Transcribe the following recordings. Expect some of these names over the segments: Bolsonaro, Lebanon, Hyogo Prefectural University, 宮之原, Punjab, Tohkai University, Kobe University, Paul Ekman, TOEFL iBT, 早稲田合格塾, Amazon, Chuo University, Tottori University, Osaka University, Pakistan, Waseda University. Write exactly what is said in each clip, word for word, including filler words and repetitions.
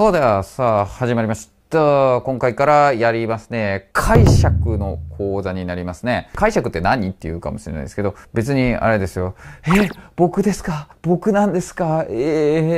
そうでは、さあ、始まりました。今回からやりますね。解釈の講座になりますね。解釈って何っていうかもしれないですけど、別にあれですよ。え、僕ですか？僕なんですか？え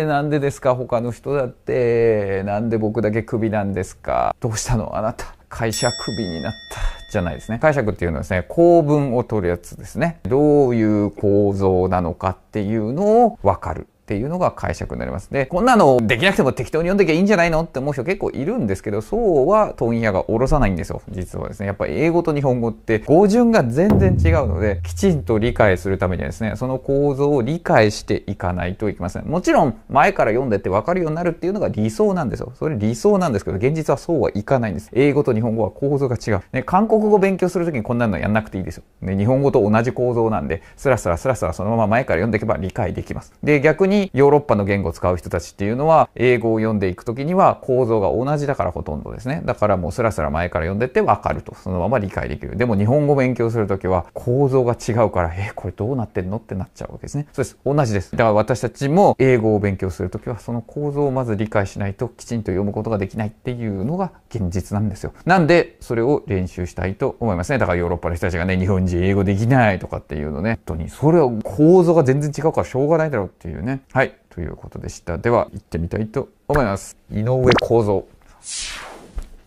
ー、なんでですか？他の人だって、なんで僕だけクビなんですか？どうしたの？あなた。会社クビになった。じゃないですね。解釈っていうのはですね、構文を取るやつですね。どういう構造なのかっていうのを分かる。っていうのが解釈になります。で、こんなのできなくても適当に読んできゃいいんじゃないのって思う人結構いるんですけど、そうは問屋が下ろさないんですよ。実はですね、やっぱり英語と日本語って語順が全然違うので、きちんと理解するためにはですね、その構造を理解していかないといけません。もちろん前から読んでって分かるようになるっていうのが理想なんですよ。それ理想なんですけど、現実はそうはいかないんです。英語と日本語は構造が違う。ね、韓国語勉強するときにこんなのやんなくていいですよ。ね、日本語と同じ構造なんで、スラスラスラスラそのまま前から読んでいけば理解できます。で、逆にヨーロッパの言語を使う人たちっていうのは英語を読んでいくときには構造が同じだからほとんどですね。だからもうスラスラ前から読んでってわかるとそのまま理解できる。でも日本語勉強するときは構造が違うからえこれどうなってんのってなっちゃうわけですね。そうです。同じです。だから私たちも英語を勉強するときはその構造をまず理解しないときちんと読むことができないっていうのが現実なんですよ。なんでそれを練習したいと思いますね。だからヨーロッパの人たちがね日本人英語できないとかっていうのね。本当にそれは構造が全然違うからしょうがないだろうっていうね。はい、ということでした。では、行ってみたいと思います。井上公造。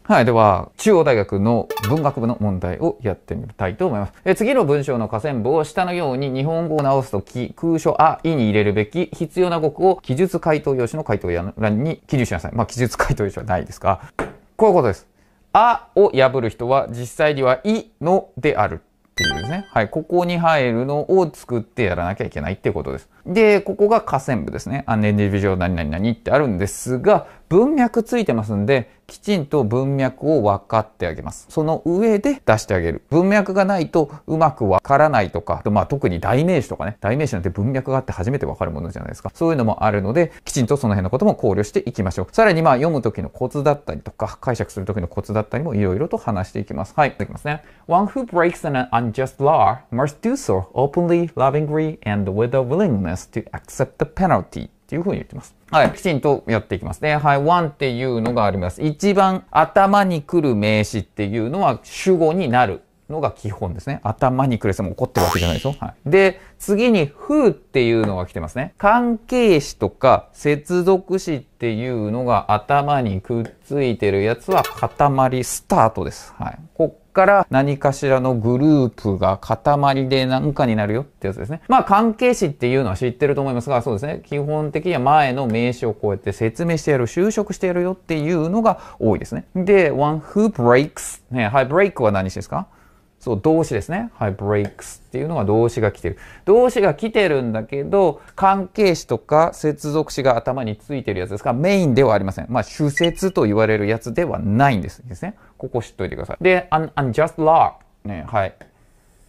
はい、では、中央大学の文学部の問題をやってみたいと思います。え次の文章の下線部を下のように日本語を直すとき、空所あ、いに入れるべき必要な語句を記述回答用紙の回答欄に記入しなさい。まあ、記述回答用紙はないですが、こういうことです。あを破る人は実際にはいのである。っていうですね。はい。ここに入るのを作ってやらなきゃいけないっていうことです。で、ここが下線部ですね。アンネンディビジョン何々何ってあるんですが、文脈ついてますんで、きちんと文脈を分かってあげます。その上で出してあげる。文脈がないとうまく分からないとか、まあ特に代名詞とかね。代名詞なんて文脈があって初めて分かるものじゃないですか。そういうのもあるので、きちんとその辺のことも考慮していきましょう。さらにまあ読む時のコツだったりとか、解釈する時のコツだったりもいろいろと話していきます。はい。できますね。One who breaks an unjust law must do so openly, lovingly, and with a willingness to accept the penalty.というふうに言ってます。はい。きちんとやっていきますね。はい。one っていうのがあります。一番頭に来る名詞っていうのは主語になるのが基本ですね。頭に来る人も怒ってるわけじゃないですよ。はい。で、次に who っていうのが来てますね。関係詞とか接続詞っていうのが頭にくっついてるやつは塊スタートです。はい。こから何かしらのグループが塊で何かになるよってやつですね。まあ関係詞っていうのは知ってると思いますが、そうですね。基本的には前の名詞をこうやって説明してやる、修飾してやるよっていうのが多いですね。で、one who breaks ね、はい、break は何詞ですか？そう、動詞ですね。はい、breaks っていうのが動詞が来てる。動詞が来てるんだけど、関係詞とか接続詞が頭についてるやつですが、メインではありません。まあ、主節と言われるやつではないんです。ですね。ここ知っといてください。で、an unjust law ね、はい。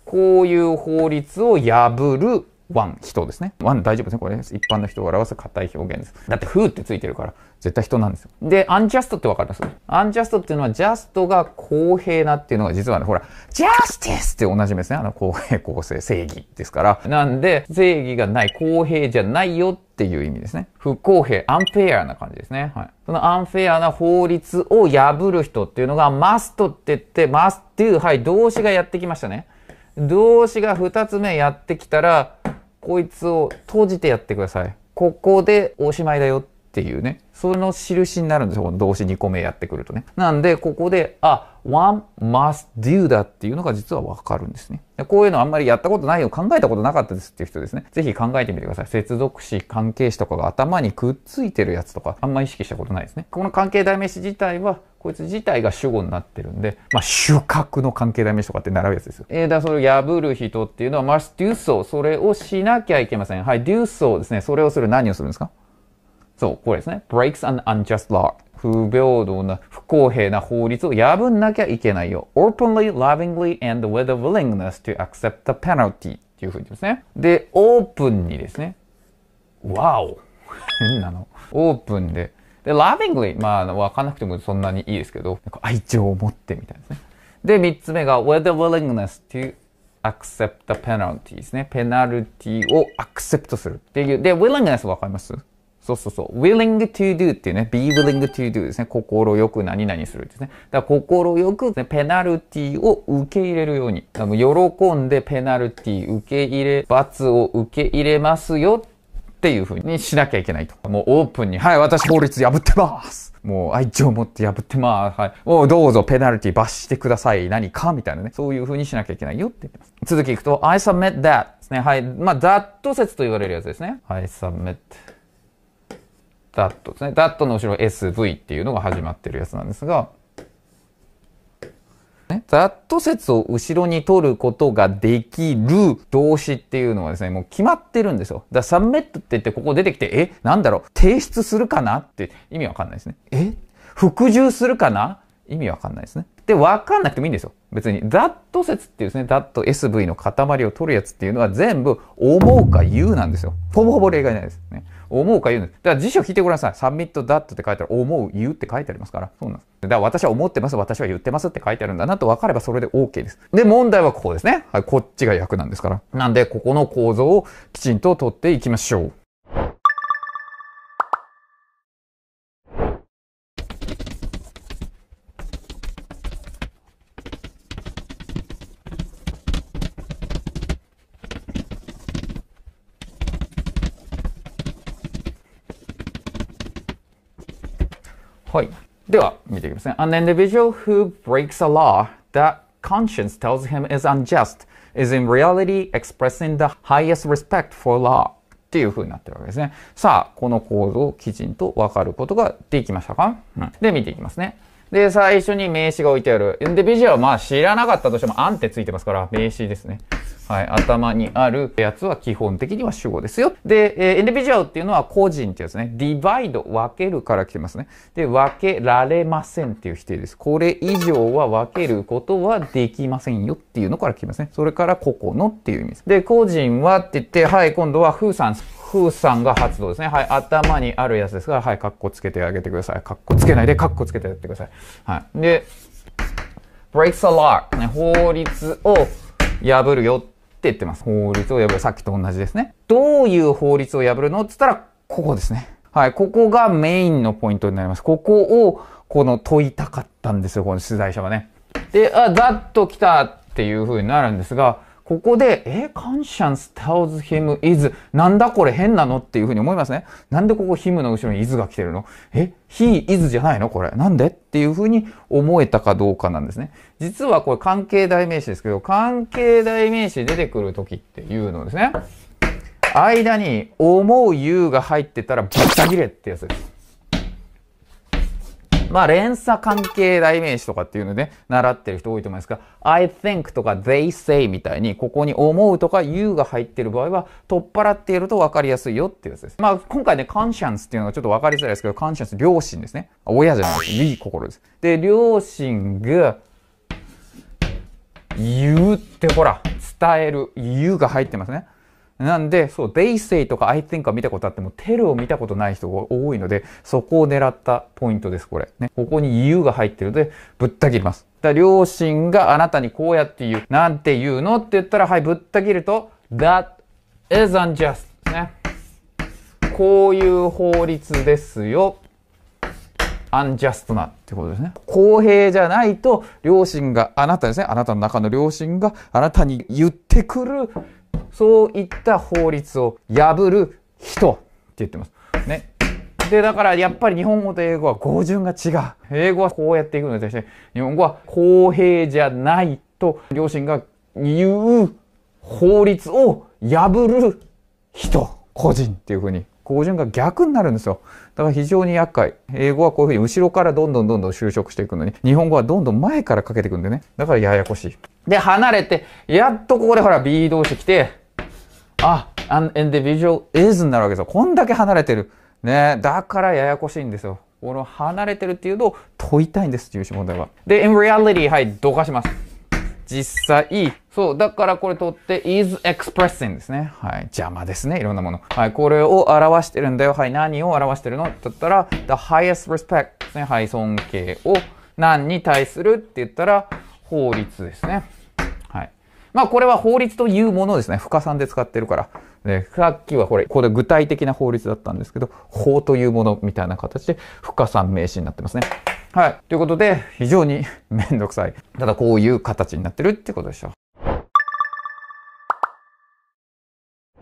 こういう法律を破る one 人ですね。one 大丈夫ですね。これ、ね、一般の人を表す硬い表現です。だって、who ってついてるから、絶対人なんですよ。で、unjust ってわかります？ unjust っていうのは just が公平なっていうのが実はね、ほら、justice って同じですね。あの、公平、公正、正義ですから。なんで、正義がない、公平じゃないよっていう意味ですね。不公平、unfair な感じですね。はい。その unfair な法律を破る人っていうのが must って言って、must do、はい、動詞がやってきましたね。動詞が二つ目やってきたら、こいつを閉じてやってください。ここでおしまいだよっていうね。その印になるんですよ。この動詞にこめやってくるとね。なんで、ここで、あ、one must do だっていうのが実はわかるんですね。こういうのあんまりやったことないよ、考えたことなかったですっていう人ですね。ぜひ考えてみてください。接続詞、関係詞とかが頭にくっついてるやつとか、あんま意識したことないですね。この関係代名詞自体は、こいつ自体が主語になってるんで、まあ、主格の関係代名詞とかって習うやつですよ。えー、だからそれを破る人っていうのは must do so。それをしなきゃいけません。はい、do so ですね。それをする。何をするんですか？そう、これですね。breaks an unjust law。不平等な、不公平な法律を破んなきゃいけないよ。openly, lovingly, and with a willingness to accept the penalty。っていうふうにですね。で、オープンにですね。わお。変なの。オープンで。で、lovingly、まあ、わかんなくてもそんなにいいですけど、なんか愛情を持ってみたいですね。で、三つ目が、with a willingness to accept the penalty ですね。ペナルティをアクセプトするっていう。で、willingness わかります？そうそうそう。willing to do っていうね。be willing to do ですね。心よく何々するですね。だから心よく、ね、ペナルティを受け入れるように。あの喜んでペナルティ受け入れ、罰を受け入れますよっていう風にしなきゃいけないと。もうオープンに、はい、私法律破ってます。もう愛情を持って破ってます。はい。もうどうぞペナルティ罰してください。何かみたいなね。そういう風にしなきゃいけないよって言ってます。続きいくと、I submit that ですね。はい。まあ、that 説と言われるやつですね。I submit that ですね。that の後ろ エスブイ っていうのが始まってるやつなんですが、that 説を後ろに取ることができる動詞っていうのはですね、もう決まってるんですよ。だから submit って言ってここ出てきて、え、なんだろう、提出するかなって意味わかんないですね。え、服従するかな意味わかんないですね。で、わかんなくてもいいんですよ。別に that 説っていうですね、that エスブイ の塊を取るやつっていうのは全部思うか言うなんですよ。ほぼほぼ例外ないですね。思うか言うんです。だから辞書引いてごらんなさい。サミットダットって書いたら、思う、言うって書いてありますから。そうなんです。だから私は思ってます、私は言ってますって書いてあるんだなと分かればそれで OK です。で、問題はここですね。はい、こっちが役なんですから。なんで、ここの構造をきちんと取っていきましょう。はい。では、見ていきますね。An individual who breaks a law that conscience tells him is unjust is in reality expressing the highest respect for law っていう風になってるわけですね。さあ、この構造をきちんとわかることができましたか、うん、で、見ていきますね。で、最初に名詞が置いてある。individual はまあ知らなかったとしても an ってついてますから、名詞ですね。はい。頭にあるやつは基本的には主語ですよ。で、えー、individual っていうのは個人ってやつね。divide 分けるから来てますね。で、分けられませんっていう否定です。これ以上は分けることはできませんよっていうのから来てますね。それから個々のっていう意味です。で、個人はって言って、はい、今度は who さん。who さんが発動ですね。はい。頭にあるやつですが、はい。カッコつけてあげてください。カッコつけないで、カッコつけてやってください。はい。で、breaks a law、ね。法律を破るよってって言ってます。法律を破る。さっきと同じですね。どういう法律を破るのって言ったら、ここですね。はい。ここがメインのポイントになります。ここを、この問いたかったんですよ。この取材者はね。で、あ、だっと来たっていう風になるんですが、ここで、え、conscience tells him is、なんだこれ変なのっていう風に思いますね。なんでここ him の後ろに is が来てるの？え、he is じゃないのこれ。なんでっていう風に思えたかどうかなんですね。実はこれ関係代名詞ですけど、関係代名詞出てくるときっていうのですね。間に思う you が入ってたらぶった切れってやつです。まあ、連鎖関係代名詞とかっていうので、ね、習ってる人多いと思いますが、I think とか they say みたいに、ここに思うとか you が入ってる場合は、取っ払っていると分かりやすいよっていうやつです。まあ、今回ね、conscience っていうのがちょっと分かりづらいですけど、conscience、良心ですね。親じゃないです。いい心です。で、良心が、you ってほら、伝える you が入ってますね。なんで、そう、they say とか I think は見たことあっても、tell を見たことない人が多いので、そこを狙ったポイントです、これ。ね。ここに you が入ってるので、ぶった切ります。だから、両親があなたにこうやって言う、なんて言うのって言ったら、はい、ぶった切ると、that is unjust ですね。こういう法律ですよ。unjust なってことですね。公平じゃないと、両親があなたですね。あなたの中の両親があなたに言ってくる、そういった法律を破る人って言ってます。ね。で、だからやっぱり日本語と英語は語順が違う。英語はこうやっていくのに対して、日本語は公平じゃないと、両親が言う法律を破る人、個人っていう風に。語順が逆になるんですよ。だから非常に厄介。英語はこういう風に後ろからどんどんどんどん修飾していくのに、日本語はどんどん前からかけていくんでね。だからややこしい。で、離れて、やっとここでほら B 動詞来て、あ、an individual is になるわけですよ。こんだけ離れてる。ね。だからややこしいんですよ。この離れてるっていうのを問いたいんです、重視問題は。で、in reality、はい、どかします。実際、そう、だからこれ取って、is expressing ですね。はい。邪魔ですね。いろんなもの。はい。これを表してるんだよ。はい。何を表してるのって言ったら、the highest respect ですね。はい。尊敬を何に対するって言ったら、法律ですね。はい。まあこれは法律というものをですね、不加算で使ってるから。ね、さっきはこれ、これ具体的な法律だったんですけど、法というものみたいな形で不加算名詞になってますね。はい。ということで、非常にめんどくさい。ただこういう形になってるってことでしょ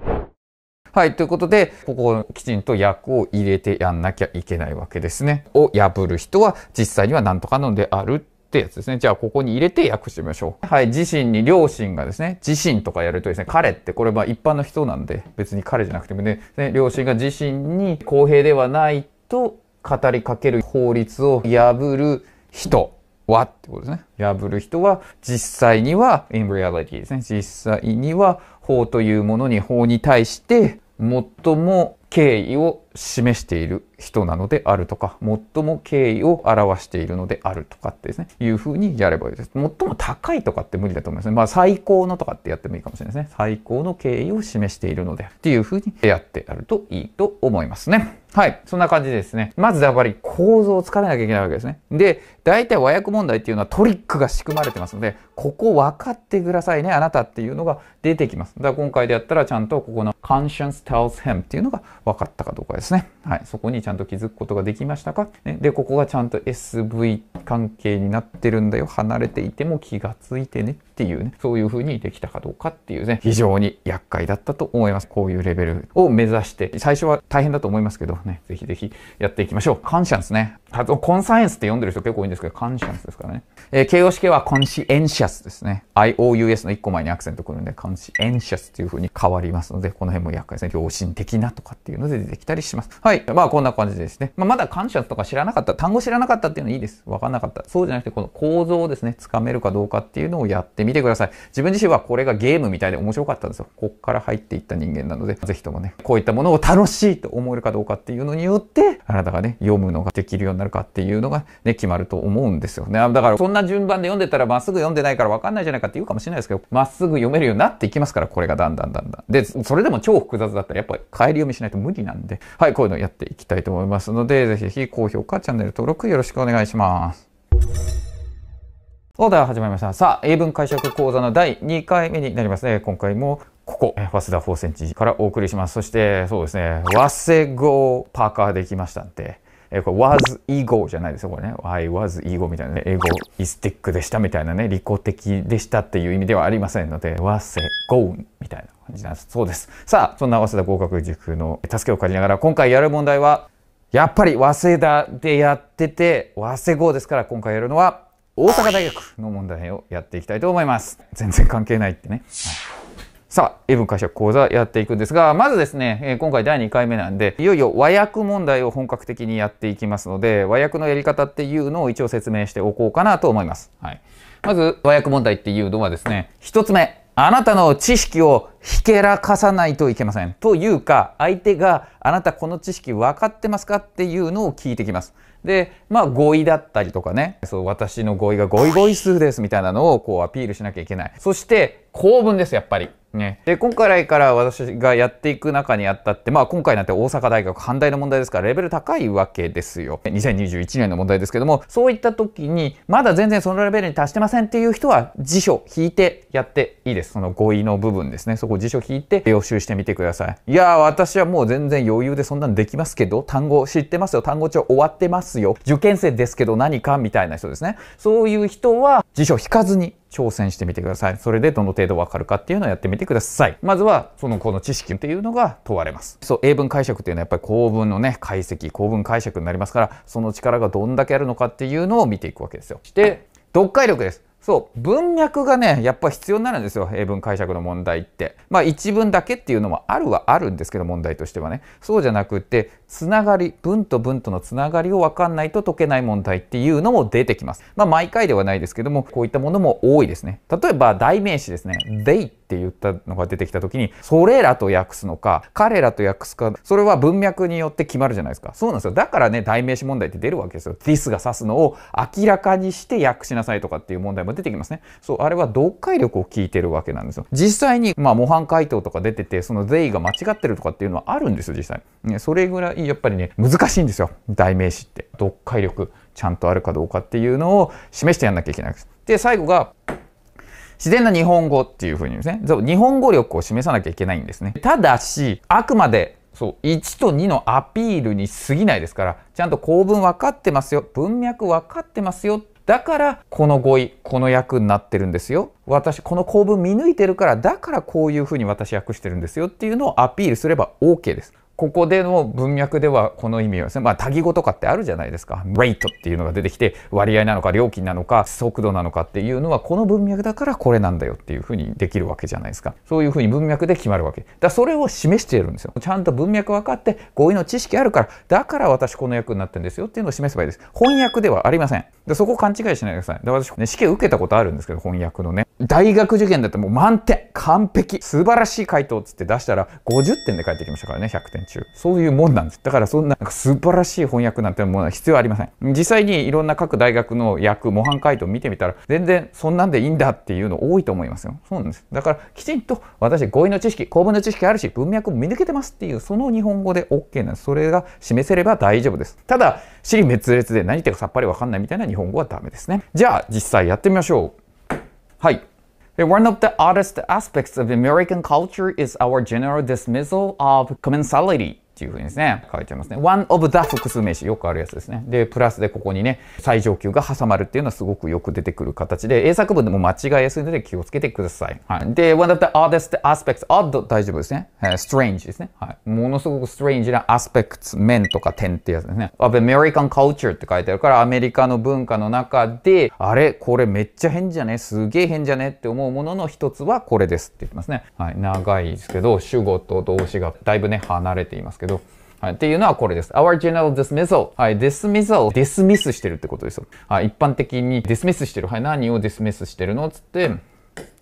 う。はい。ということで、ここをきちんと訳を入れてやんなきゃいけないわけですね。を破る人は実際には何とかのであるってやつですね。じゃあ、ここに入れて訳してみましょう。はい。自身に両親がですね、自身とかやるとですね、彼ってこれは一般の人なんで、別に彼じゃなくてもね、ね両親が自身に公平ではないと語りかける法律を破る人はってことですね。破る人は実際には、in reality ですね。実際には法というものに、法に対して、最も敬意を示している人なのであるとか、最も敬意を表しているのであるとかってですね、いうふうにやればいいです。最も高いとかって無理だと思いますね。まあ最高のとかってやってもいいかもしれないですね。最高の敬意を示しているのでっていうふうにやってやるといいと思いますね。はい。そんな感じですね。まずやっぱり構造をつかめなきゃいけないわけですね。で、大体和訳問題っていうのはトリックが仕組まれてますので、ここ分かってくださいね、あなたっていうのが出てきます。だから今回でやったらちゃんとここの conscience tells him っていうのが分かったかどうかですね。はい。そこにちゃんと気づくことができましたか、ね、で、ここがちゃんと エスブイ 関係になってるんだよ。離れていても気がついてねっていうね。そういう風にできたかどうかっていうね。非常に厄介だったと思います。こういうレベルを目指して、最初は大変だと思いますけど、ね、ぜひぜひやっていきましょう。コンシャンスね。あと、コンサイエンスって呼んでる人結構多いんですけど、コンシャンスですからね。えー、形容詞形はコンシエンシャスですね。アイオーユーエス のいっこまえにアクセントくるんで、コンシエンシャスっていう風に変わりますので、この辺も厄介ですね。良心的なとかっていうので出てきたりします。はい。まあ、こんな感じですね。まあ、まだコンシャンスとか知らなかった、単語知らなかったっていうのはいいです。わかんなかった。そうじゃなくて、この構造をですね、つかめるかどうかっていうのをやってみてください。自分自身はこれがゲームみたいで面白かったんですよ。ここから入っていった人間なので、ぜひともね、こういったものを楽しいと思えるかどうかっていうのによって、あなたがね、読むのができるようになるかっていうのがね、決まると思うんですよね。だから、そんな順番で読んでたら、まっすぐ読んでないからわかんないじゃないかって言うかもしれないですけど、まっすぐ読めるようになっていきますから、これがだんだんだんだん。で、それでも超複雑だったら、やっぱり帰り読みしないと無理なんで、はい、こういうのをやっていきたいと思いますので、ぜひぜひ高評価、チャンネル登録よろしくお願いします。そうでは始まりました。さあ、英文解釈講座のだいにかいめになりますね。今回もここ、早稲田法選知事からお送りします。そして、そうですね、和製語パーカーできましたんで、え、これ、was ego じゃないですよ、これね。I was ego みたいなね、エゴイスティックでしたみたいなね、利己的でしたっていう意味ではありませんので、和製語みたいな感じなんです。そうです。さあ、そんな早稲田合格塾の助けを借りながら、今回やる問題は、やっぱり早稲田でやってて、早稲語ですから、今回やるのは、大阪大学の問題をやっていきたいと思います。全然関係ないってね。はい、さあ、英文解釈講座やっていくんですが、まずですね、えー、今回だいにかいめなんで、いよいよ和訳問題を本格的にやっていきますので、和訳のやり方っていうのを一応説明しておこうかなと思います。はい、まず、和訳問題っていうのはですね、一つ目。あなたの知識をひけらかさないといけません。というか、相手があなたこの知識分かってますかっていうのを聞いてきます。で、まあ語彙だったりとかね、そう、私の語彙が語彙語彙数ですみたいなのをこうアピールしなきゃいけない。そして、構文です、やっぱり。ね。で、今回から私がやっていく中にあったって、まあ今回なんて大阪大学阪大の問題ですからレベル高いわけですよ。にせんにじゅういちねんの問題ですけども、そういった時に、まだ全然そのレベルに達してませんっていう人は辞書引いてやっていいです。その語彙の部分ですね。そこ辞書引いて予習してみてください。いやー、私はもう全然余裕でそんなんできますけど、単語知ってますよ。単語帳終わってますよ。受験生ですけど何かみたいな人ですね。そういう人は辞書引かずに挑戦してみてください。それでどの程度わかるかっていうのをやってみてください。まずは、その、この知識っていうのが問われます。そう、英文解釈っていうのはやっぱり構文のね、解析、構文解釈になりますから、その力がどんだけあるのかっていうのを見ていくわけですよ。そして、読解力です。そう、文脈がね、やっぱ必要になるんですよ。英文解釈の問題って。まあ、一文だけっていうのもあるはあるんですけど、問題としてはね。そうじゃなくて、つながり、文と文とのつながりを分かんないと解けない問題っていうのも出てきます。まあ、毎回ではないですけども、こういったものも多いですね。例えば、代名詞ですね。they って言ったのが出てきた時に、それらと訳すのか、彼らと訳すか、それは文脈によって決まるじゃないですか。そうなんですよ。だからね、代名詞問題って出るわけですよ。this が指すのを明らかにして訳しなさいとかっていう問題も出てきますね。そう、あれは読解力を聞いてるわけなんですよ。実際に、まあ、模範解答とか出てて、その they が間違ってるとかっていうのはあるんですよ、実際。ね、それぐらい、やっぱりね、難しいんですよ。代名詞って。読解力、ちゃんとあるかどうかっていうのを示してやんなきゃいけないです。で、最後が、自然な日本語っていうふうにですね、日本語力を示さなきゃいけないんですね。ただし、あくまでそういちとにのアピールに過ぎないですから、ちゃんと構文分かってますよ、文脈分かってますよ、だからこの語彙、この訳になってるんですよ、私この構文見抜いてるから、だからこういうふうに私訳してるんですよっていうのをアピールすれば オーケー です。ここでの文脈ではこの意味はですね、まあ多義語とかってあるじゃないですか。レートっていうのが出てきて、割合なのか料金なのか速度なのかっていうのは、この文脈だからこれなんだよっていうふうにできるわけじゃないですか。そういうふうに文脈で決まるわけだから、それを示しているんですよ。ちゃんと文脈分かって語彙の知識あるから、だから私この役になってるんですよっていうのを示せばいいです。翻訳ではありません。でそこを勘違いしないでください。で私ね、試験受けたことあるんですけど、翻訳のね、大学受験だってもう満点完璧素晴らしい回答っつって出したらごじゅってんで返ってきましたからね、ひゃくてん中。そういうもんなんです。だからそんな素晴らしい翻訳なんてものは必要ありません。実際にいろんな各大学の訳模範解答見てみたら、全然そんなんでいいんだっていうの多いと思いますよ。そうなんです。だからきちんと私語彙の知識、構文の知識あるし、文脈も見抜けてますっていう、その日本語で オーケー なんです。それが示せれば大丈夫です。ただ支離滅裂で何言ってるかさっぱりわかんないみたいな日本語はダメですね。じゃあ実際やってみましょう。はい。One of the oddest aspects of American culture is our general dismissal of commensality っていう風にですね、書いてますね。One of the 複数名詞、よくあるやつですね。で、プラスでここにね、最上級が挟まるっていうのはすごくよく出てくる形で、英作文でも間違えやすいので気をつけてください。はい、で、One of the oddest aspects、odd 大丈夫ですね。strange ですね。はい、ものすごく strange な aspects、面とか点ってやつですね。of American culture って書いてあるから、アメリカの文化の中で、あれこれめっちゃ変じゃね、すげえ変じゃねって思うものの一つはこれですって言ってますね。はい、長いですけど、主語と動詞がだいぶね、離れていますけど、はい、っていうのはこれです。Our general dismissal。はい、dismissal。デスミスしてるってことですよ。はい、一般的にデスミスしてる。はい、何をデスミスしてるのつって、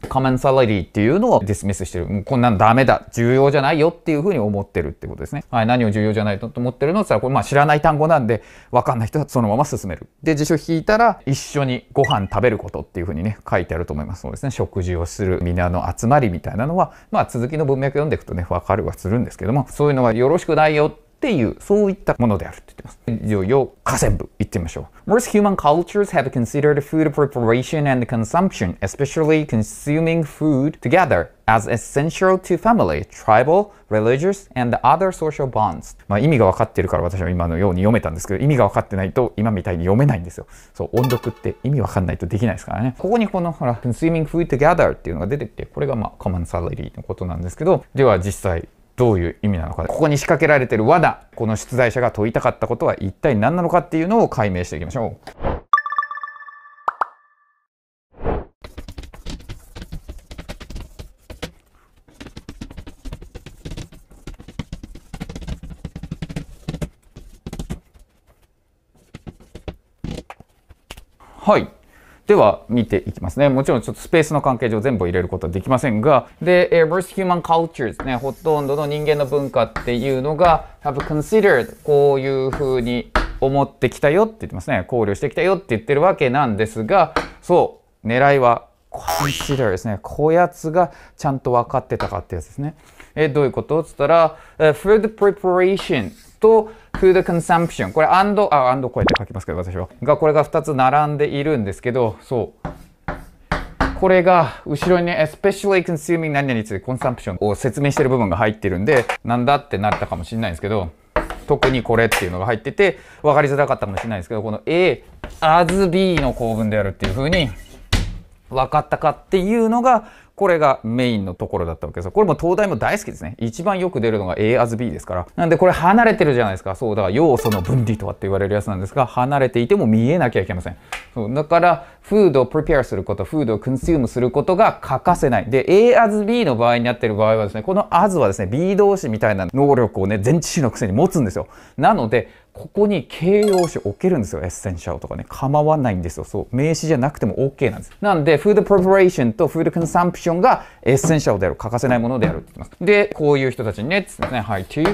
commensality っていうのをディスミスしてる。もうこんなんダメだ。重要じゃないよっていうふうに思ってるってことですね。はい、何を重要じゃないと思ってるのって言ったら、これまあ知らない単語なんで、わかんない人はそのまま進める。で、辞書引いたら、一緒にご飯食べることっていうふうにね、書いてあると思います。そうですね。食事をする、皆の集まりみたいなのは、まあ続きの文脈読んでいくとね、わかるはするんですけども、そういうのはよろしくないよ。っていう、そういったものであるって言ってます。いよいよ、下線部、行ってみましょう。Most human cultures have considered food preparation and consumption, especially consuming food together, as essential to family, tribal, religious, and other social bonds. まあ意味が分かってるから私は今のように読めたんですけど、意味が分かってないと今みたいに読めないんですよ。そう、音読って意味分かんないとできないですからね。ここにこのほら、consuming food together っていうのが出てきて、これがまあ commensality のことなんですけど、では実際、どういう意味なのか、ここに仕掛けられてる罠、この出題者が問いたかったことは一体何なのかっていうのを解明していきましょう。はい、では見ていきますね。もちろんちょっとスペースの関係上全部入れることはできませんが、で、most human culture ですね。ほとんどの人間の文化っていうのが have considered こういうふうに思ってきたよって言ってますね。考慮してきたよって言ってるわけなんですが、そう狙いは consider ですね。こやつがちゃんと分かってたかってやつですね。えどういうことっつったら food preparation とfood consumption、 これアンド、あ、アンドこうやって書きますけど私はがこれがふたつ並んでいるんですけど、そうこれが後ろにね especially consuming 何々について consumption を説明してる部分が入ってるんで、なんだってなったかもしれないんですけど、特にこれっていうのが入ってて分かりづらかったかもしれないんですけど、この A as B の構文であるっていう風に分かったかっていうのが、これがメインのところだったわけです。これも東大も大好きですね。一番よく出るのが A as B ですから。なんでこれ離れてるじゃないですか。そうだから要素の分離とかって言われるやつなんですが、離れていても見えなきゃいけません。そうだから、フードをプレペアすること、フードをコンシュームすることが欠かせない。で、A as B の場合になってる場合はですね、この as はですね、B 動詞みたいな能力をね、前置詞のくせに持つんですよ。なので、ここに形容詞を置けるんですよ。エッセンシャルとかね。構わないんですよ。そう。名詞じゃなくても オーケー なんです。なんで、フードプレパレーションとフードコンサンプションがエッセンシャルである。欠かせないものであるって言ってます。で、こういう人たちにね、ですね。はい。to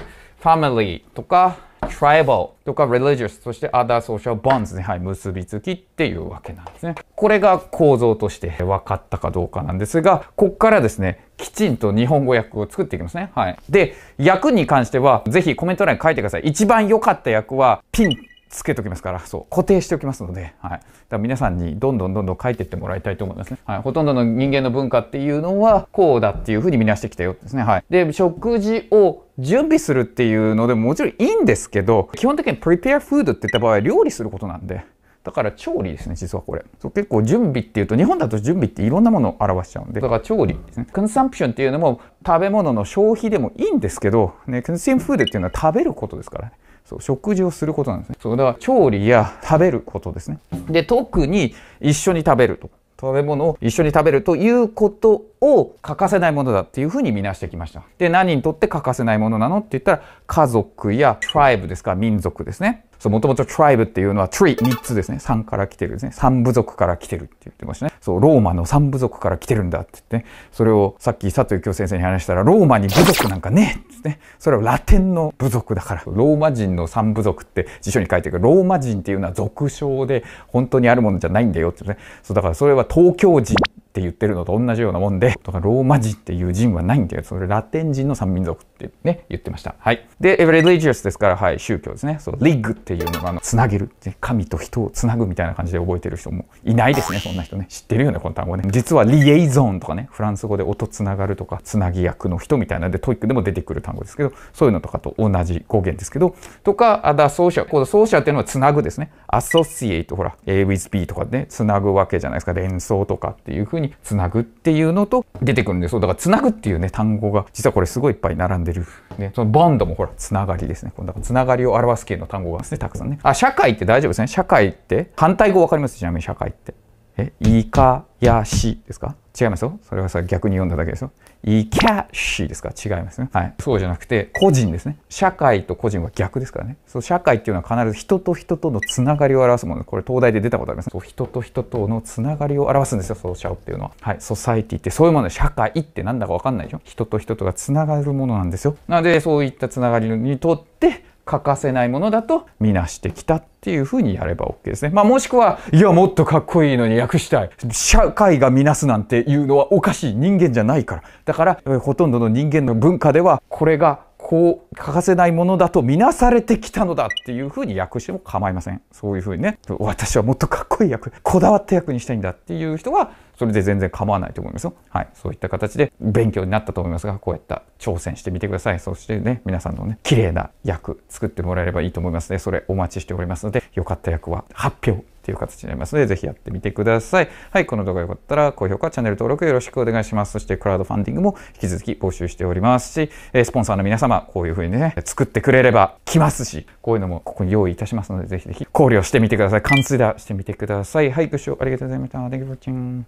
family とか tribal とか religious そして other social bonds ね。はい。結びつきっていうわけなんですね。これが構造として分かったかどうかなんですが、こっからですね、きちんと日本語訳を作っていきますね。はい。で、訳に関しては、ぜひコメント欄に書いてください。一番良かった訳は、ピンつけときますから、そう固定しておきますので、はい、だから皆さんにどんどんどんどん書いていってもらいたいと思いますね。はい、ほとんどの人間の文化っていうのはこうだっていうふうにみなしてきたようですね。はい、で食事を準備するっていうのでもちろんいいんですけど、基本的に prepare food っていった場合は料理することなんで。だから調理ですね、実はこれ。そう、結構準備っていうと、日本だと準備っていろんなものを表しちゃうんで、だから調理ですね。コンサンプションっていうのも食べ物の消費でもいいんですけど、ね、コンシュームフードっていうのは食べることですからね。そう、食事をすることなんですね。そう、だから調理や食べることですね。で、特に一緒に食べると。食べ物を一緒に食べるということを欠かせないものだっていうふうに見なしてきました。で、何にとって欠かせないものなのって言ったら、家族やトライブですから、民族ですね。そう、もともとトライブっていうのはスリー、三つですね。三から来てるですね。三部族から来てるって言ってましたね。そう、ローマの三部族から来てるんだって言って、ね、それをさっき佐藤教先生に話したら、ローマに部族なんかねっつって、ね、それはラテンの部族だから、ローマ人の三部族って辞書に書いてるけど、ローマ人っていうのは俗称で、本当にあるものじゃないんだよってね。そう、だからそれは東京人って言ってるのと同じようなもんで、だからローマ人っていう人はないんだよ。それラテン人の三民族ってね、言ってました。はい。で、religious ですから、はい、宗教ですね。そう、league っていうのが、あの、つなげる。神と人をつなぐみたいな感じで覚えてる人もいないですね、そんな人ね。知ってるよね、この単語ね。実はリエイゾンとかね、フランス語で音つながるとか、つなぎ役の人みたいなので、トイックでも出てくる単語ですけど、そういうのとかと同じ語源ですけど、とか、あだ、ソーシャル。このソーシャルっていうのはつなぐですね。アソシエイト、ほら、A with B とかでね、つなぐわけじゃないですか。連想とかっていう風に。つなぐっていうのと出てくるんですよ。だからつなぐっていうね単語が実はこれすごいいっぱい並んでる、ね、そのボンドもほらつながりですね。だからつながりを表す系の単語がですねたくさんね。あ、社会って大丈夫ですね。社会って反対語わかります？ちなみに社会ってえいかやしですか？違いますよ。それはさ逆に読んだだけですよ。いきゃしですか？違いますね。はい。そうじゃなくて個人ですね。社会と個人は逆ですからね。そう、社会っていうのは必ず人と人とのつながりを表すもの。これ東大で出たことあります。そう、人と人とのつながりを表すんですよ。ソーシャルっていうのは。はい。ソサイティってそういうもの。社会ってなんだかわかんないでしょ。人と人とがつながるものなんですよ。なのでそういったつながりにとって欠かせないものだと見なしてきたっていう風にやれば OK ですね。まあもしくは、いやもっとかっこいいのに訳したい。社会が見なすなんていうのはおかしい。人間じゃないから。だから、ほとんどの人間の文化では、これがこう欠かせないものだと見なされてきたのだっていう風に訳しても構いません。そういう風にね、私はもっとかっこいい役、こだわった役にしたいんだっていう人は、それで全然構わないと思いますよ。はい。そういった形で勉強になったと思いますが、こういった挑戦してみてください。そしてね、皆さんのね、綺麗な役作ってもらえればいいと思いますね。それお待ちしておりますので、良かった役は発表っていう形になりますので、ぜひやってみてください。はい。この動画が良かったら、高評価、チャンネル登録よろしくお願いします。そして、クラウドファンディングも引き続き募集しておりますし、スポンサーの皆様、こういうふうにね、作ってくれれば来ますし、こういうのもここに用意いたしますので、ぜひぜひ考慮してみてください。カンシダーしてみてください。はい。ご視聴ありがとうございました。Thank you for watching.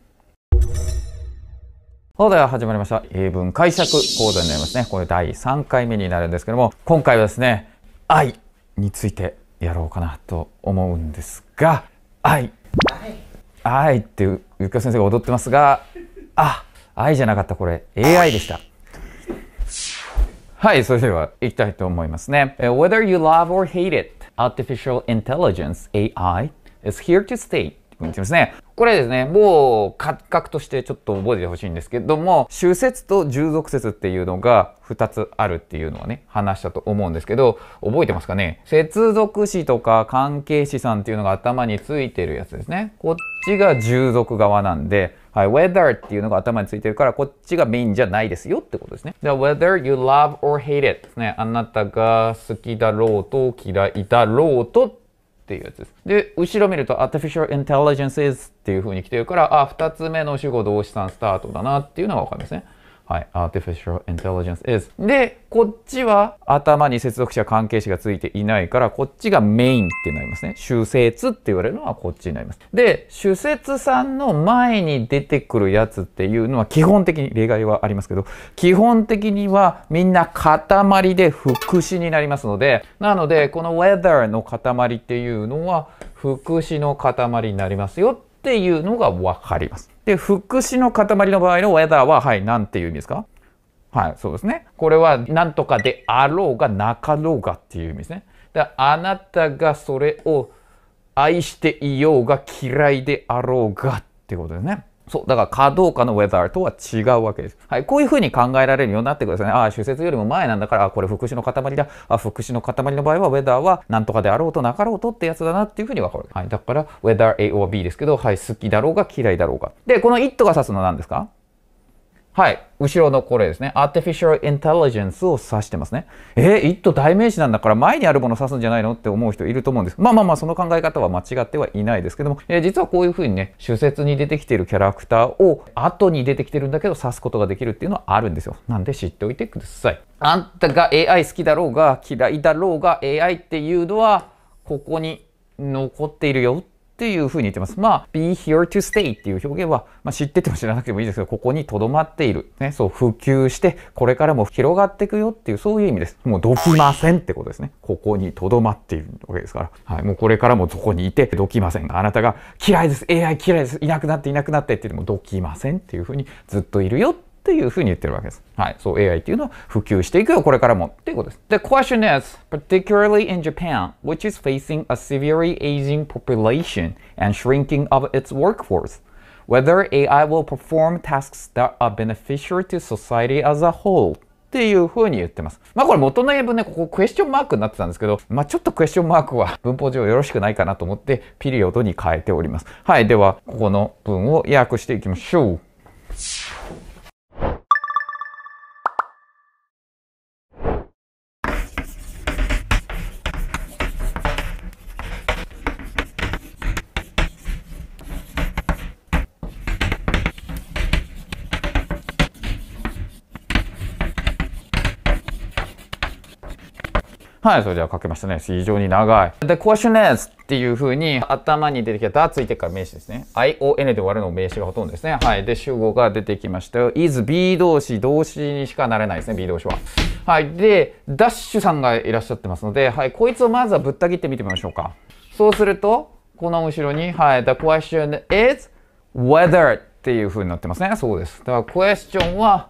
そうでは始まりました。英文解釈講座になりますね。これだいさんかいめになるんですけども、今回はですね、愛についてやろうかなと思うんですが、愛。愛っていう、ゆっか先生が踊ってますが、あ、愛じゃなかった。これ エーアイ でした。はい、それでは行きたいと思いますね。Whether you love or hate it, artificial intelligence エーアイ is here to stay.これですね、もう感覚としてちょっと覚えててほしいんですけども、主節と従属節っていうのがふたつあるっていうのはね、話したと思うんですけど、覚えてますかね？接続詞とか関係詞さんっていうのが頭についてるやつですね。こっちが従属側なんで、はい、whether っていうのが頭についてるから、こっちがメインじゃないですよってことですね。じゃあ、whether you love or hate it ですね。あなたが好きだろうと嫌いだろうと、っていうやつです。で、後ろ見ると artificial intelligences っていう風に来てるから、あ、二つ目の主語動詞さんスタートだなっていうのがわかりますね。はい。artificial intelligence is。で、こっちは頭に接続詞や関係詞がついていないから、こっちがメインってなりますね。主節って言われるのはこっちになります。で、主節さんの前に出てくるやつっていうのは基本的に、例外はありますけど、基本的にはみんな塊で副詞になりますので、なので、この whether の塊っていうのは副詞の塊になりますよっていうのがわかります。で、副詞の塊の場合の whether は、はい、なんていう意味ですか？はい、そうですね。これは、なんとかであろうがなかろうがっていう意味ですね。だあなたがそれを愛していようが嫌いであろうがってことですね。そう、だから可動化の whether とは違うわけです。はい、こういうふうに考えられるようになってくださいね。ああ、主節よりも前なんだから、あこれ副詞の塊だ。あ副詞の塊の場合は whether はなんとかであろうとなかろうとってやつだなっていうふうにわかる。はい、だから whether A or B ですけど、はい、好きだろうが嫌いだろうが。で、この it が指すのは何ですか？はい。後ろのこれですね。Artificial Intelligence を指してますね。えー、it 代名詞なんだから前にあるものを指すんじゃないのって思う人いると思うんです。まあまあまあ、その考え方は間違ってはいないですけども、えー、実はこういうふうにね、主節に出てきているキャラクターを後に出てきてるんだけど指すことができるっていうのはあるんですよ。なんで知っておいてください。あんたが エーアイ 好きだろうが嫌いだろうが エーアイ っていうのはここに残っているよ。っていうふうに言ってます。まあ、be here to stay っていう表現は、まあ、知ってても知らなくてもいいですけど、ここに留まっている。ね、そう、普及して、これからも広がっていくよっていう、そういう意味です。もう、どきませんってことですね。ここに留まっているわけですから。はい、もうこれからもそこにいて、どきません。あなたが嫌いです。エーアイ 嫌いです。いなくなっていなくなってっていうのも、どきませんっていうふうにずっといるよっていうふうに言ってるわけです。はい、そう、エーアイ っていうのは普及していくよ、これからもっていうことです。The question is, particularly in Japan, which is facing a severely aging population and shrinking of its workforce, whether エーアイ will perform tasks that are beneficial to society as a whole.っていう風に言ってます。まあこれ元の英文ね、ここクエスチョンマークになってたんですけど、まあちょっとクエスチョンマークは文法上よろしくないかなと思って、ピリオドに変えております。はい、では、ここの文を訳していきましょう。はい、それでは書けましたね。非常に長い。The question is っていう風に頭に出てきただついてから名詞ですね。ion で終わるの名詞がほとんどですね。はい。で、主語が出てきましたよ。is B 動詞、動詞にしかなれないですね。B 動詞は。はい。で、ダッシュさんがいらっしゃってますので、はい。こいつをまずはぶった切ってみてみましょうか。そうすると、この後ろに、はい。The question is whether っていう風になってますね。そうです。だから、question は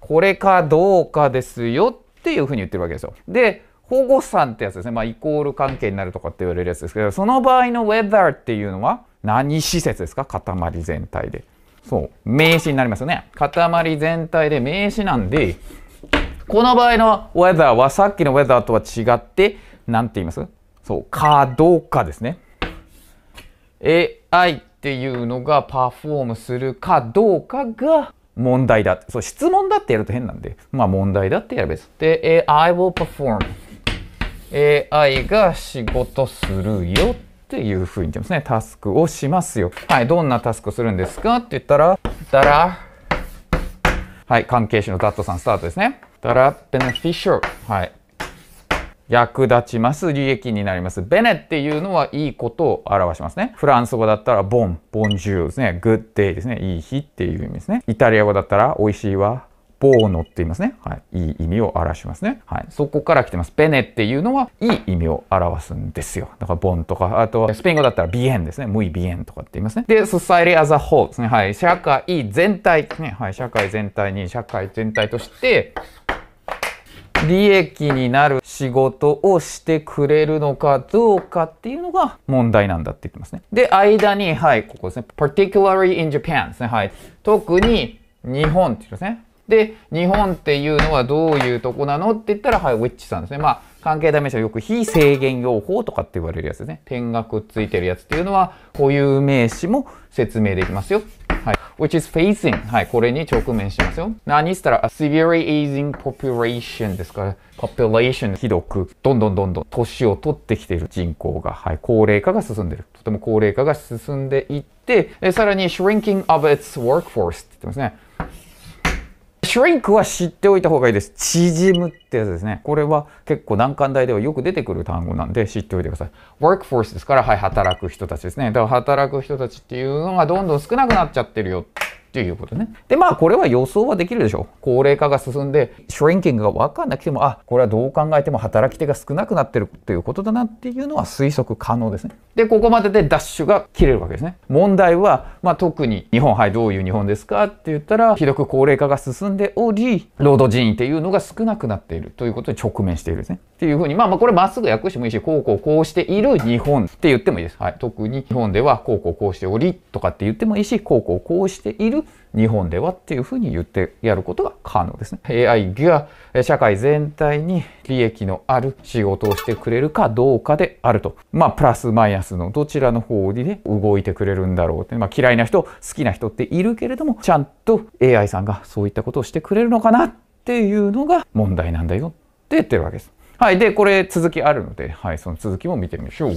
これかどうかですよっていう風に言ってるわけですよ。で、保護産ってやつですね。まあ、イコール関係になるとかって言われるやつですけど、その場合の whether っていうのは何施設ですか？塊全体で。そう。名詞になりますよね。塊全体で名詞なんで、この場合の whether はさっきの whether とは違って、なんて言います？そう。可動化ですね。エーアイ っていうのがパフォームするかどうかが、問題だ。そう。質問だってやると変なんで、まあ問題だってやればいいです。で、エーアイ will perform。エーアイ が仕事するよっていうふうに言ってますね。タスクをしますよ。はい。どんなタスクをするんですかって言ったら、だら、はい。関係詞の that さんスタートですね。だら、beneficial。はい。役立ちます。利益になります。bene っていうのはいいことを表しますね。フランス語だったら、bon、bonjour ですね。good day ですね。いい日っていう意味ですね。イタリア語だったら、美味しいわ。ボーノって言いますね。はい。いい意味を表しますね。はい。そこから来てます。ベネっていうのは、いい意味を表すんですよ。だから、ボンとか、あとは、スペイン語だったら、ビエンですね。ムイビエンとかって言いますね。で、society as a whole ですね。はい。社会全体ね。はい。社会全体に、社会全体として、利益になる仕事をしてくれるのかどうかっていうのが問題なんだって言ってますね。で、間に、はい。ここですね。particularly in Japan ですね。はい。特に、日本って言うんですね。で、日本っていうのはどういうとこなのって言ったら、はい、ウィッチさんですね。まあ、関係代名詞はよく非制限用法とかって言われるやつですね。点がくっついてるやつっていうのは、固有名詞も説明できますよ。はい。which is facing。はい、これに直面しますよ。何したら、severely aging population ですから、population ひどく、どんどんどんどん年を取ってきている人口が、はい、高齢化が進んでいる。とても高齢化が進んでいって、えさらに shrinking of its workforce って言ってますね。シュリンクは知っておいた方がいいです。縮むってやつですね。これは結構難関大ではよく出てくる単語なんで知っておいてください。workforce ですから、はい、働く人たちですね。だから働く人たちっていうのがどんどん少なくなっちゃってるよ。ということね。で、まあこれは予想はできるでしょう。高齢化が進んでシュリンキングが分かんなくても、あ、これはどう考えても働き手が少なくなってるということだなっていうのは推測可能ですね。で、ここまででダッシュが切れるわけですね。問題は、まあ、特に日本、はい、どういう日本ですかって言ったら、ひどく高齢化が進んでおり、労働人員っていうのが少なくなっているということに直面しているですね。っていうふうに、まあまあこれまっすぐ訳してもいいし、こうこうこうしている日本って言ってもいいです。はい、特に日本ではこうこうこうしておりとかって言ってもいいし、こうこうこうしている日本ではっていうふうに言ってやることが可能ですね。エーアイ が社会全体に利益のある仕事をしてくれるかどうかであると。まあプラスマイナスのどちらの方で動いてくれるんだろうって、まあ嫌いな人好きな人っているけれども、ちゃんと エーアイ さんがそういったことをしてくれるのかなっていうのが問題なんだよって言ってるわけです。はい。で、これ続きあるので、はい、その続きも見てみましょう。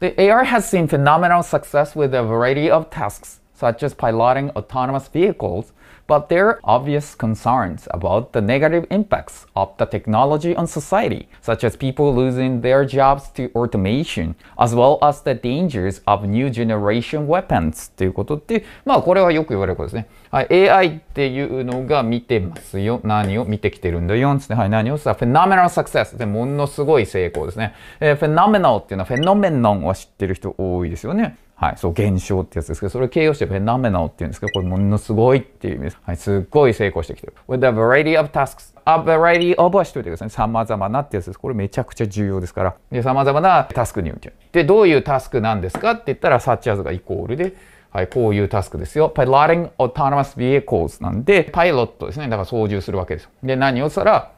The エーアイ has seen phenomenal success with a variety of tasks, such as piloting autonomous vehicles, but there are obvious concerns about the negative impacts of the technology on society, such as people losing their jobs to automation, as well as the dangers of new generation weapons ということで、まあこれはよく言われることですね。はい、エーアイ っていうのが見てますよ。何を見てきてるんだよ。つって、はい、何をさ、phenomenal success ってものすごい成功ですね。えー、phenomenal っていうのは phenomenon は知ってる人多いですよね。はい、そう、現象ってやつですけど、それを形容してフェノメノっていうんですけど、これものすごいっていう意味です。はい、すっごい成功してきてる。With a variety of tasks. A variety of はしといてくださいね。様々なってやつです。これめちゃくちゃ重要ですから。で、様々なタスクにおいて。で、どういうタスクなんですかって言ったら、サッチアズがイコールで、はい、こういうタスクですよ。Piloting autonomous vehicles なんで、パイロットですね。だから操縦するわけです。で、何をしたら、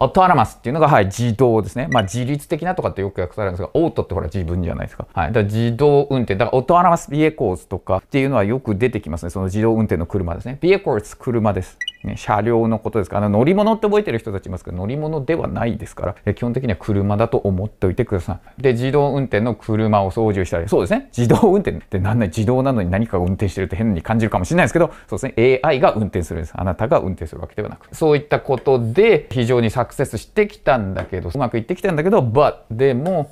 オートノマスっていうのが、はい、自動ですね。まあ、自律的なとかってよく訳されるんですが、オートってほら自分じゃないですか。はい。だから自動運転。だからオートノマスビエコーズとかっていうのはよく出てきますね。その自動運転の車ですね。ビエコーズ、車です。ね、車両のことですから、あの乗り物って覚えてる人たちいますけど、乗り物ではないですから、え基本的には車だと思っておいてください。で、自動運転の車を操縦したり、そうですね。自動運転ってなんない、自動なのに何かが運転してるって変に感じるかもしれないですけど、そうですね。エーアイ が運転するんです。あなたが運転するわけではなく。そういったことで、非常にサクセスしてきたんだけど、うまくいってきたんだけど、but でも、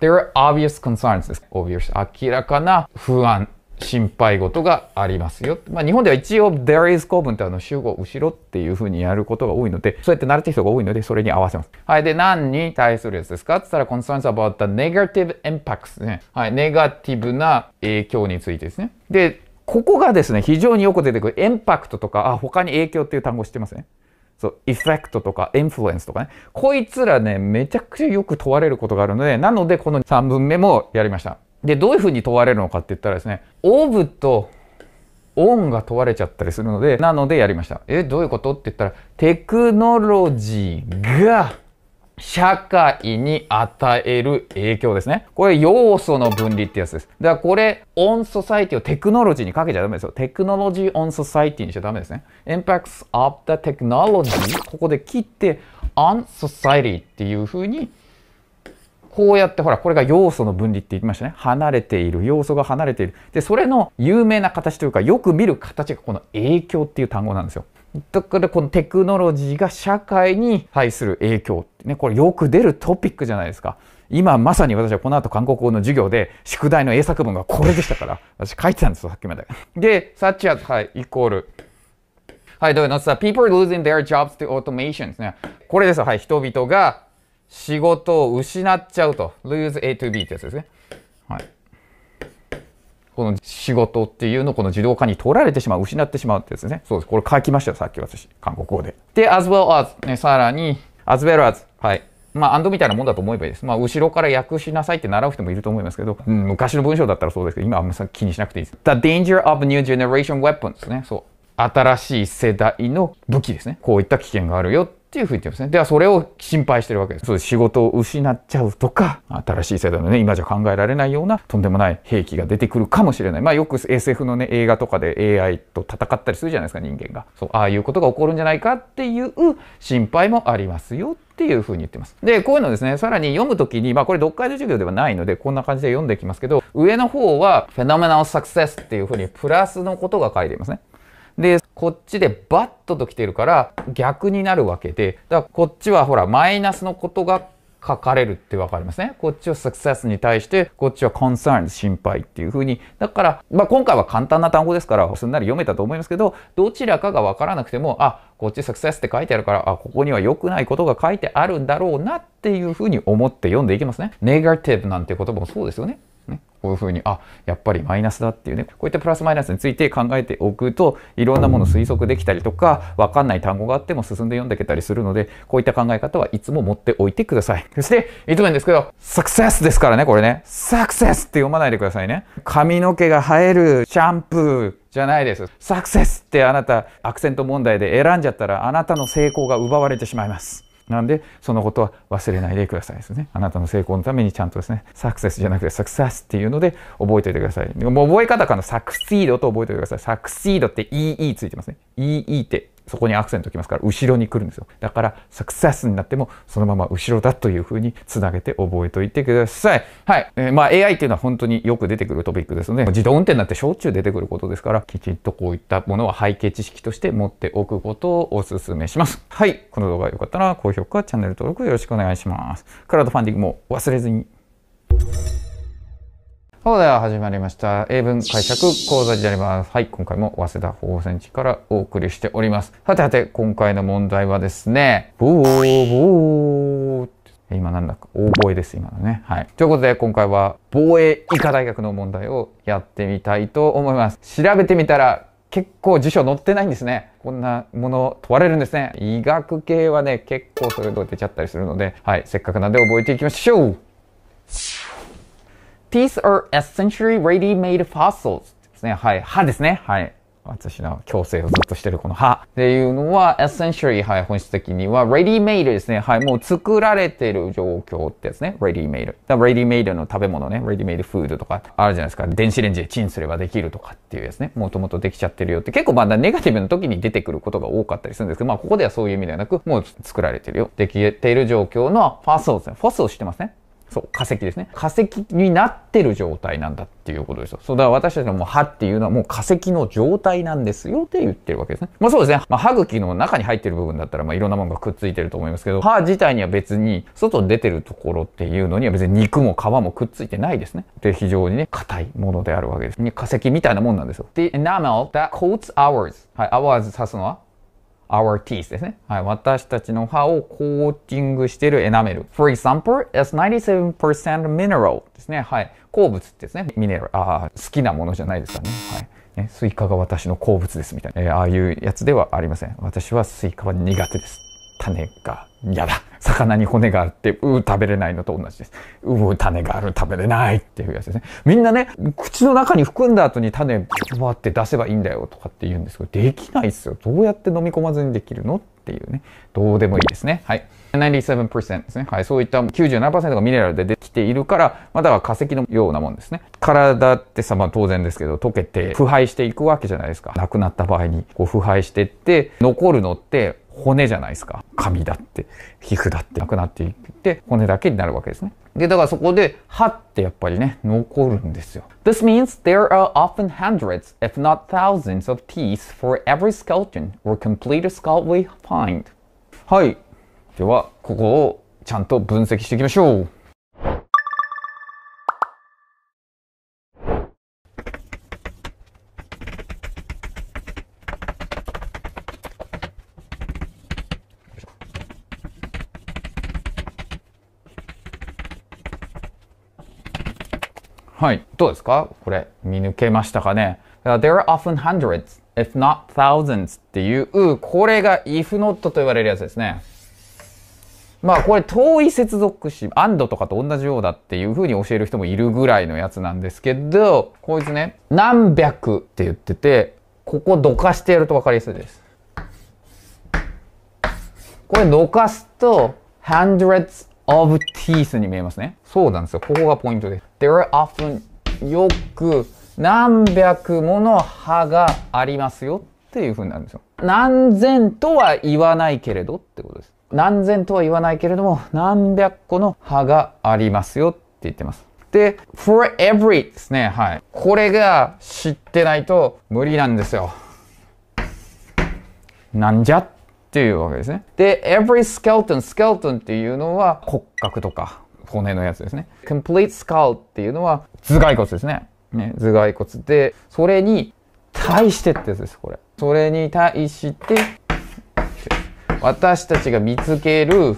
there are obvious concerns です。obvious 明らかな不安。心配事がありますよ。まあ、日本では一応 there is 構文ってあの主語後ろっていう風にやることが多いので、そうやって慣れてる人が多いので、それに合わせます。はい。で、何に対するやつですかって言ったら concerns about the negative impacts ね。はい。ネガティブな影響についてですね。で、ここがですね、非常によく出てくる。インパクトとか、あ、他に影響っていう単語知ってますね。そう、エフェクトとか、インフルエンスとかね。こいつらね、めちゃくちゃよく問われることがあるので、なのでこのさんぶんめもやりました。で、どういうふうに問われるのかって言ったらですね、オブとオンが問われちゃったりするので、なのでやりました。え、どういうことって言ったら、テクノロジーが社会に与える影響ですね。これ要素の分離ってやつです。だからこれ、オンソサイティをテクノロジーにかけちゃダメですよ。テクノロジーオンソサイティにしちゃダメですね。Impacts of the Technology ここで切って、on Society っていうふうにこうやってほら、これが要素の分離って言いましたね。離れている。要素が離れている。で、それの有名な形というか、よく見る形がこの影響っていう単語なんですよ。だからこのテクノロジーが社会に対する影響ってね、これよく出るトピックじゃないですか。今まさに私はこの後韓国語の授業で宿題の英作文がこれでしたから、私書いてたんですよ、さっきまで。で、such as、はい、イコール。はい、どういうのさ、people losing their jobs to automation ですね。これですよ、はい、人々が仕事を失っちゃうと。lose A to B ってやつですね。はい。この仕事っていうのをこの自動化に取られてしまう、失ってしまうってやつですね。そうです。これ書きましたよ、さっき私、韓国語で。で、as well as、ね、さらに、as well as、はい。まあ、and みたいなもんだと思えばいいです。まあ、後ろから訳しなさいって習う人もいると思いますけど、うん、昔の文章だったらそうですけど、今はあんまり気にしなくていいです。The danger of new generation weapons ですね。そう。新しい世代の武器ですね。こういった危険があるよ。っていうふうに言ってますね。では、それを心配してるわけです。そうです。仕事を失っちゃうとか、新しい世代のね、今じゃ考えられないような、とんでもない兵器が出てくるかもしれない。まあ、よく エスエフ のね、映画とかで エーアイ と戦ったりするじゃないですか、人間が。そう、ああいうことが起こるんじゃないかっていう心配もありますよ。っていうふうに言ってます。で、こういうのですね、さらに読むときに、まあこれ読解の授業ではないので、こんな感じで読んでいきますけど、上の方は、phenomenal success っていうふうに、プラスのことが書いていますね。で、こっちでバットと来てるから逆になるわけで、だからこっちはほらマイナスのことが書かれるって分かりますね。こっちは success に対して、こっちは concern 心配っていう風に。だから、まあ今回は簡単な単語ですから、すんなり読めたと思いますけど、どちらかが分からなくても、あ、こっち success って書いてあるから、あ、ここには良くないことが書いてあるんだろうなっていう風に思って読んでいきますね。negative なんて言葉もそうですよね。ね、こういう風に、あ、やっぱりマイナスだっていうね、こういったプラスマイナスについて考えておくと、いろんなもの推測できたりとか、わかんない単語があっても進んで読んでいけたりするので、こういった考え方はいつも持っておいてください。そして、いつも言うんですけど、サクセスですからね、これね。サクセスって読まないでくださいね。髪の毛が生えるシャンプーじゃないです。サクセスってあなた、アクセント問題で選んじゃったら、あなたの成功が奪われてしまいます。なんで、そのことは忘れないでくださいですね。あなたの成功のためにちゃんとですね、サクセスじゃなくてサクセスっていうので覚えておいてください。もう覚え方からサクシードと覚えておいてください。サクシードって イーイー ついてますね。イーイー ってそこにアクセントきますから、後ろに来るんですよ。だから、サクセスになっても、そのまま後ろだというふうにつなげて覚えておいてください。はい。えー、まあ エーアイ っていうのは本当によく出てくるトピックですので、自動運転だってしょっちゅう出てくることですから、きちんとこういったものは背景知識として持っておくことをお勧めします。はい。この動画が良かったら、高評価、チャンネル登録よろしくお願いします。クラウドファンディングも忘れずに。そうでは始まりました。英文解釈講座になります。はい、今回も早稲田法専地からお送りしております。さてさて、今回の問題はですね、ボーボー今なんだか、大声です、今のね。はい。ということで、今回は防衛医科大学の問題をやってみたいと思います。調べてみたら、結構辞書載ってないんですね。こんなもの問われるんですね。医学系はね、結構それと出ちゃったりするので、はい、せっかくなんで覚えていきましょう。These are essentially ready-made fossils ですね。はい。歯ですね。はい。私の矯正をずっとしてるこの歯っていうのは essentially、はい、本質的には ready-made ですね。はい。もう作られてる状況ってやつね。ready-made。ready-made の食べ物ね。ready-made food とかあるじゃないですか。電子レンジでチンすればできるとかっていうやつね。もともとできちゃってるよって。結構まだネガティブの時に出てくることが多かったりするんですけど、まあここではそういう意味ではなく、もう作られてるよ。できている状況の fossils ですね。fossils 知ってますね。そう、化石ですね。化石になってる状態なんだっていうことですよ。そう、だから私たちのもう歯っていうのはもう化石の状態なんですよって言ってるわけですね。まあそうですね。まあ歯茎の中に入ってる部分だったらまあいろんなものがくっついてると思いますけど、歯自体には別に外に出てるところっていうのには別に肉も皮もくっついてないですね。で、非常にね、硬いものであるわけです。化石みたいなもんなんですよ。The enamel that coats ours。はい、ours 指すのはour teeth ですね。はい。私たちの歯をコーティングしているエナメル。For example, it's ninety-seven percent mineral ですね。はい。鉱物ってですね。ミネラル。ああ、好きなものじゃないですかね。はい。ね、スイカが私の鉱物ですみたいな。えー、ああいうやつではありません。私はスイカは苦手です。種が嫌だ。魚に骨があって、うー食べれないのと同じです。うー種がある食べれないっていうやつですね。みんなね、口の中に含んだ後に種バーって出せばいいんだよとかって言うんですけど、できないですよ。どうやって飲み込まずにできるのっていうね。どうでもいいですね。はい。ninety-seven percent ですね。はい。そういった きゅうじゅうななパーセント がミネラルでできているから、または化石のようなもんですね。体ってさ、まあ当然ですけど、溶けて腐敗していくわけじゃないですか。亡くなった場合にこう腐敗していって、残るのって、骨じゃないですか。髪だって、皮膚だってなくなっていって、骨だけになるわけですね。で、だからそこで、歯ってやっぱりね、残るんですよ。This means there are often hundreds, if not thousands of teeth for every skeleton or complete skull we find. はい。では、ここをちゃんと分析していきましょう。はい。どうですか?これ、見抜けましたかね?There are often hundreds, if not thousands っていう、これが if not と言われるやつですね。まあ、これ、遠い接続詞、and とかと同じようだっていう風に教える人もいるぐらいのやつなんですけど、こいつね、何百って言ってて、ここどかしてやると分かりやすいです。これ、どかすと、hundreds of teeth に見えますね。そうなんですよ。ここがポイントです。There are often よく何百もの歯がありますよっていう風になるんですよ。何千とは言わないけれどってことです。何千とは言わないけれども何百個の歯がありますよって言ってます。で、for every ですね。はい。これが知ってないと無理なんですよ。なんじゃっっていうわけですね。で、every skeleton、skeleton っていうのは骨格とか骨のやつですね。complete skull っていうのは頭蓋骨ですね。ね、頭蓋骨で、それに対してってやつです、これ。それに対して、私たちが見つける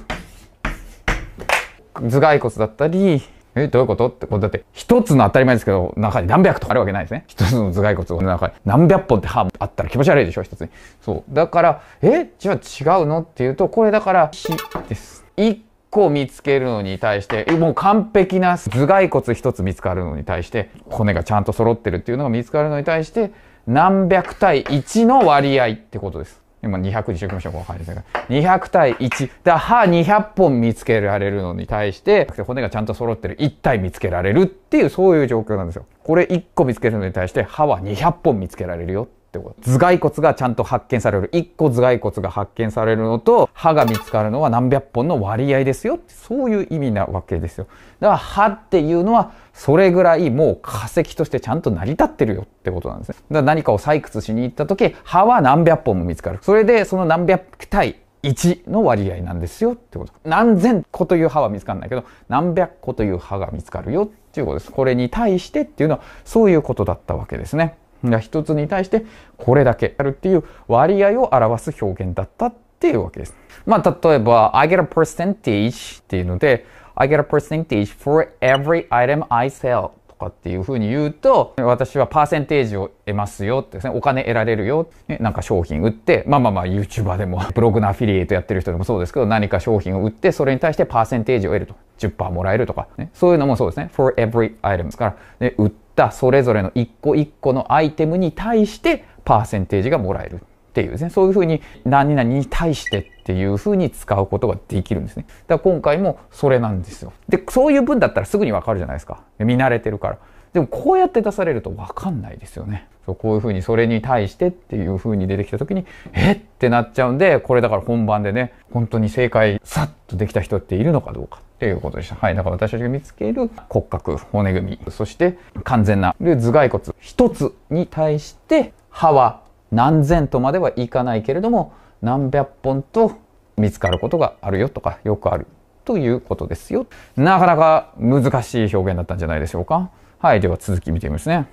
頭蓋骨だったり、え、どういうことってことだって、一つの当たり前ですけど、中に何百とかあるわけないですね。一つの頭蓋骨の中に何百本って歯あったら気持ち悪いでしょ、一つに。そう。だから、え、じゃあ違うのっていうと、これだから、ひです。一個見つけるのに対して、もう完璧な頭蓋骨一つ見つかるのに対して、骨がちゃんと揃ってるっていうのが見つかるのに対して、何百対いちの割合ってことです。今にひゃくにしておきましょう。わかりませんが。にひゃくたいいち。だ歯にひゃっぽん見つけられるのに対して、骨がちゃんと揃ってるいったい見つけられるっていう、そういう状況なんですよ。これいっこ見つけるのに対して、歯はにひゃっぽん見つけられるよってこと。頭蓋骨がちゃんと発見される。いっこ頭蓋骨が発見されるのと、歯が見つかるのは何百本の割合ですよって、そういう意味なわけですよ。だから歯っていうのは、それぐらいもう化石としてちゃんと成り立ってるよってことなんですね。だから何かを採掘しに行った時、歯は何百本も見つかる。それでその何百対いちの割合なんですよってこと。何千個という歯は見つかんないけど、何百個という歯が見つかるよっていうことです。これに対してっていうのはそういうことだったわけですね。だから一つに対してこれだけあるっていう割合を表す表現だったっていうわけです。まあ例えば、I get a percentage っていうので、I get a percentage for every item I sell とかっていう風に言うと、私はパーセンテージを得ますよってですね、お金得られるよ、ね、なんか商品売って、まあまあまあ YouTuber でもブログのアフィリエイトやってる人でもそうですけど、何か商品を売ってそれに対してパーセンテージを得ると じゅっパーセント もらえるとか、ね、そういうのもそうですね。for every item ですから、ね、売ったそれぞれの一個一個のアイテムに対してパーセンテージがもらえる。っていうですね、そういうふうに何々に対してっていうふうに使うことができるんですね。だから今回もそれなんですよ。で、そういう文だったらすぐにわかるじゃないですか。見慣れてるから。でもこうやって出されるとわかんないですよね。そう、こういうふうにそれに対してっていうふうに出てきた時に、えってなっちゃうんで、これだから本番でね、本当に正解さっとできた人っているのかどうかっていうことでした。はい。だから私たちが見つける骨格、骨組み、そして完全な頭蓋骨一つに対して、歯は何千とまではいかないけれども、何百本と見つかることがあるよとか、よくあるということですよ。なかなか難しい表現だったんじゃないでしょうか。はい。では続き見てみますね。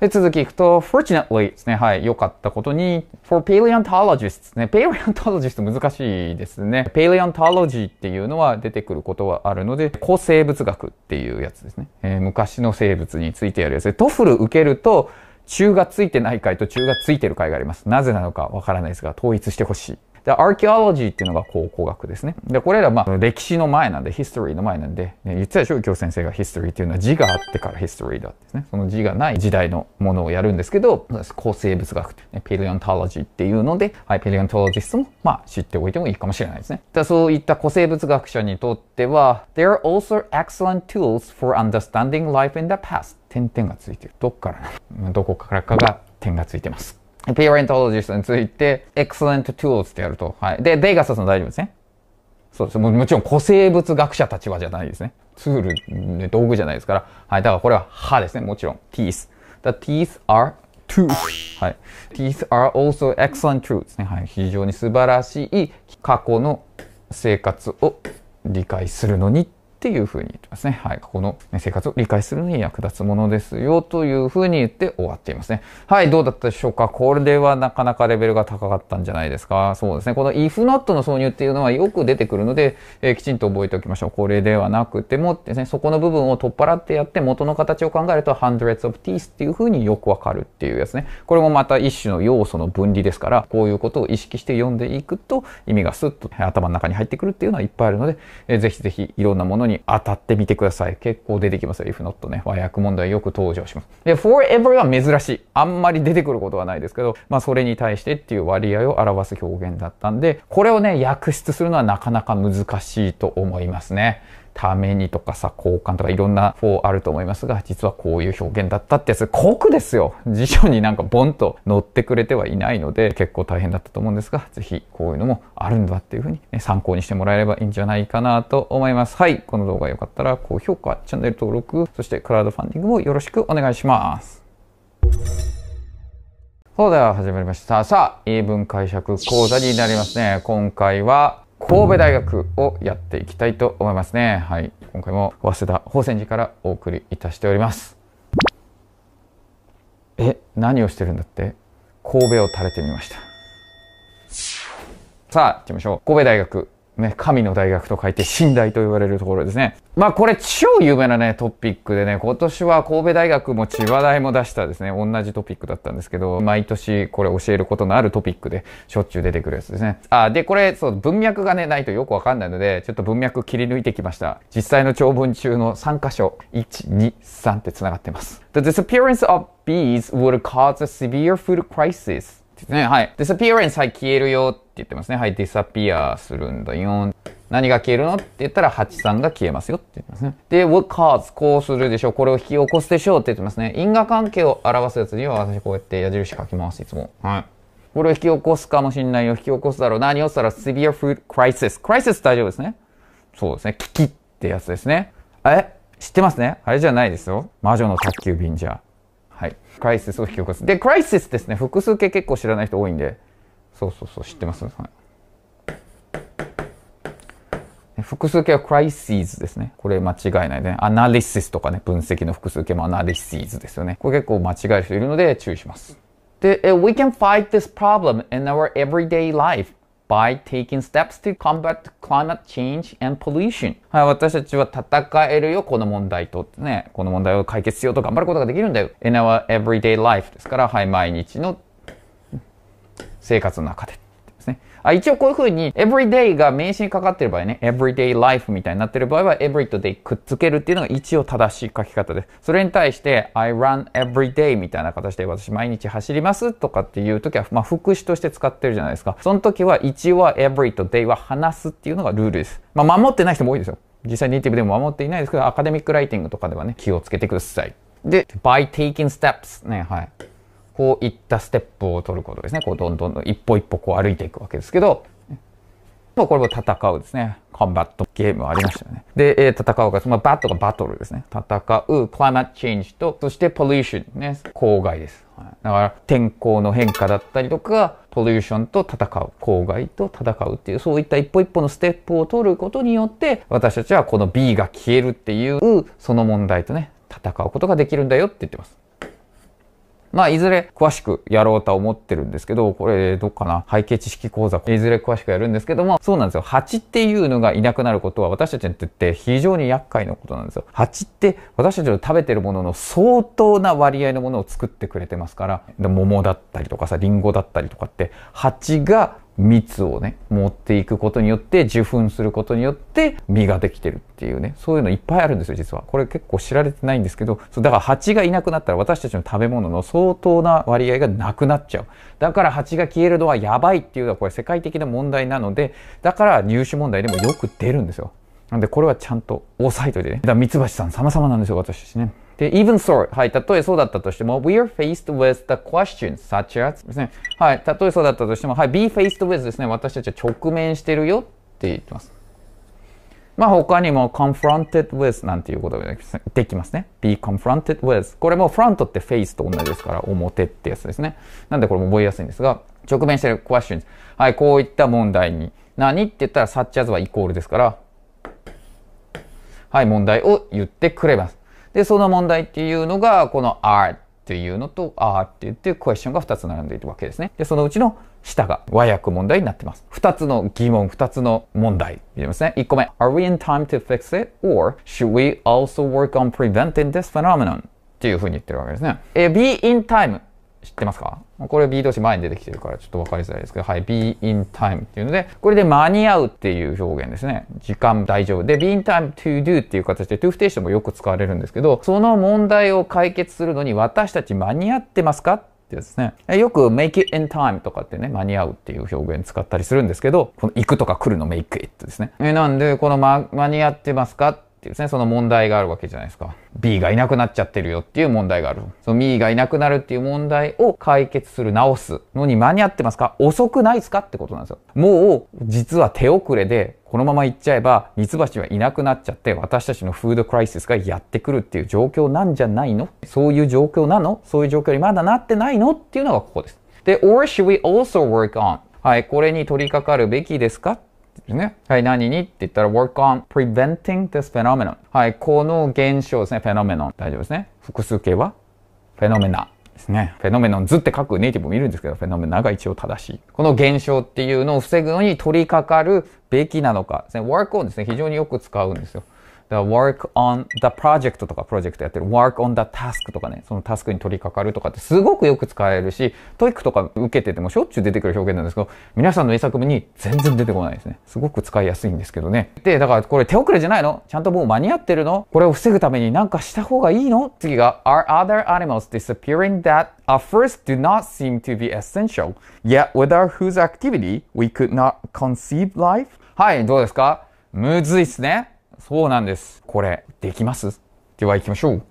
で、続きいくと、fortunately ですね。はい。良かったことに、for paleontologists ですね。paleontologist 難しいですね。paleontology っていうのは出てくることはあるので、古生物学っていうやつですね。えー、昔の生物についてやるやつで、トフル受けると、中がついてない回と中がついてる回があります。なぜなのかわからないですが、統一してほしい。で、archaeology っていうのが考古学ですね。で、これらまあ歴史の前なんで、history の前なんで、ね、言ってたでしょ、右京先生が history っていうのは字があってから history だってですね。その字がない時代のものをやるんですけど、古生物学、ね、paleontology っていうので、はい、paleontologist もまあ知っておいてもいいかもしれないですね。だそういった古生物学者にとっては、they are also excellent tools for understanding life in the past. 点々がついてる。どっから、どこからかが点がついてます。paleontologist について excellent tools ってやると。はい。で、they が指すの大丈夫ですね。そうです。もちろん古生物学者たちはじゃないですね。ツール、ね、道具じゃないですから。はい。だからこれは歯ですね。もちろん teeth。The teeth are tooth。はい。teeth are also excellent tools ね。はい。非常に素晴らしい過去の生活を理解するのにっていうふうに言ってますね。はい。過去の生活を理解するのに役立つものですよというふうに言って終わっていますね。はい。どうだったでしょうか？これではなかなかレベルが高かったんじゃないですか。そうですね。この if not の挿入っていうのはよく出てくるので、えー、きちんと覚えておきましょう。これではなくてもですね、そこの部分を取っ払ってやって元の形を考えると hundreds of teeth っていうふうによくわかるっていうやつね。これもまた一種の要素の分離ですから、こういうことを意識して読んでいくと意味がスッと頭の中に入ってくるっていうのはいっぱいあるので、えー、ぜひぜひいろんなものに当たってみてください。結構出てきますよ。if not ね。和訳問題よく登場します。で、forever は珍しい。あんまり出てくることはないですけど、まあそれに対してっていう割合を表す表現だったんで、これをね、訳出するのはなかなか難しいと思いますね。ためにとかさ、交換とかいろんなforあると思いますが、実はこういう表現だったってやつ、酷ですよ。辞書になんかボンと載ってくれてはいないので、結構大変だったと思うんですが、ぜひこういうのもあるんだっていうふうに、ね、参考にしてもらえればいいんじゃないかなと思います。はい。この動画良かったら高評価、チャンネル登録、そしてクラウドファンディングもよろしくお願いします。そうでは始まりました。さあ、英文解釈講座になりますね。今回は神戸大学をやっていきたいと思いますね。はい。今回も早稲田法泉寺からお送りいたしております。え、何をしてるんだって?神戸を垂れてみました。さあ、行きましょう。神戸大学。ね、神の大学と書いて神大と言われるところですね。まあこれ超有名なね、トピックでね、今年は神戸大学も千葉大も出したですね、同じトピックだったんですけど、毎年これ教えることのあるトピックでしょっちゅう出てくるやつですね。あ、で、これ、そう、文脈がね、ないとよくわかんないので、ちょっと文脈切り抜いてきました。実際の長文中のさん箇所、いち、に、さんって繋がってます。The disappearance of bees would cause a severe food crisis.ですね、はい。disappearance、はい、消えるよって言ってますね。はい、disappear するんだよ。何が消えるのって言ったら、はちさんが消えますよって言ってますね。で、would cause、こうするでしょう。これを引き起こすでしょうって言ってますね。因果関係を表すやつには、私こうやって矢印書きます、いつも。はい。これを引き起こすかもしれないよ。引き起こすだろう。何をしたら、severe food crisis。crisis 大丈夫ですね。そうですね。危機ってやつですね。え?知ってますね?あれじゃないですよ。魔女の宅急便じゃ。はい。クライシスを引き起こす。で、クライシスですね。複数形結構知らない人多いんで。そうそうそう、知ってます?はい。複数形はクライシスですね。これ間違いないでね。アナリシスとかね、分析の複数形もアナリシスですよね。これ結構間違える人いるので注意します。で、We can fight this problem in our everyday life.by taking steps to combat climate change and pollution. はい、私たちは戦えるよ、この問題と。ね、この問題を解決しようと頑張ることができるんだよ。in our everyday life ですから、はい、毎日の生活の中でですね。あ、一応こういう風に everyday が名詞にかかってる場合ね、everyday life みたいになってる場合は every と day くっつけるっていうのが一応正しい書き方です。それに対して I run everyday みたいな形で私毎日走りますとかっていう時は、まあ副詞として使ってるじゃないですか。その時は一応は every と day は話すっていうのがルールです。まあ守ってない人も多いですよ。実際ネイティブでも守っていないですけど、アカデミックライティングとかではね、気をつけてください。で、by taking steps ね、はい。こういったステップを取ることですね。こうどんどんどん一歩一歩こう歩いていくわけですけど、もうこれも戦うですね。コンバットゲームありましたよね。で、戦うが、まあ、バットがバトルですね。戦う、クライマットチェンジと、そしてポリューションね。公害です。はい、だから天候の変化だったりとか、ポリューションと戦う、公害と戦うっていう、そういった一歩一歩のステップを取ることによって、私たちはこの B が消えるっていう、その問題とね、戦うことができるんだよって言ってます。まあ、いずれ詳しくやろうとは思ってるんですけど、これ、どうかな?背景知識講座、いずれ詳しくやるんですけども、そうなんですよ。蜂っていうのがいなくなることは、私たちにとって非常に厄介なことなんですよ。蜂って、私たちの食べてるものの相当な割合のものを作ってくれてますから、桃だったりとかさ、リンゴだったりとかって、蜂が蜜をね、持っていくことによって、受粉することによって、実ができてるっていうね、そういうのいっぱいあるんですよ、実は。これ結構知られてないんですけど、そう、だから蜂がいなくなったら私たちの食べ物の相当な割合がなくなっちゃう。だから蜂が消えるのはやばいっていうのはこれ世界的な問題なので、だから入試問題でもよく出るんですよ。なんでこれはちゃんと押さえといてね。だからミツバチさん様々なんですよ、私たちね。で、even so, はい、たとえそうだったとしても、we are faced with the questions such as ですね。はい、たとえそうだったとしても、はい、be faced with ですね。私たちは直面してるよって言ってます。まあ他にも confronted with なんていうことができますね。be confronted with。これも front って face と同じですから、表ってやつですね。なんでこれも覚えやすいんですが、直面してる questions。はい、こういった問題に、何って言ったら such as はイコールですから、はい、問題を言ってくれます。で、その問題っていうのが、この are っていうのと are って言ってクエスチョンがふたつ並んでいるわけですね。で、そのうちの下が和訳問題になってます。ふたつの疑問、ふたつの問題。言えますね。いっこめ。Are we in time to fix it? Or should we also work on preventing this phenomenon? っていうふうに言ってるわけですね。え、be in time。知ってますか?これ B 動詞前に出てきてるからちょっとわかりづらいですけど、はい、be in time っていうので、これで間に合うっていう表現ですね。時間大丈夫。で、be in time to do っていう形で to 不定詞でもよく使われるんですけど、その問題を解決するのに私たち間に合ってますかってやつですね。よく make it in time とかってね、間に合うっていう表現使ったりするんですけど、この行くとか来るの make it ですね。え、なんで、この間、間に合ってますかっていうですね、その問題があるわけじゃないですか。B がいなくなっちゃってるよっていう問題がある。その B がいなくなるっていう問題を解決する、直すのに間に合ってますか?遅くないですかってことなんですよ。もう、実は手遅れで、このまま行っちゃえば、ミツバチはいなくなっちゃって、私たちのフードクライシスがやってくるっていう状況なんじゃないの?そういう状況なの?そういう状況にまだなってないの?っていうのがここです。で、or should we also work on? はい、これに取り掛かるべきですかですね。はい、何にって言ったら work on preventing this phenomenon。はい、この現象ですね。phenomenon。大丈夫ですね。複数形は phenomena。ですね。フェノメノンズって書くネイティブもいるんですけど、フェノメナが一応正しい。この現象っていうのを防ぐのに取り掛かるべきなのかですね。work on ですね。非常によく使うんですよ。だから work on the project とかプロジェクトやってる。work on the task とかね。そのタスクに取り掛かるとかってすごくよく使えるし、トイックとか受けててもしょっちゅう出てくる表現なんですけど、皆さんの英作文に全然出てこないですね。すごく使いやすいんですけどね。で、だからこれ手遅れじゃないの？ちゃんともう間に合ってるの？これを防ぐためになんかした方がいいの？次が Are other animals disappearing that at first do not seem to be essential, yet without whose activity we could not conceive life? はい、どうですか？むずいっすね。そうなんです。これ、できます?では行きましょう。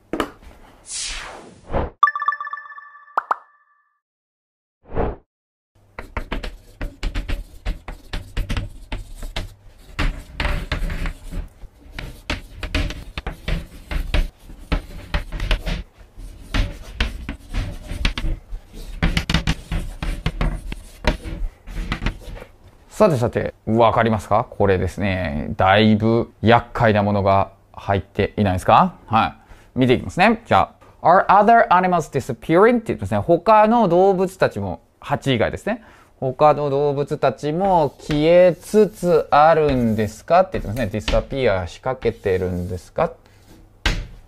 さてさて、わかりますか?これですね。だいぶ厄介なものが入っていないですか?はい。見ていきますね。じゃあ、Are other animals disappearing? って言うとですね、他の動物たちも、ハチ以外ですね。他の動物たちも消えつつあるんですか?って言ってますね。disappear 仕掛けてるんですか?っ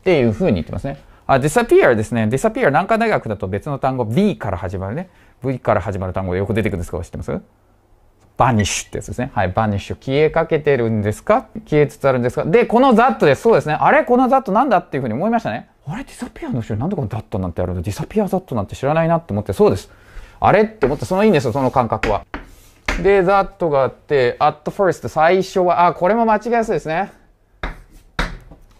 ていう風に言ってますね。あ、disappear ですね。disappear 南海大学だと別の単語 V から始まるね。V から始まる単語でよく出てくるんですけど、知ってます?バニッシュってやつですね。はい、バニッシュ。消えかけてるんですか?消えつつあるんですか?で、このザットです。そうですね。あれ?このザットなんだっていうふうに思いましたね。あれ?ディサピアの後ろになんでこのザットなんてあるの?ディサピアザットなんて知らないなって思って、そうです。あれ?って思って、そのいいんですよ、その感覚は。で、ザットがあって、at first、最初は、あ、これも間違いやすいですね。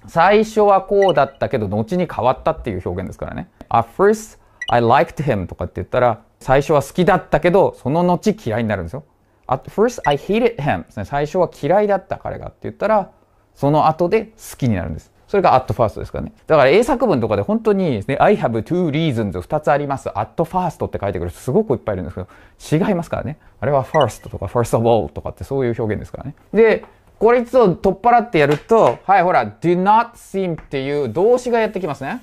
最初はこうだったけど、後に変わったっていう表現ですからね。at first, I liked him とかって言ったら、最初は好きだったけど、その後嫌いになるんですよ。At first, I hated him. 最初は嫌いだった彼がって言ったら、その後で好きになるんです。それが at first ですからね。だから英作文とかで本当にですね、I have two reasons ふたつあります。at first って書いてくる人すごくいっぱいいるんですけど、違いますからね。あれは first とか first of all とかってそういう表現ですからね。で、これを取っ払ってやると、はい、ほら、do not seem っていう動詞がやってきますね。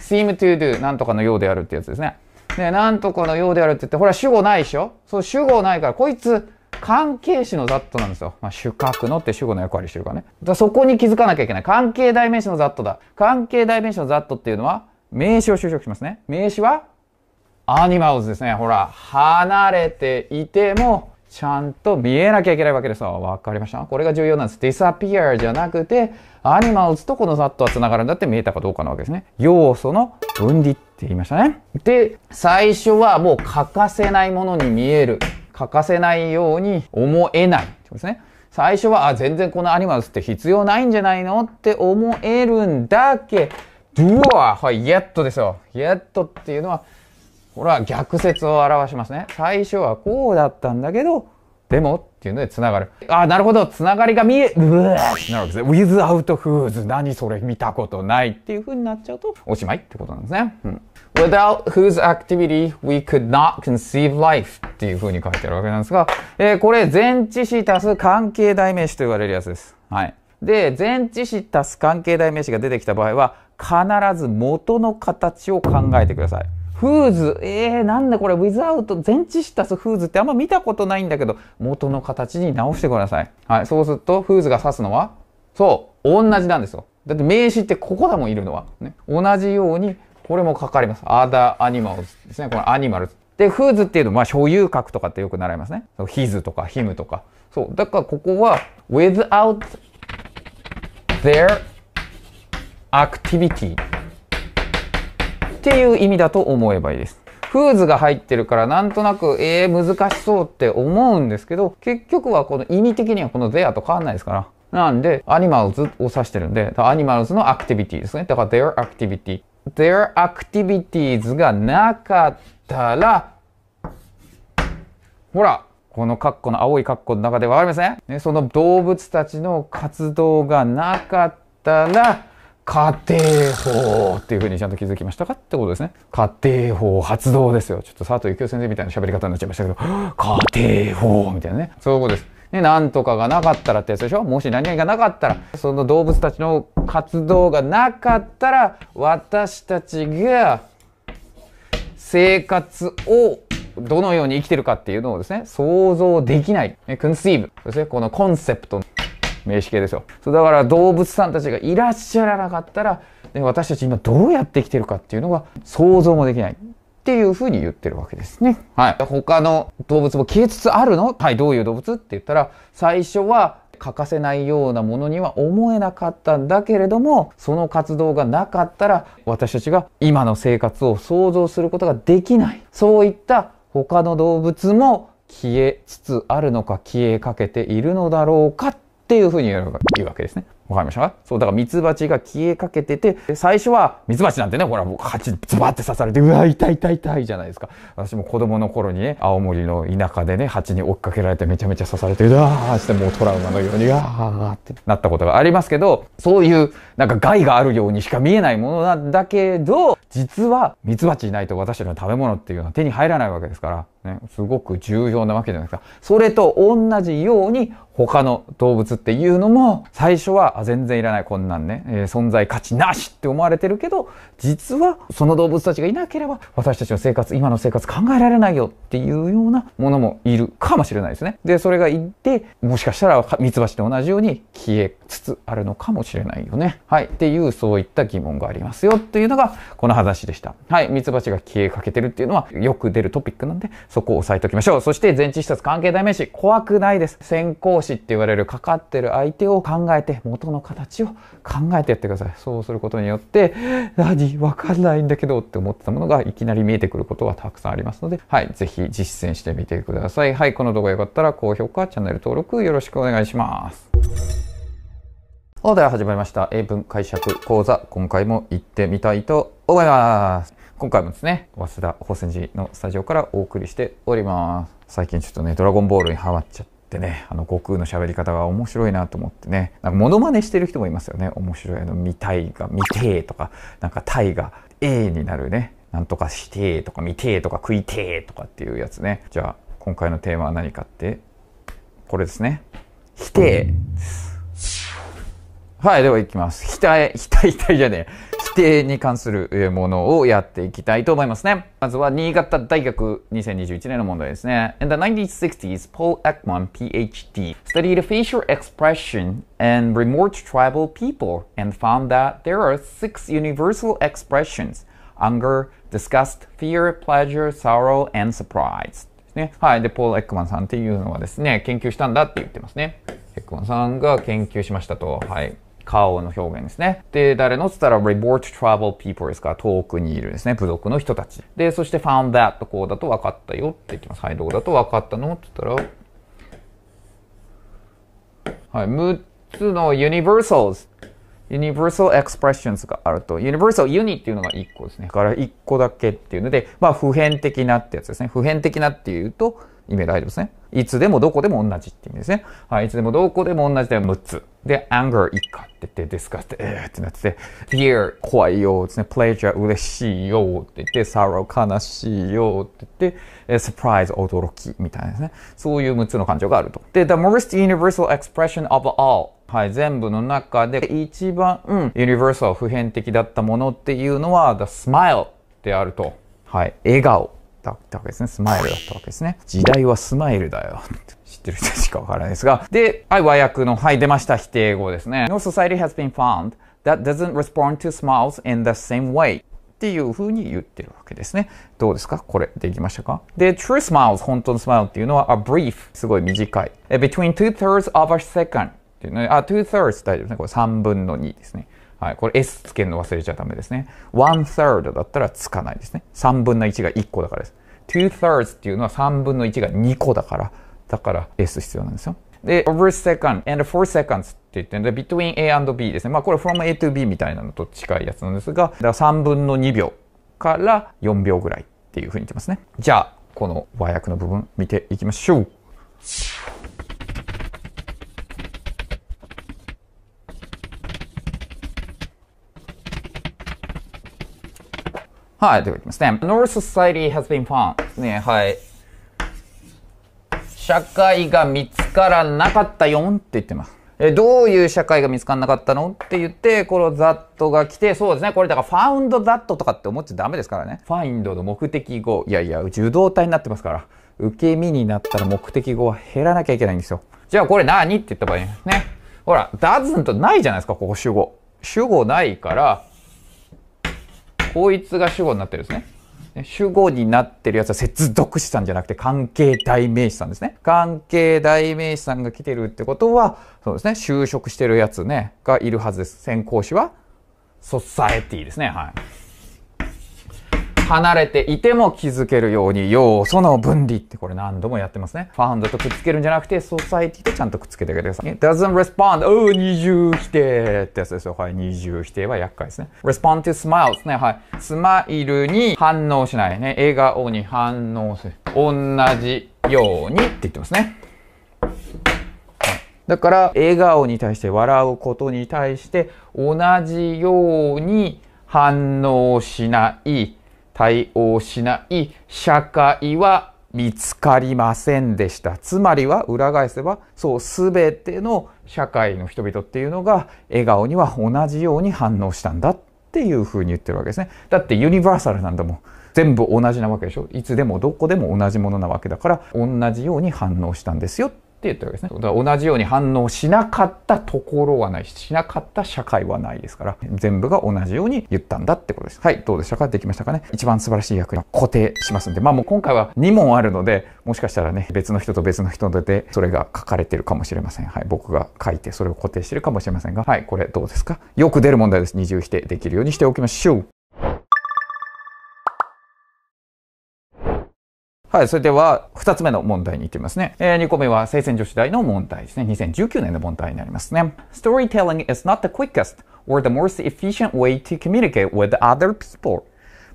seem to do なんとかのようであるってやつですね。ね、なんとかのようであるって言って、ほら、主語ないでしょ?そう、主語ないから、こいつ、関係詞のザットなんですよ。まあ、主格のって主語の役割してるからね。だからそこに気づかなきゃいけない。関係代名詞のザットだ。関係代名詞のザットっていうのは、名詞を修飾しますね。名詞は、アニマルズですね。ほら、離れていても、ちゃんと見えなきゃいけないわけですよ。わかりました?これが重要なんです。disappear じゃなくて、アニマルズとこのザットは繋がるんだって見えたかどうかなわけですね。要素の分離って言いましたね。で、最初はもう欠かせないものに見える。欠かせないように思えないってことですね。最初は、あ、全然このアニマルズって必要ないんじゃないのって思えるんだけど、はい、yet ですよ。yet っていうのは、これは逆説を表しますね。最初はこうだったんだけど、でもっていうので繋がる。ああ、なるほど。繋がりが見え、うわーなるわけですね。without whose 何それ見たことないっていう風になっちゃうとおしまいってことなんですね。うん、without whose activity we could not conceive life っていう風に書いてあるわけなんですが、えー、これ前置詞足す関係代名詞と言われるやつです。はい。で、前置詞足す関係代名詞が出てきた場合は、必ず元の形を考えてください。whose えー、なんでこれ without 前置詞足す whose ってあんま見たことないんだけど、元の形に直してください。はい、そうすると whose が指すのは、そう、同じなんですよ。だって名詞ってここだもんいるのは、ね。同じようにこれもかかります。other animals ですね。このアニマルズ。で、whose っていうのは、まあ、所有格とかってよく習いますね。his とか him とか。そう。だからここは without their activityっていう意味だと思えばいいです。whose が入ってるからなんとなく、えー、難しそうって思うんですけど、結局はこの意味的にはこの their と変わんないですから。なんで、animals を指してるんで、animals の activity ですね。だから their activity。their activities がなかったら、ほら、このカッコの青いカッコの中でわかりますね。ね、その動物たちの活動がなかったら、家庭法っていうふうにちゃんと気づきましたかってことですね。家庭法発動ですよ。ちょっと佐藤幸雄先生みたいな喋り方になっちゃいましたけど、家庭法みたいなね。そういうことです。ね、なんとかがなかったらってやつでしょ。もし何々がなかったら、その動物たちの活動がなかったら、私たちが生活をどのように生きてるかっていうのをですね、想像できない。ね、conceive。そしてこのコンセプト。名詞形ですよ。そうだから動物さんたちがいらっしゃらなかったら、ね、私たち今どうやって生きてるかっていうのが想像もできないっていうふうに言ってるわけですね。はい。他の動物も消えつつあるの？はい。どういう動物って言ったら、最初は欠かせないようなものには思えなかったんだけれども、その活動がなかったら私たちが今の生活を想像することができない。そういった他の動物も消えつつあるのか、消えかけているのだろうかっていうふうに言うわけですね。わかりましたか？そう、だからミツバチが消えかけてて、最初は、ミツバチなんてね、ほら、もう蜂ズバって刺されて、うわ、痛い痛い痛いじゃないですか。私も子供の頃にね、青森の田舎でね、蜂に追っかけられてめちゃめちゃ刺されて、うわーしてもうトラウマのように、うわーってなったことがありますけど、そういう、なんか害があるようにしか見えないものなんだけど、実はミツバチいないと私たちの食べ物っていうのは手に入らないわけですから、ね、すごく重要なわけじゃないですか。それと同じように、他の動物っていうのも、最初は、あ、全然いらない、こんなんね、えー、存在価値なしって思われてるけど、実はその動物たちがいなければ私たちの生活、今の生活考えられないよっていうようなものもいるかもしれないですね。で、それがいて、もしかしたらミツバチと同じように消えつつあるのかもしれないよね。はい。っていう、そういった疑問がありますよっていうのがこの話でした。はい。ミツバチが消えかけてるっていうのはよく出るトピックなんで、そこを押さえておきましょう。そして前置詞、関係代名詞、怖くないです。先行詞って言われるかかってる相手を考えて、元の形を考えてやってください。そうすることによって、何？わかんないんだけどって思ってたものがいきなり見えてくることはたくさんありますので、はい、ぜひ実践してみてください。はい、この動画良かったら高評価、チャンネル登録よろしくお願いします。お、では始まりました。英文解釈講座、今回も行ってみたいと思います。今回もですね、早稲田法泉寺のスタジオからお送りしております。最近ちょっとね、ドラゴンボールにハマっちゃって、でね、あの悟空の喋り方が面白いなと思ってね、なんかモノマネしてる人もいますよね。面白いの「見たい」が「見てー」とか、なんか「たい」が「えー」になるね、なんとかしてーとか見てーとか食いてーとかっていうやつね。じゃあ今回のテーマは何かってこれですね。否定です。はい、ではいきます。否定、否定、否定じゃねえ、否定に関するものをやっていきたいと思いますね。まずは新潟大学にせんにじゅういちねんの問題ですね。In the nineteen sixties, Paul Ekman, ピーエイチディー, studied facial expression in remote tribal people and found that there are six universal expressions: anger, disgust, fear, pleasure, sorrow, and surprise. ね、はい。で、Paul Ekman さんっていうのはですね、研究したんだって言ってますね。Ekman さんが研究しましたと。はい。顔の表現ですね。で、誰のつったら remote tribal people ですから、遠くにいるですね、部族の人たち。で、そして found that こうだと分かったよって言ってます。はい、どうだと分かったのって言ったら、はい、むっつの universals、universal expressions があると。universal、uni っていうのがいっこですね。だからいっこだけっていうので、まあ普遍的なってやつですね。普遍的なっていうと、意味大丈夫ですね。いつでもどこでも同じって意味ですね。はい、いつでもどこでも同じでむっつ。で、anger 以下って言って、disgust えーってなってて、fear 怖いよですね。pleasure 嬉しいよって言って、sorrow 悲しいよって言って、surprise 驚きみたいなですね。そういうむっつの感情があると。で、the most universal expression of all。はい、全部の中で一番、うん、universal 普遍的だったものっていうのは、the smile であると。はい、笑顔。だったわけですね。スマイルだったわけですね。時代はスマイルだよ。知ってる人しかわからないですが。で、はい、和訳の、はい、出ました。否定語ですね。No society has been found that doesn't respond to smiles in the same way. っていう風に言ってるわけですね。どうですか？これ、できましたか？で、true smiles、本当のスマイルっていうのは、a brief、すごい短い。between two thirds of a second っていうので、あ、two thirds 大丈夫ですね。これさんぶんのにですね。はい。これ S つけるの忘れちゃダメですね。one third だったらつかないですね。さんぶんのいちがいっこだからです。two thirds っていうのはさんぶんのいちがにこだから。だから S 必要なんですよ。で、over second and four seconds って言ってるので、between A and B ですね。まあこれ from A to B みたいなのと近いやつなんですが、だからさんぶんのにびょうからよんびょうぐらいっていうふうに言ってますね。じゃあ、この和訳の部分見ていきましょう。はい、出てきますね。Our society has been found ですね。はい。社会が見つからなかったよんって言ってます。え、どういう社会が見つからなかったのって言って、この that が来て、そうですね。これだから found that とかって思っちゃダメですからね。find の目的語。いやいや、受動体になってますから。受け身になったら目的語は減らなきゃいけないんですよ。じゃあこれ何って言った場合ね。ほら、doesn't ないじゃないですか、ここ主語。主語ないから、こいつが主語になってるんですね。主語になってるやつは接続詞さんじゃなくて関係代名詞さんですね。関係代名詞さんが来てるってことは、そうですね、就職してるやつね、がいるはずです。先行詞は、ソサエティですね。はい。離れていても気づけるように要素の分離ってこれ何度もやってますね。ファウンドとくっつけるんじゃなくて、ソサエティとちゃんとくっつけてあげてください。doesn't respond, おう、二重否定ってやつですよ。はい、二重否定は厄介ですね。respond to smile ですね。はい。スマイルに反応しないね。笑顔に反応する。同じようにって言ってますね。だから、笑顔に対して笑うことに対して、同じように反応しない。対応しない社会は見つかりませんでした。つまりは裏返せば、そう、すべての社会の人々っていうのが笑顔には同じように反応したんだっていうふうに言ってるわけですね。だってユニバーサルなんだもん。全部同じなわけでしょ。いつでもどこでも同じものなわけだから、同じように反応したんですよって言ってるわけですね。だから同じように反応しなかったところはないし、しなかった社会はないですから、全部が同じように言ったんだってことです。はい、どうでしたか？できましたかね？一番素晴らしい役に固定しますんで、まあもう今回はに問あるので、もしかしたらね、別の人と別の人でそれが書かれてるかもしれません。はい、僕が書いてそれを固定してるかもしれませんが、はい、これどうですか？よく出る問題です。二重否定できるようにしておきましょう。はい、それではふたつめの問題に行ってみますね。えー、にこめは聖戦女子大の問題ですね。にせんじゅうきゅうねんの問題になりますね。Storytelling is not the quickest or the most efficient way to communicate with other people,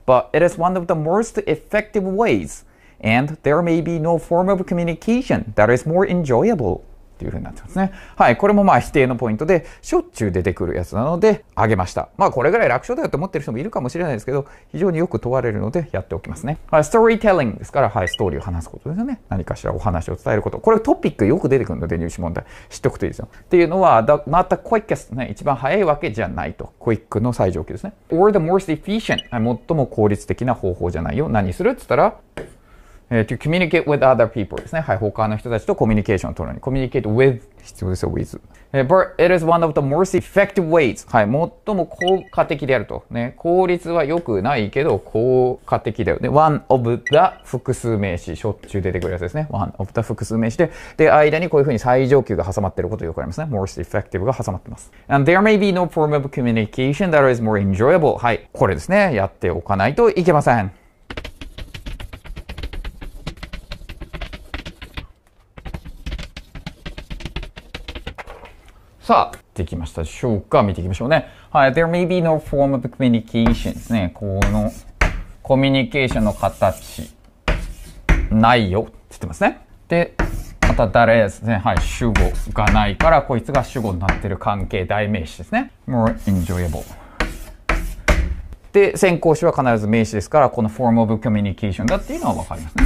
but it is one of the most effective ways, and there may be no form of communication that is more enjoyable.というふうになってますね。はい。これもまあ否定のポイントで、しょっちゅう出てくるやつなので、あげました。まあこれぐらい楽勝だよと思ってる人もいるかもしれないですけど、非常によく問われるのでやっておきますね。はい。ストーリーテリングですから、はい。ストーリーを話すことですよね。何かしらお話を伝えること。これトピックよく出てくるので、入試問題。知っておくといいですよ。っていうのは、the, not the quickest ね。一番早いわけじゃないと。クイックの最上級ですね。or the most efficient。はい。最も効率的な方法じゃないよ。何するって言ったら、to communicate with other people ですね。はい。他の人たちとコミュニケーションを取るのに。communicate with 必要ですよ、with。but it is one of the most effective ways。はい。最も効果的であると。ね。効率は良くないけど、効果的だよね。one of the 複数名詞。しょっちゅう出てくるやつですね。one of the 複数名詞で。で、間にこういうふうに最上級が挟まってることよくありますね。most effective が挟まってます。and there may be no form of communication that is more enjoyable。はい。これですね。やっておかないといけません。さあ、できましたでしょうか？見ていきましょうね。はい。There may be no form of communication ですね。この、コミュニケーションの形、ないよって言ってますね。で、また誰ですね。はい。主語がないから、こいつが主語になってる関係代名詞ですね。more enjoyable。で、先行詞は必ず名詞ですから、この form of communication だっていうのはわかりますね。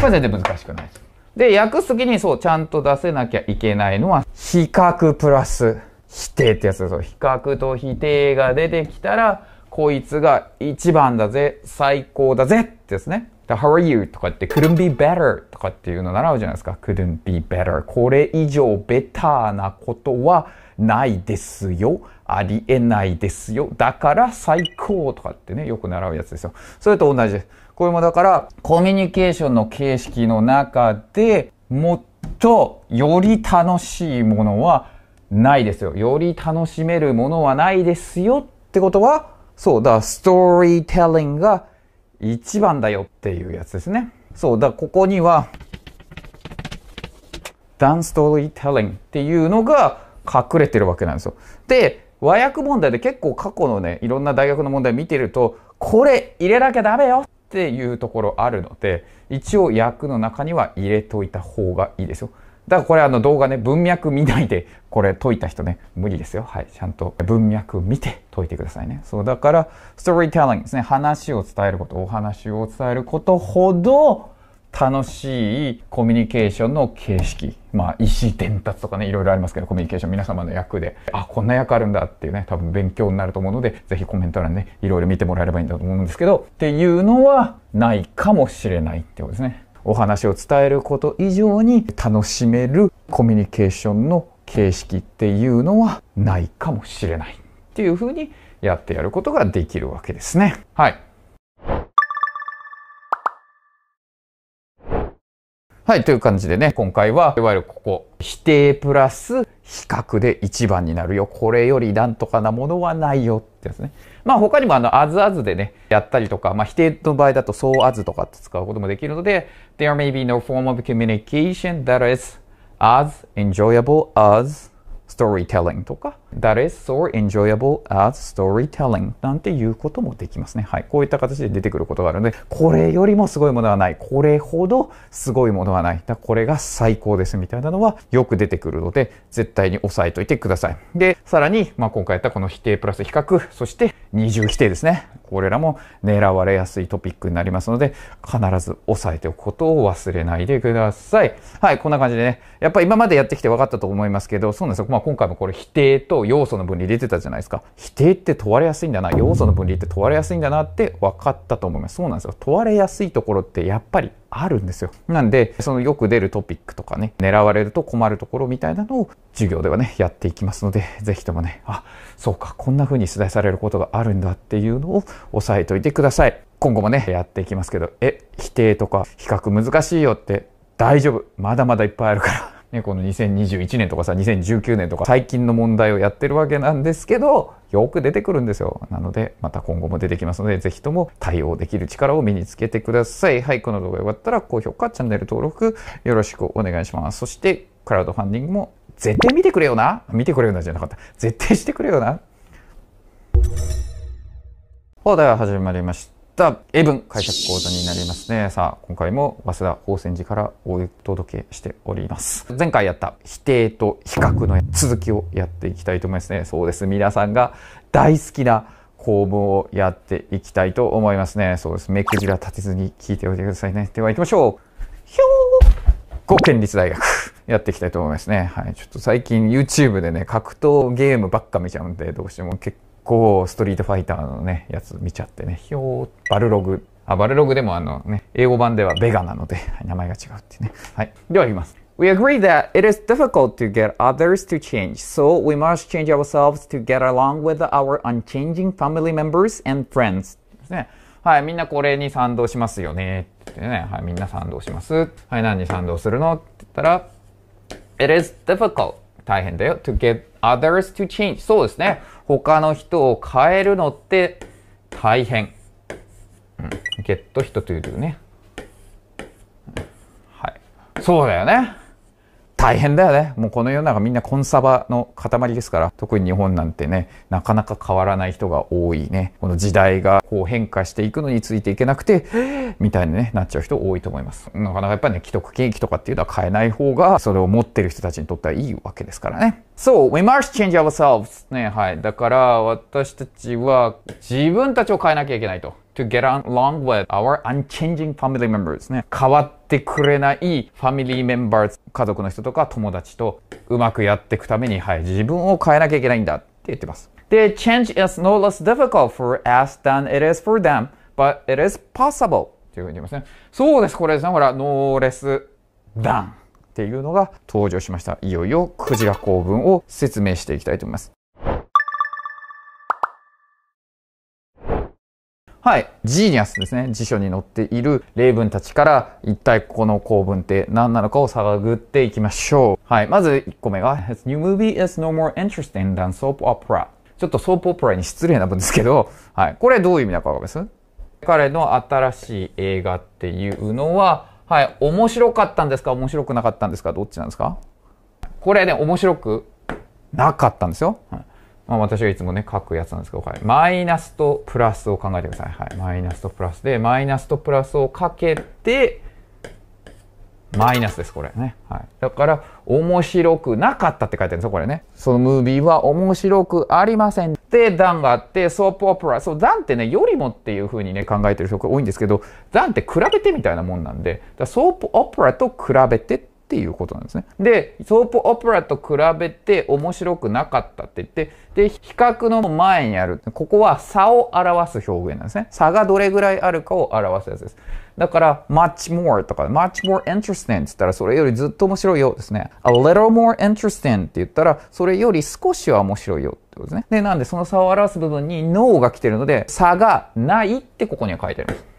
これ全然難しくないです。で、訳すときにそう、ちゃんと出せなきゃいけないのは、比較プラス否定ってやつですよ。比較と否定が出てきたら、こいつが一番だぜ、最高だぜってやつね。How are you? とかって、couldn't be better とかっていうの習うじゃないですか。couldn't be better。これ以上ベターなことはないですよ。ありえないですよ。だから最高とかってね、よく習うやつですよ。それと同じです。これもだから、コミュニケーションの形式の中でもっとより楽しいものはないですよ。より楽しめるものはないですよってことは、そうだ、ストーリーテリングが一番だよっていうやつですね。そうだ、ここには、done storytelling っていうのが隠れてるわけなんですよ。で、和訳問題で結構過去のね、いろんな大学の問題見てると、これ入れなきゃダメよっていうところあるので、一応訳の中には入れといた方がいいですよ。だからこれあの動画ね、文脈見ないでこれ解いた人ね、無理ですよ。はい。ちゃんと文脈見て解いてくださいね。そう、だから、ストーリーテリングですね。話を伝えること、お話を伝えることほど楽しいコミュニケーションの形式。まあ、意思伝達とかね、いろいろありますけど、コミュニケーション皆様の役で、あ、こんな役あるんだっていうね、多分勉強になると思うので、ぜひコメント欄でね、いろいろ見てもらえればいいんだと思うんですけど、っていうのはないかもしれないってことですね。お話を伝えること以上に楽しめるコミュニケーションの形式っていうのはないかもしれないっていうふうにやってやることができるわけですね。はい。はい、という感じでね、今回はいわゆるここ、否定プラス比較で一番になるよ。これよりなんとかなものはないよってやつね。まあ他にもあの、as as でね、やったりとか、まあ否定の場合だと so as とかって使うこともできるので、there may be no form of communication that is as enjoyable as storytelling とか、that is so enjoyable as storytelling なんていうこともできますね。はい。こういった形で出てくることがあるので、これよりもすごいものはない。これほどすごいものはない。だこれが最高ですみたいなのはよく出てくるので、絶対に押さえといてください。で、さらに、まあ、今回やったこの否定プラス比較、そして二重否定ですね。これらも狙われやすいトピックになりますので、必ず押さえておくことを忘れないでください。はい。こんな感じでね。やっぱり今までやってきて分かったと思いますけど、そうなんですよ。まあ、今回もこれ否定と要素の分離出てたじゃないですか。否定って問われやすいんだな。要素の分離って問われやすいんだなって分かったと思います。そうなんですよ。問われやすいところってやっぱりあるんですよ。なんで、そのよく出るトピックとかね、狙われると困るところみたいなのを授業ではね、やっていきますので、ぜひともね、あ、そうか、こんな風に出題されることがあるんだっていうのを押さえておいてください。今後もね、やっていきますけど、え、否定とか比較難しいよって大丈夫。まだまだいっぱいあるから。ね、このにせんにじゅういちねんとかさ、にせんじゅうきゅうねんとか最近の問題をやってるわけなんですけど、よく出てくるんですよ。なので、また今後も出てきますので、ぜひとも対応できる力を身につけてください。はい、この動画が良かったら高評価、チャンネル登録よろしくお願いします。そして、クラウドファンディングも絶対見てくれよな。見てくれよなじゃなかった。絶対してくれよな。では始まりました。英文解釈講座になりますね。さあ、今回も早稲田法泉寺からお届けしております。前回やった否定と比較の続きをやっていきたいと思いますね。そうです。皆さんが大好きな項目をやっていきたいと思いますね。そうです。目くじら立てずに聞いておいてくださいね。では行きましょう。ひょーご県立大学やっていきたいと思いますね。はい。ちょっと最近 YouTube でね、格闘ゲームばっか見ちゃうんで、どうしても結構こう、ストリートファイターのね、やつ見ちゃってね、ひょー、バルログ。あ、バルログでもあのね、英語版ではベガなので、名前が違うっていうね。はい。では行きます。We agree that it is difficult to get others to change, so we must change ourselves to get along with our unchanging family members and friends. ですね。はい、みんなこれに賛同しますよね。ってね。はい、みんな賛同します。はい、何に賛同するのって言ったら、It is difficult. 大変だよ。to get others to change. そうですね。他の人を変えるのって大変。うん、get人to do ね。はい。そうだよね。大変だよね。もうこの世の中みんなコンサバの塊ですから、特に日本なんてね、なかなか変わらない人が多いね。この時代がこう変化していくのについていけなくて、みたいに、ね、なっちゃう人多いと思います。なかなかやっぱりね、既得権益とかっていうのは変えない方が、それを持ってる人たちにとってはいいわけですからね。So, we must change ourselves. ね、はい。だから私たちは自分たちを変えなきゃいけないと。to get along with our unchanging family members ね。変わってくれないファミリーメンバーズ、家族の人とか友達とうまくやっていくために、はい、自分を変えなきゃいけないんだって言ってます。で、change is no less difficult for us than it is for them, but it is possible っていうふうに言いますね。そうです、これですね。ほら、no less than っていうのが登場しました。いよいよクジラ構文を説明していきたいと思います。はい。ジーニアスですね。辞書に載っている例文たちから、一体この構文って何なのかを探っていきましょう。はい。まずいっこめが、His new movie is no more interesting than soap opera. ちょっとソープオペラに失礼な分ですけど、はい。これどういう意味だかわかります？彼の新しい映画っていうのは、はい。面白かったんですか？面白くなかったんですか？どっちなんですか？これね、面白くなかったんですよ。はい。まあ私がいつもね、書くやつなんですけど、はい。マイナスとプラスを考えてください。はい。マイナスとプラスで、マイナスとプラスをかけて、マイナスです、これね。はい。だから、面白くなかったって書いてあるんですよ、これね。そのムービーは面白くありません。で、段があって、ソープオペラ。そう、段ってね、よりもっていう風にね、考えてる人が多いんですけど、段って比べてみたいなもんなんで、だソープオペラと比べてっていうことなんですね。で、ソープオペラと比べて面白くなかったって言って、で、比較の前にある。ここは差を表す表現なんですね。差がどれぐらいあるかを表すやつです。だから、much more とか、much more interesting って言ったら、それよりずっと面白いよですね。a little more interesting って言ったら、それより少しは面白いよってことですね。で、なんでその差を表す部分に no が来てるので、差がないってここには書いてあるんです。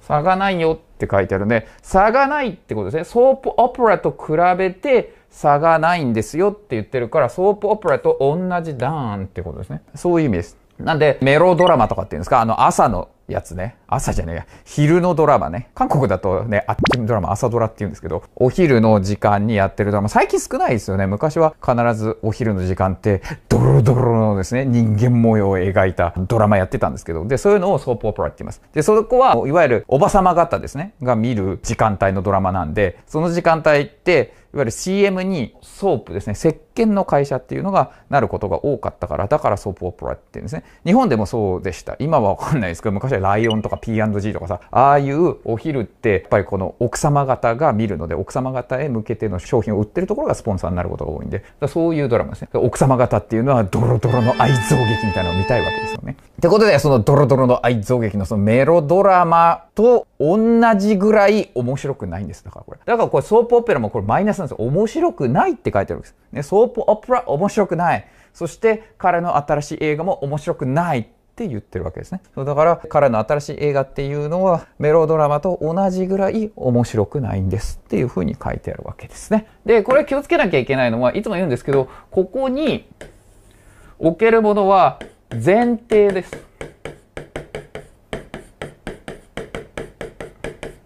差がないよって書いてあるんで、差がないってことですね。ソープオペラと比べて、差がないんですよって言ってるから、ソープオペラと同じダーンってことですね。そういう意味です。なんで、メロドラマとかっていうんですか、あの、朝のやつね。朝じゃねえや。昼のドラマね。韓国だとね、あっちのドラマ、朝ドラって言うんですけど、お昼の時間にやってるドラマ、最近少ないですよね。昔は必ずお昼の時間って、ドロドロのですね、人間模様を描いたドラマやってたんですけど、で、そういうのをソープオペラって言います。で、そこは、いわゆるおばさま方ですね、が見る時間帯のドラマなんで、その時間帯って、いわゆる シーエム にソープですね、石鹸の会社っていうのがなることが多かったから、だからソープオペラって言うんですね。日本でもそうでした。今はわかんないですけど、昔はライオンとか ピーアンドジー とかさ、ああいうお昼って、やっぱりこの奥様方が見るので、奥様方へ向けての商品を売ってるところがスポンサーになることが多いんで、だそういうドラマですね。奥様方っていうのはドロドロの愛憎劇みたいなのを見たいわけですよね。ってことで、そのドロドロの愛憎劇のそのメロドラマと同じぐらい面白くないんです。だからこれ。だからこれソープオペラもこれマイナスなんですよ。面白くないって書いてあるんです。ね、ソープオペラ面白くない。そして彼の新しい映画も面白くないって言ってるわけですね。だから彼の新しい映画っていうのはメロドラマと同じぐらい面白くないんですっていうふうに書いてあるわけですね。で、これ気をつけなきゃいけないのは、いつも言うんですけど、ここに置けるものは前提です。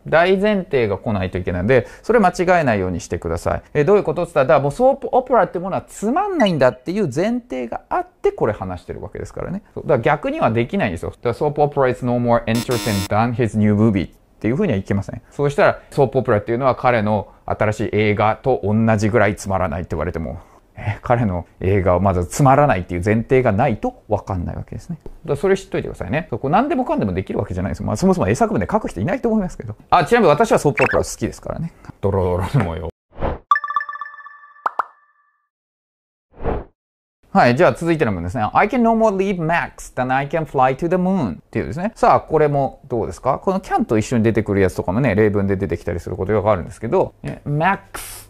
大前提が来ないといけないので、それ間違えないようにしてください。えどういうことって言ったら、もうソープオペラってものはつまんないんだっていう前提があって、これ話してるわけですからね。だから逆にはできないんですよ。ソープオペラ is no more interesting than his new movie っていうふうにはいけません。そうしたら、ソープオペラっていうのは彼の新しい映画と同じぐらいつまらないって言われても、え彼の映画はまだつまらないっていう前提がないと分かんないわけですね。だからそれ知っといてくださいね。そこ何でもかんでもできるわけじゃないですよ。まあそもそも英作文で書く人いないと思いますけど。あ、ちなみに私はソープオペラ好きですからね。ドロドロの模様。はい。じゃあ続いての文ですね。I can no more leave Max than I can fly to the moon っていうですね。さあ、これもどうですか？この can と一緒に出てくるやつとかもね、例文で出てきたりすることがあるんですけど、Max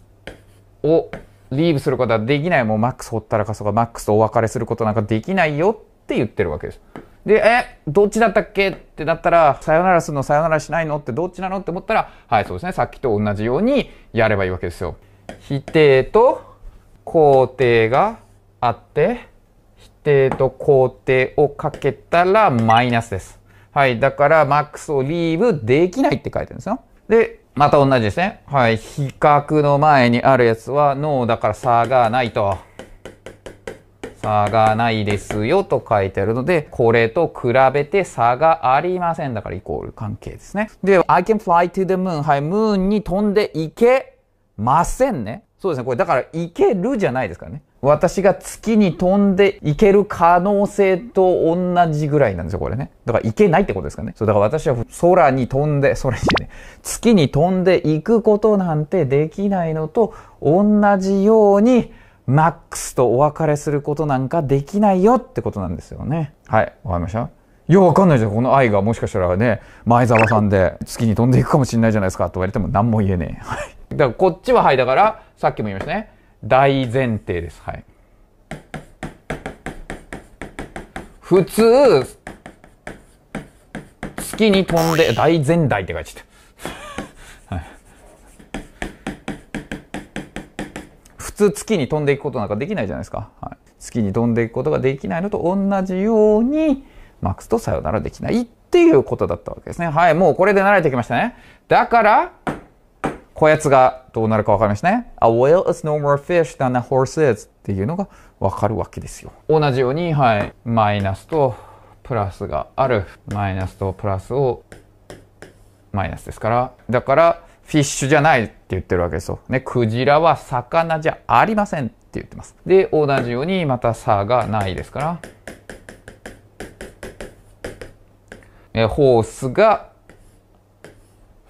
をリーブすることはできない。もうマックスほったらかすとか、マックスとお別れすることなんかできないよって言ってるわけです。で、え、どっちだったっけってなったら、さよならするの、さよならしないのってどっちなのって思ったら、はい、そうですね。さっきと同じようにやればいいわけですよ。否定と肯定があって、否定と肯定をかけたらマイナスです。はい。だから、マックスをリーブできないって書いてるんですよ。で、また同じですね。はい。比較の前にあるやつは、ノーだから差がないと。差がないですよと書いてあるので、これと比べて差がありません。だからイコール関係ですね。で、I can fly to the moon。はい。ムーンに飛んでいけませんね。そうですね。これだからいけるじゃないですからね。私が月に飛んでいける可能性と同じぐらいなんですよ、これね。だからいけないってことですかね。そう、だから私は空に飛んで、空にね、月に飛んでいくことなんてできないのと同じように、マックスとお別れすることなんかできないよってことなんですよね。はい、わかりました？いや、わかんないじゃん。この愛がもしかしたらね、前澤さんで月に飛んでいくかもしれないじゃないですかと言われても何も言えねえ。はい。だからこっちははい、だからさっきも言いましたね。大前提です。はい。普通、月に飛んで、大前提って書いちゃった。はい。普通月に飛んでいくことなんかできないじゃないですか。はい。月に飛んでいくことができないのと同じように、マックスとさよならできないっていうことだったわけですね。はい。もうこれで慣れてきましたね。だから、こやつがどうなるかわかりましたね。A whale is no more fish than a horse is っていうのがわかるわけですよ。同じように、はい、マイナスとプラスがあるマイナスとプラスをマイナスですから、だからフィッシュじゃないって言ってるわけですよ、ね、クジラは魚じゃありませんって言ってます。で同じようにまた差がないですから、えホースが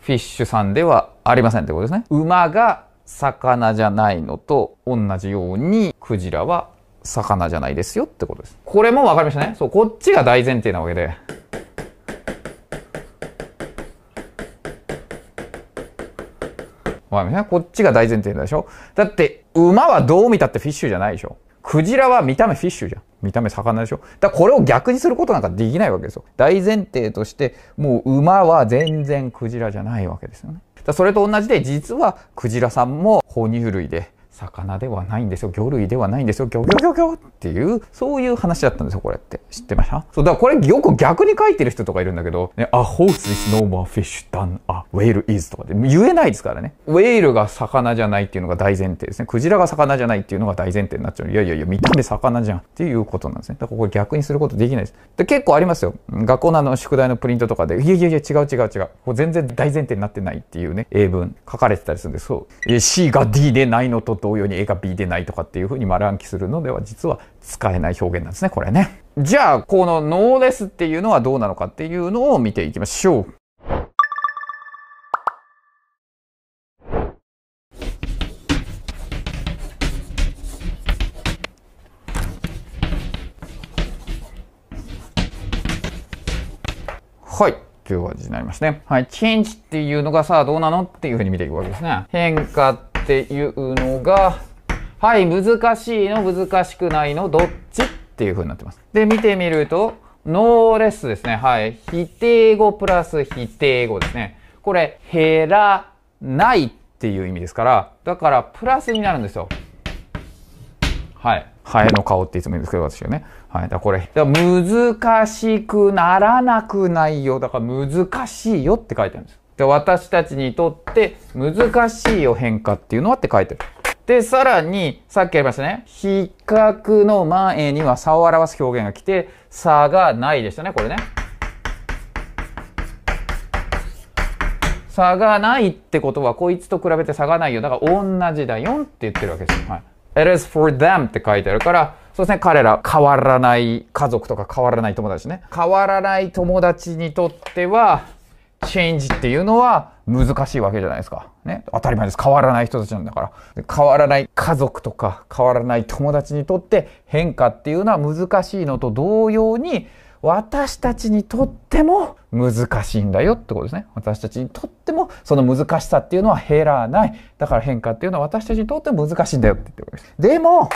フィッシュさんではありませんってことですね。馬が魚じゃないのと同じようにクジラは魚じゃないですよってことです。これも分かりましたね。そう、こっちが大前提なわけで、わかりました。こっちが大前提でしょ。だって馬はどう見たってフィッシュじゃないでしょ。クジラは見た目フィッシュじゃん。見た目魚でしょ。だからこれを逆にすることなんかできないわけですよ。大前提としてもう馬は全然クジラじゃないわけですよね。だからそれと同じで、実はクジラさんも哺乳類で魚ではないんですよ。魚類ではないんですよ。ギョギョギョギョっていう、そういう話だったんですよ、これって。知ってました？そう、だからこれよく逆に書いてる人とかいるんだけど、ね、A horse is no more fish than a whale is とかって言えないですからね。ウェールが魚じゃないっていうのが大前提ですね。クジラが魚じゃないっていうのが大前提になっちゃう。いやいやいや、見た目魚じゃんっていうことなんですね。だからこれ逆にすることできないです。で、結構ありますよ。学校の宿題のプリントとかで、いやいやいや、違う違う違う。これ全然大前提になってないっていうね、英文書かれてたりするんです。そう。C が D でないのとと、同様に A が B でないとかっていう風に丸暗記するのでは実は使えない表現なんですね、これね。じゃあこのノーレスっていうのはどうなのかっていうのを見ていきましょう。はい、という感じになりますね。はい、チェンジっていうのがさあどうなのっていう風に見ていくわけですね。変化っていうのが、はい、難しいの難しくないのどっちっていう風になってます。で見てみるとノーレスですね。はい、否定語プラス否定語ですね。これ減らないっていう意味ですから、だからプラスになるんですよ。はい、ハエの顔っていつも言うんですけど私はね。はい、だからこれだから難しくならなくないよ、だから難しいよって書いてあるんです。で私たちにとって難しいよ変化っていうのはって書いてる。でさらにさっきやりましたね、比較の前には差を表す表現が来て差がないでしたね、これね。差がないってことはこいつと比べて差がないよ、だから同じだよって言ってるわけですよ。はい、It is for them って書いてあるから、そうですね、彼ら変わらない家族とか変わらない友達ね。変わらない友達にとっては、チェンジっていうのは難しいわけじゃないですか。ね。当たり前です。変わらない人たちなんだから。変わらない家族とか変わらない友達にとって変化っていうのは難しいのと同様に、私たちにとっても難しいんだよってことですね。私たちにとってもその難しさっていうのは減らない。だから変化っていうのは私たちにとっても難しいんだよって言ってるわけです。でも、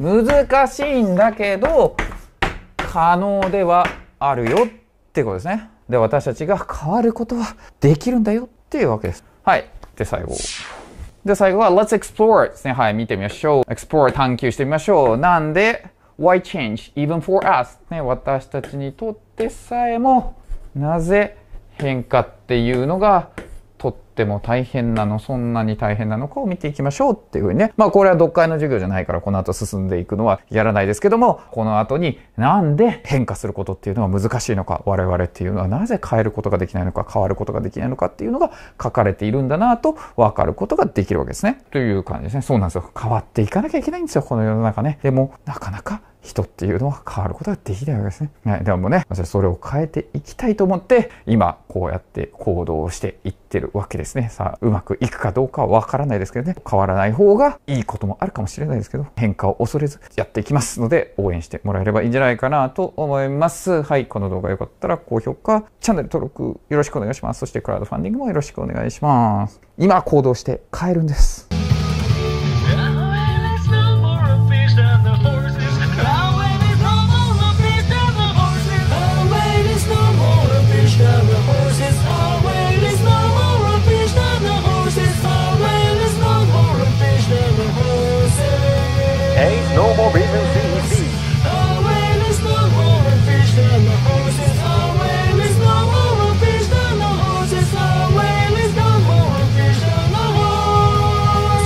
難しいんだけど、可能ではあるよってことですね。で、私たちが変わることはできるんだよっていうわけです。はい。で、最後。で、最後は Let's explore ですね。はい、見てみましょう。explore 探求してみましょう。なんで、Why change even for us? ね、私たちにとってさえもなぜ変化っていうのがとっても大変なの、そんなに大変なのかを見ていきましょうっていうふうにね。まあこれは読解の授業じゃないからこの後進んでいくのはやらないですけども、この後になんで変化することっていうのは難しいのか、我々っていうのはなぜ変えることができないのか、変わることができないのかっていうのが書かれているんだなぁと分かることができるわけですね。という感じですね。そうなんですよ。変わっていかなきゃいけないんですよ、この世の中ね。でもなかなか人っていうのは変わることができないわけですね。はい。でもね、私はそれを変えていきたいと思って、今、こうやって行動をしていってるわけですね。さあ、うまくいくかどうかはわからないですけどね。変わらない方がいいこともあるかもしれないですけど、変化を恐れずやっていきますので、応援してもらえればいいんじゃないかなと思います。はい。この動画良かったら高評価、チャンネル登録よろしくお願いします。そして、クラウドファンディングもよろしくお願いします。今、行動して変えるんです。No more reasons to eat. Our whale is no more a fish than the horses. Our whale is no more a fish than the horses. Our whale is no more a fish than the horses.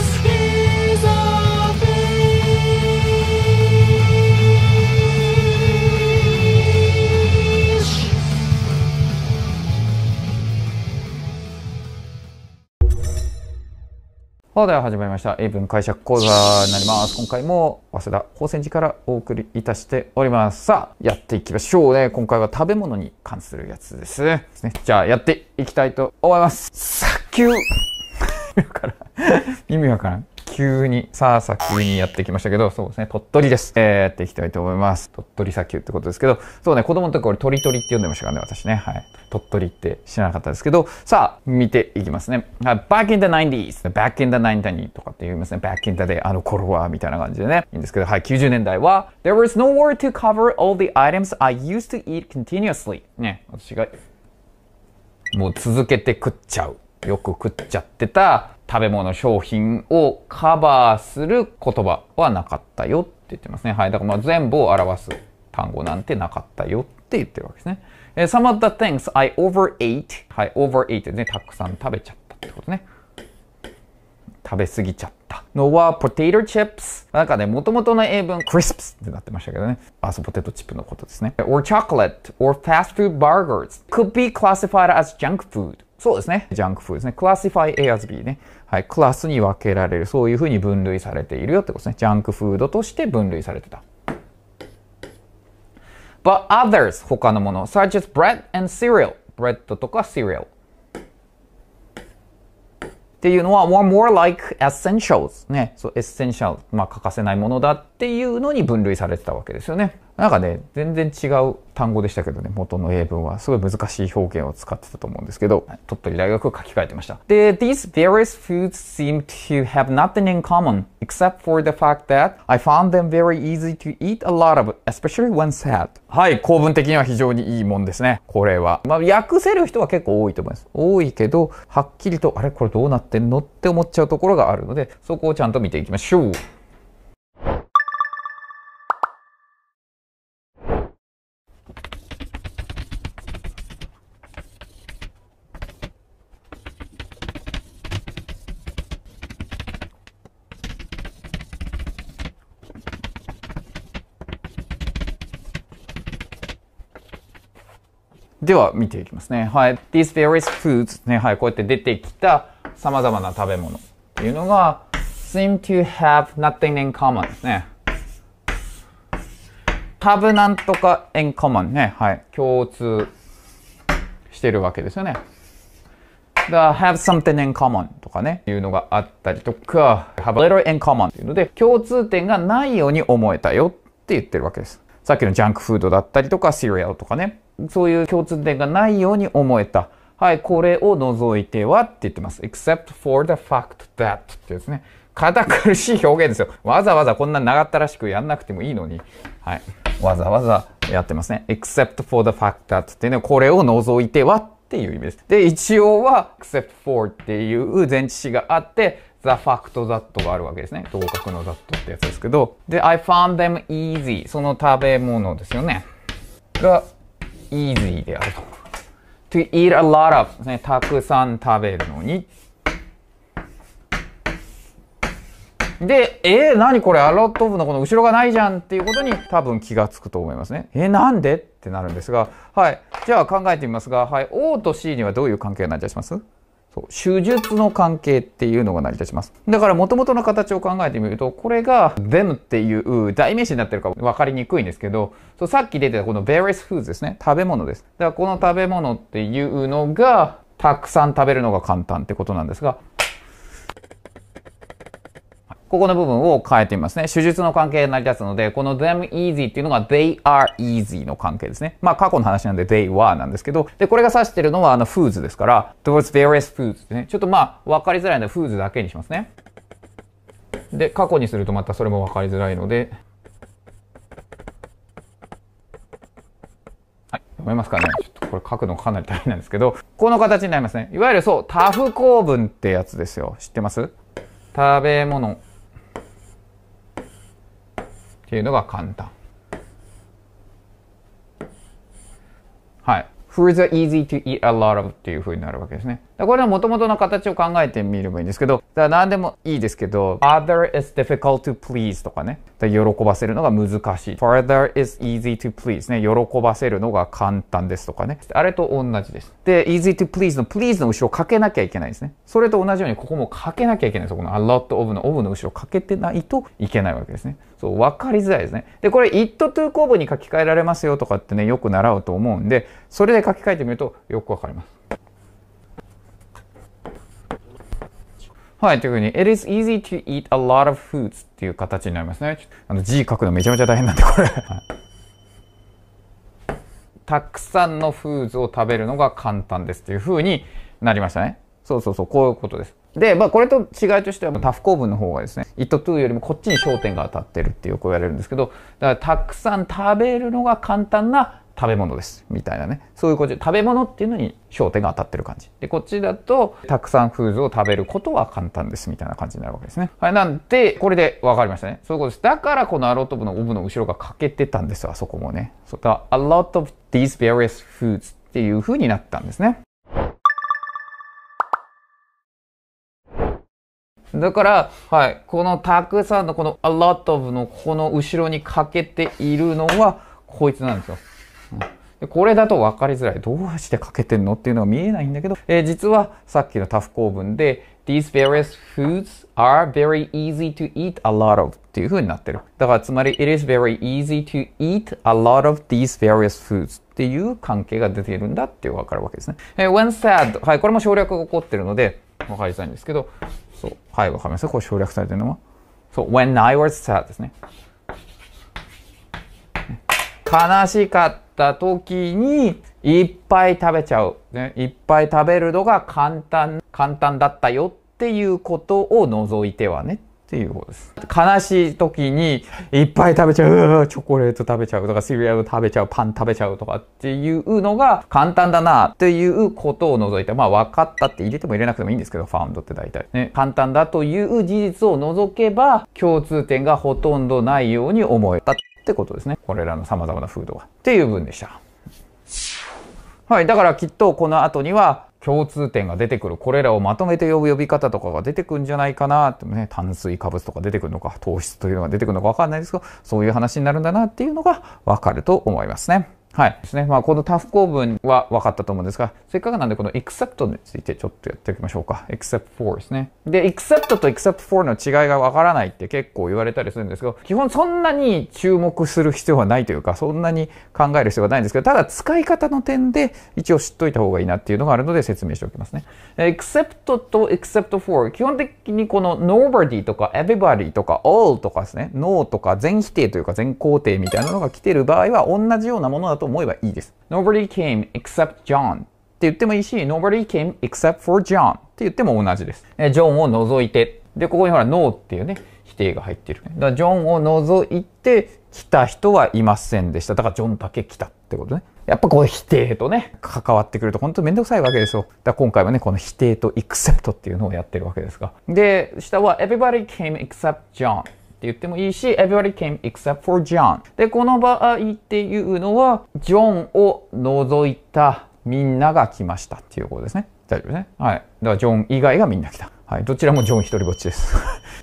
では始まりました英文解釈講座になります。今回も早稲田法泉寺からお送りいたしております。さあ、やっていきましょうね。今回は食べ物に関するやつですね。じゃあ、やっていきたいと思います。さっきゅう意味わからん。急に、さあ、さ急にやってきましたけど、そうですね、鳥取です。えー、やっていきたいと思います。鳥取砂丘ってことですけど、そうね、子供の時これ鳥鳥って呼んでましたからね、私ね。はい。鳥取って知らなかったですけど、さあ、見ていきますね。はい、back in the ナインティーズ、back in the ナインティーズとかって言いますね。back in the day、あの頃は、みたいな感じでね。いいんですけど、はい、きゅうじゅうねんだいは、there was nowhere to cover all the items I used to eat continuously。ね、私が、もう続けて食っちゃう。よく食っちゃってた。食べ物、商品をカバーする言葉はなかったよって言ってますね。はい。だからまあ全部を表す単語なんてなかったよって言ってるわけですね。Some of the things I overate。はい。overate でね、たくさん食べちゃったってことね。食べ過ぎちゃったのは potato chips。なんかね、元々の英文 crisps ってなってましたけどね。あ、そう、ポテトチップのことですね。or chocolate or fast food burgers could be classified as junk food。そうですね。ジャンクフードですね。classify A as B ね。はい。クラスに分けられる。そういうふうに分類されているよってことですね。ジャンクフードとして分類されてた。But others、他のもの。such as bread and cereal。ブレッドとか cereal。っていうのは were more like essentials。ね。そう、essential。まあ、欠かせないものだっていうのに分類されてたわけですよね。なんかね、全然違う単語でしたけどね、元の英文は。すごい難しい表現を使ってたと思うんですけど、鳥取大学を書き換えてました。で、these various foods seem to have nothing in common, except for the fact that I found them very easy to eat a lot of, especially when sad. はい、構文的には非常にいいもんですね、これは。まあ、訳せる人は結構多いと思います。多いけど、はっきりと、あれこれどうなってんのって思っちゃうところがあるので、そこをちゃんと見ていきましょう。では見ていきますね。はい。these various foods ね、はい、こうやって出てきた様々な食べ物っていうのが seem to have nothing in common ですね。have なんとか in common ね、はい、共通してるわけですよね。だ have something in common とかね、いうのがあったりとか have little in common っていうので共通点がないように思えたよって言ってるわけです。さっきのジャンクフードだったりとか cereal とかね。そういう共通点がないように思えた。はい、これを除いてはって言ってます。except for the fact that ってですね。堅苦しい表現ですよ。わざわざこんな長ったらしくやんなくてもいいのに。はい。わざわざやってますね。except for the fact that っていうのはこれを除いてはっていう意味です。で、一応は except for っていう前置詞があって、the fact that があるわけですね。同格の that ってやつですけど。で、I found them easy。その食べ物ですよね。が、easy であると。to eat a lot of ですね。たくさん食べるのに。で、えー、何これ、a lot of のこの後ろがないじゃんっていうことに多分気がつくと思いますね。えー、なんでってなるんですが、はい。じゃあ考えてみますが、はい。O と C にはどういう関係が成り立ちます？そう。手術の関係っていうのが成り立ちます。だから元々の形を考えてみると、これが them っていう代名詞になってるか分かりにくいんですけど、そうさっき出てたこの various foods ですね。食べ物です。だからこの食べ物っていうのが、たくさん食べるのが簡単ってことなんですが、ここの部分を変えてみますね。手術の関係に成り立つので、この them easy っていうのが they are easy の関係ですね。まあ過去の話なんで they were なんですけど、で、これが指してるのはあの foods ですから、those various foods ですね。ちょっとまあ分かりづらいので foods だけにしますね。で、過去にするとまたそれも分かりづらいので、はい、読めますかね。ちょっとこれ書くのかなり大変なんですけど、この形になりますね。いわゆるそう、タフ構文ってやつですよ。知ってます？食べ物。っていうのが簡単。はい。Foods are easy to eat a lot of っていう風になるわけですね。これは元々の形を考えてみればいいんですけど、だから何でもいいですけど、other is difficult to please とかね。喜ばせるのが難しい。further is easy to please ね。喜ばせるのが簡単ですとかね。あれと同じです。で、easy to please の please の後ろをかけなきゃいけないですね。それと同じようにここもかけなきゃいけないです。この a lot of の of の後ろをかけてないといけないわけですね。そう、わかりづらいですね。で、これ it to verb に書き換えられますよとかってね、よく習うと思うんで、それで書き換えてみるとよくわかります。はい、というふうに、it is easy to eat a lot of foods っていう形になりますね。あの、字書くのめちゃめちゃ大変なんで、これ。たくさんのフーズを食べるのが簡単ですっていうふうになりましたね。そうそうそう、こういうことです。で、まあ、これと違いとしては、タフ構文の方がですね、it to よりもこっちに焦点が当たってるってよく言われるんですけど、だから、たくさん食べるのが簡単な食べ物です。みたいなね。そういうことで、食べ物っていうのに焦点が当たってる感じ。で、こっちだと、たくさんフーズを食べることは簡単です。みたいな感じになるわけですね。はい。なんで、これで分かりましたね。そういうことです。だから、この a lot of の of の後ろが欠けてたんですよ。あそこもね。そうだ、a lot of these various foods っていう風になったんですね。だから、はい。このたくさんのこの a lot of のこの後ろに欠けているのは、こいつなんですよ。でこれだと分かりづらい。どうしてかけてんのっていうのが見えないんだけど、えー、実はさっきのタフ構文で These various foods are very easy to eat a lot of っていう風になってる。だからつまり It is very easy to eat a lot of these various foods っていう関係が出ているんだって分かるわけですね。えー、when sad はい、これも省略が起こってるので分かりづらいんですけど、そうはい、分かります。これ省略されてるのはそう When I was sad ですね。悲しかった時にいっぱい食べちゃう、ね、いっぱい食べるのが簡単簡単だったよっていうことを除いてはねっていうことです。悲しい時にいっぱい食べちゃう、チョコレート食べちゃうとかシリアル食べちゃう、パン食べちゃうとかっていうのが簡単だなっていうことを除いて、まあ分かったって入れても入れなくてもいいんですけど、ファウンドって大体ね、簡単だという事実を除けば共通点がほとんどないように思えたってことですね。これらの様々なフードが。っていう文でした。はい。だからきっとこの後には共通点が出てくる。これらをまとめて呼ぶ呼び方とかが出てくるんじゃないかなってね。炭水化物とか出てくるのか、糖質というのが出てくるのかわかんないですけど、そういう話になるんだなっていうのがわかると思いますね。はい。ですね。まあこのタフ構文は分かったと思うんですが、せっかくなんでこの except についてちょっとやっていきましょうか。except for ですね。で、except と except for の違いが分からないって結構言われたりするんですけど、基本そんなに注目する必要はないというか、そんなに考える必要はないんですけど、ただ使い方の点で一応知っといた方がいいなっていうのがあるので説明しておきますね。except と except for、基本的にこの nobody とか everybody とか all とかですね、no とか全否定というか全肯定みたいなのが来てる場合は同じようなものだと思えばいいです。Nobody came except John って言ってもいいし、Nobody came except for John って言っても同じです。ジョンを除いて。で、ここにほら、No っていうね、否定が入ってる。だから、ジョンを除いて、来た人はいませんでした。だから、ジョンだけ来たってことね。やっぱこう、否定とね、関わってくると本当にめんどくさいわけですよ。だから今回はね、この否定と except っていうのをやってるわけですが。で、下は Everybody came except John。って言ってもいいし、everybody came except for John。で、この場合っていうのは、ジョンを除いたみんなが来ましたっていうことですね。大丈夫ですね。はい。だから、ジョン以外がみんな来た。はい。どちらもジョン一人ぼっちです。っ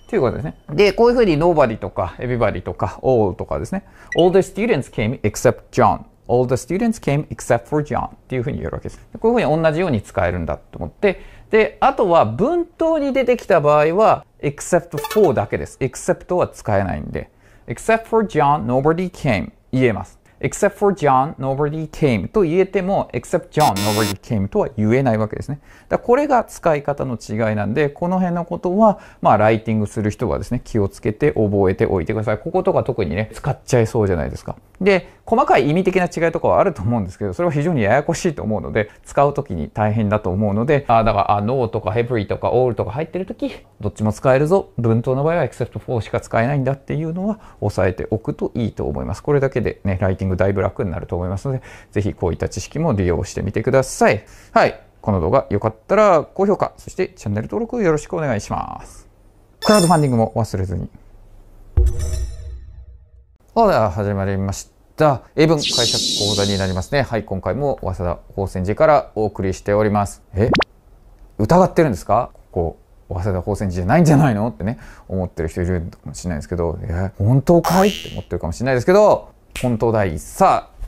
ていうことですね。で、こういうふうに nobody とか everybody とか all とかですね。all the students came except John。all the students came except for John っていうふうに言えるわけです。こういうふうに同じように使えるんだと思って、で、あとは文頭に出てきた場合は、except for だけです。except は使えないんで、except for John, nobody came 言えます。except for John, nobody came と言えても、except John, nobody came とは言えないわけですね。だからこれが使い方の違いなんで、この辺のことは、まあ、ライティングする人はですね、気をつけて覚えておいてください。こことか特にね、使っちゃいそうじゃないですか。で、細かい意味的な違いとかはあると思うんですけど、それは非常にややこしいと思うので、使うときに大変だと思うので、あだから、no とか every とか all とか入ってるとき、どっちも使えるぞ。文頭の場合は except for しか使えないんだっていうのは押さえておくといいと思います。これだけでね、ライティングだいぶ楽になると思いますので、ぜひこういった知識も利用してみてください。はい。この動画良かったら高評価、そしてチャンネル登録よろしくお願いします。クラウドファンディングも忘れずに。さあ、では始まりました。英文解釈講座になりますね。はい、今回も早稲田高専寺からお送りしております。え疑ってるんですか、ここ早稲田法専寺じゃないんじゃないのってね思ってる人いるかもしれないですけど、えー、本当かいって思ってるかもしれないですけど、本当大さあ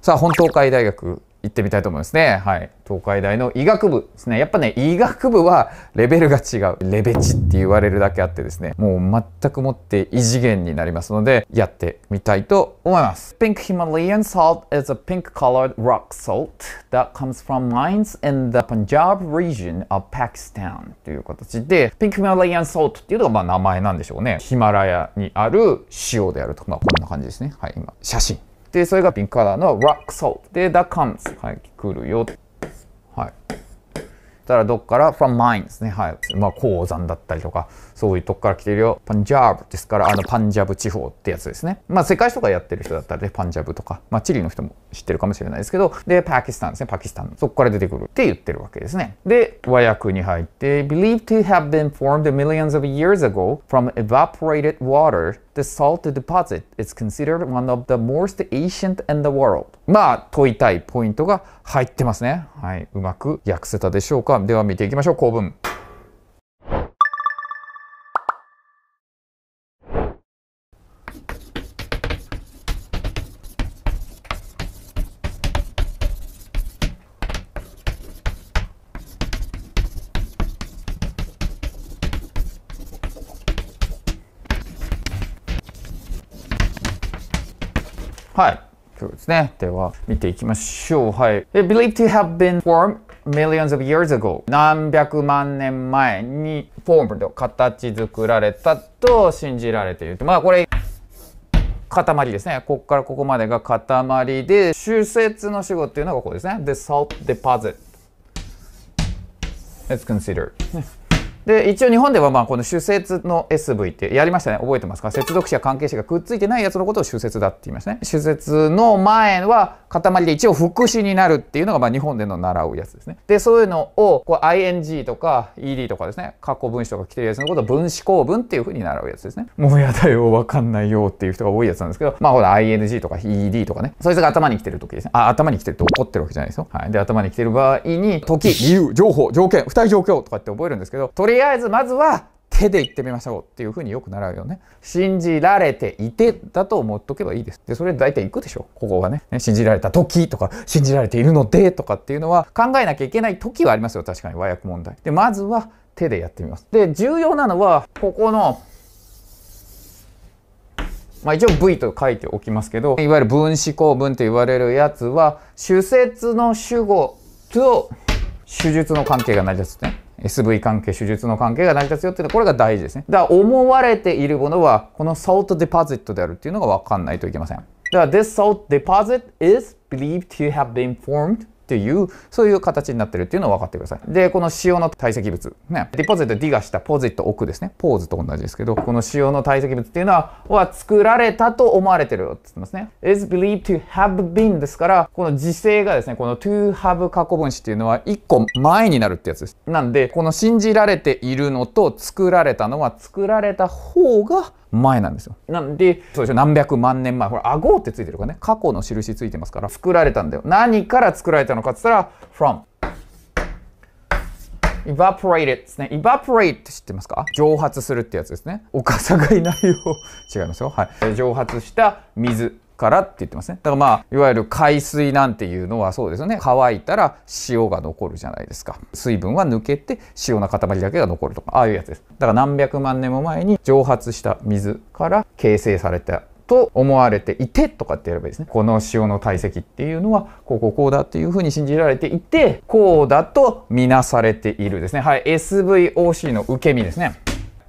さあ本東海大学行ってみたいと思いますね。はい、東海大の医学部ですね。やっぱね、医学部はレベルが違う。レベチって言われるだけあってですね、もう全くもって異次元になりますので、やってみたいと思います。 Pink Himalayan salt is a pink colored rock salt that comes from mines in the Punjab region of Pakistan という形で、 Pink Himalayan salt っていうのがまあ名前なんでしょうね。ヒマラヤにある塩であると、まあこんな感じですね。はい、今写真で、それがピンクカラーの Rock Salt で、That comes はい、来るよ。はい。たらどっから From mine ですね。はい。まあ鉱山だったりとか、そういうとこから来てるよ。パンジャーブですから、あのパンジャブ地方ってやつですね。まあ世界史とかやってる人だったらね、パンジャブとか、まあチリの人も知ってるかもしれないですけど、で、パキスタンですね。パキスタン。そこから出てくるって言ってるわけですね。で、和訳に入って、Believed to have been formed millions of years ago from evaporated water.The salt deposit is considered one of the most ancient in the world. まあ問いたいポイントが入ってますね。はい、うまく訳せたでしょうか。では見ていきましょう。構文。はい、そうですね。では見ていきましょう。はい。Believed to have been formed millions of years ago. 何百万年前にフォームと形作られたと信じられている。まあこれ塊ですね。ここからここまでが塊で、集積の主語っていうのがここですね。The salt deposit is considered. で、一応日本ではまあこの主節の エスブイ ってやりましたね。覚えてますか？接続詞や関係詞がくっついてないやつのことを主節だって言いましたね。主節の前は塊で一応副詞になるっていうのがまあ日本での習うやつですね。で、そういうのをこう アイエヌジー とか イーディー とかですね、括弧分詞とか来てるやつのことを分子構文っていうふうに習うやつですね。もうやだよ、わかんないよっていう人が多いやつなんですけど、まあほら アイエヌジー とか イーディー とかね、そいつが頭に来てる時ですね。あ、頭に来てると怒ってるわけじゃないですよ。はい。で、頭に来てる場合に、時、理由、情報、条件、不対状況とかって覚えるんですけど、とりあえずまずは手で言ってみましょうっていう風によく習うよね。信じられていてだと思っとけばいいです。で、それ大体いくでしょ。ここがね、信じられた時とか、信じられているのでとかっていうのは考えなきゃいけない時はありますよ。確かに和訳問題。で、まずは手でやってみます。で、重要なのはここの、まあ一応 ブイ と書いておきますけど、いわゆる分子構文と言われるやつは、主節の主語と主述の関係が成り立つね。エスブイ 関係、手術の関係が成り立つよっていうのは、これが大事ですね。だから思われているものは、この salt deposit であるっていうのが分かんないといけません。だから this salt deposit is believed to have been formed っていう、そういう形になってるっていうのを分かってください。で、この塩の堆積物。ね。deposit、D が下、posit、奥ですね。ポーズと同じですけど、この塩の堆積物っていうのは、は作られたと思われてるよって言ってますね。is believed to have been ですから、この時制がですね、この to have 過去分詞っていうのは、いっこ前になるってやつです。なんで、この信じられているのと作られたのは、作られた方が、前なんですよ。なんで、そうでしょ、何百万年前。ほら、顎ってついてるからね。過去の印ついてますから、作られたんだよ。何から作られたのかって言ったら、from。evaporated ですね。evaporate って知ってますか？蒸発するってやつですね。おかさがいないよ。違いますよ。はい。蒸発した水からって言ってますね。だからまあ、いわゆる海水なんていうのはそうですよね。乾いたら塩が残るじゃないですか。水分は抜けて塩の塊だけが残るとか、ああいうやつです。だから何百万年も前に蒸発した水から形成されたと思われていてとかってやればいいですね。この塩の堆積っていうのは、こうこうこうだっていうふうに信じられていて、こうだとみなされているですね。はい。エスブイオーシー の受け身ですね。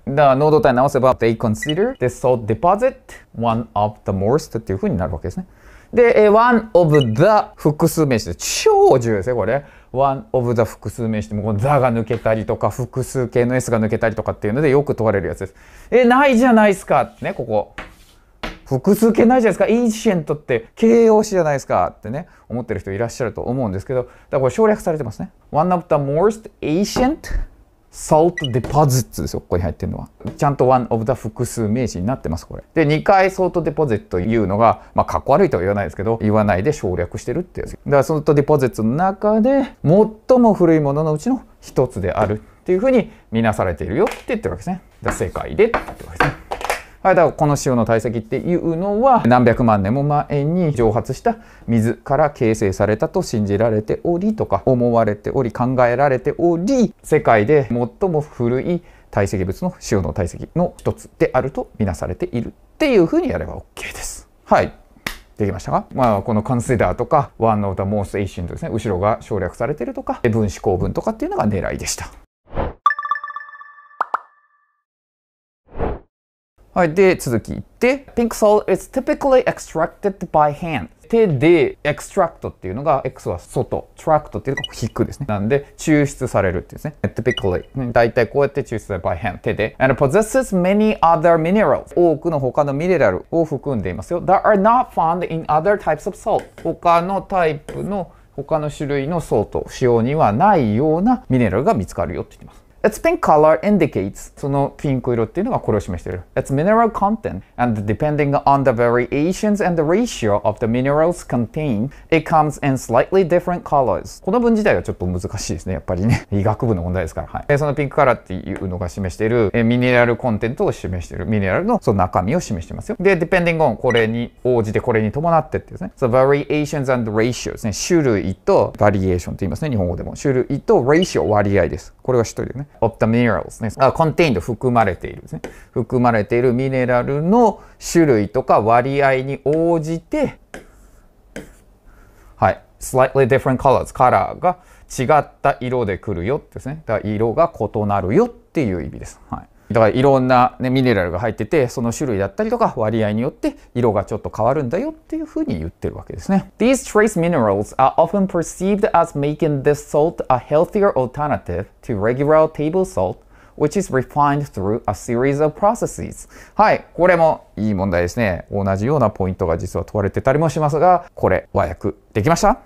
だから濃度帯直せば、they consider the salt deposit one of the most っていう風になるわけですね。で、one of the 複数名詞です。超重要ですね、これ。one of the 複数名詞って、もうこの the が抜けたりとか、複数形の s が抜けたりとかっていうのでよく問われるやつです。え、ないじゃないですかってね、ここ。複数形ないじゃないですか。ancient って形容詞じゃないですかってね、思ってる人いらっしゃると思うんですけど、だからこれ省略されてますね。one of the most ancient salt deposits ですよ、ここに入ってるのは。ちゃんと one of the 複数名詞になってます、これ。で、にかい salt deposit というのが、まあ、かっこ悪いとは言わないですけど、言わないで省略してるってやつ。だから、salt deposits の中で、最も古いもののうちの一つであるっていうふうに見なされているよって言ってるわけですね。だから、世界でって言ってるわけですね。はい、だからこの塩の体積っていうのは何百万年も前に蒸発した水から形成されたと信じられておりとか思われており考えられており、世界で最も古い堆積物の塩の体積の一つであると見なされているっていうふうにやれば OK です。はい。できましたか？まあ、この consider とか one of the most ancient ですね。後ろが省略されてるとか分子構文とかっていうのが狙いでした。はい、で、続きいって、Pink salt is typically extracted by hand。手で extract っていうのが、X は外、tract っていうのが引くですね。なんで、抽出されるっていうですね。typically。だいたいこうやって抽出される by hand。手で。and possesses many other minerals。多くの他のミネラルを含んでいますよ。that are not found in other types of salt。他のタイプの、他の種類の salt、塩にはないようなミネラルが見つかるよって言ってます。Its pink color indicates そのピンク色っていうのがこれを示している。Its mineral content and depending on the variations and the ratio of the minerals contained, it comes in slightly different colors. この文自体がちょっと難しいですね。やっぱりね。医学部の問題ですから。はい。えそのピンクカラーっていうのが示しているえミネラルコンテンツを示している。ミネラルのその中身を示していますよ。で、depending on これに応じてこれに伴ってっていうですね。So variations and ratio ですね。種類と variation と言いますね。日本語でも。種類と ratio 割合です。これが一人でね。of the minerals ね。あ、contained 含まれているですね。含まれているミネラルの種類とか割合に応じて、はい。slightly different colors カラーが違った色で来るよってですね。だから色が異なるよっていう意味です。はい。だからいろんな、ね、ミネラルが入ってて、その種類だったりとか割合によって色がちょっと変わるんだよっていうふうに言ってるわけですね。These trace minerals are often perceived as making this salt a healthier alternative to regular table salt, which is refined through a series of processes. はい、これもいい問題ですね。同じようなポイントが実は問われてたりもしますが、これ和訳できました？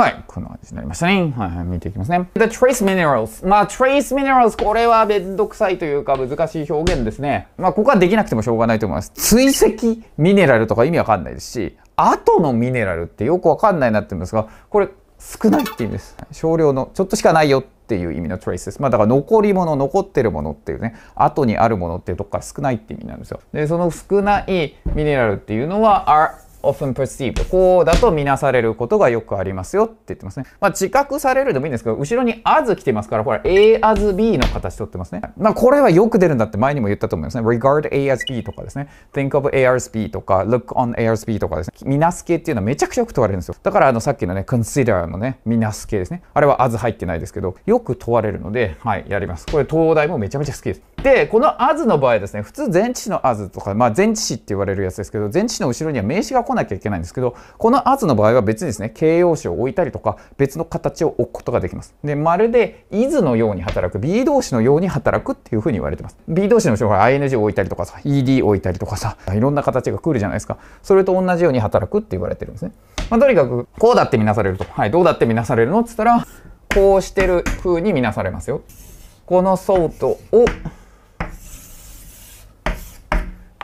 はい。こんな感じになりましたね。はいはい。見ていきますね。The trace minerals。まあ、trace minerals。これはめんどくさいというか難しい表現ですね。まあ、ここはできなくてもしょうがないと思います。追跡ミネラルとか意味わかんないですし、後のミネラルってよくわかんないなって言うんですが、これ少ないって意味です。少量の、ちょっとしかないよっていう意味の trace です。まあ、だから残り物、残ってるものっていうね、後にあるものっていうとこから少ないって意味なんですよ。で、その少ないミネラルっていうのは、are often perceived こうだと見なされることがよくありますよって言ってますね。まあ、自覚されるでもいいんですけど、後ろに as 来てますから、これ A as B の形取ってますね。まあ、これはよく出るんだって前にも言ったと思いますね。regard A as B とかですね。think of A as B とか look on A as B とかですね。みなす系っていうのはめちゃくちゃよく問われるんですよ。だからあのさっきのね、consider のね、みなす系ですね。あれは as 入ってないですけど、よく問われるので、はい、やります。これ東大もめちゃめちゃ好きです。で、この as の場合ですね、普通前置詞の as とか、まあ前置詞って言われるやつですけど、前置詞の後ろには名詞が来なきゃいけないんですけど、この as の場合は別にですね、形容詞を置いたりとか、別の形を置くことができます。で、まるで is のように働く、be 動詞のように働くっていうふうに言われてます。be 動詞の後ろから ing を置いたりとかさ、ed を置いたりとかさ、いろんな形が来るじゃないですか。それと同じように働くって言われてるんですね。まあ、とにかく、こうだって見なされると。はい、どうだって見なされるのって言ったら、こうしてる風に見なされますよ。このソートを、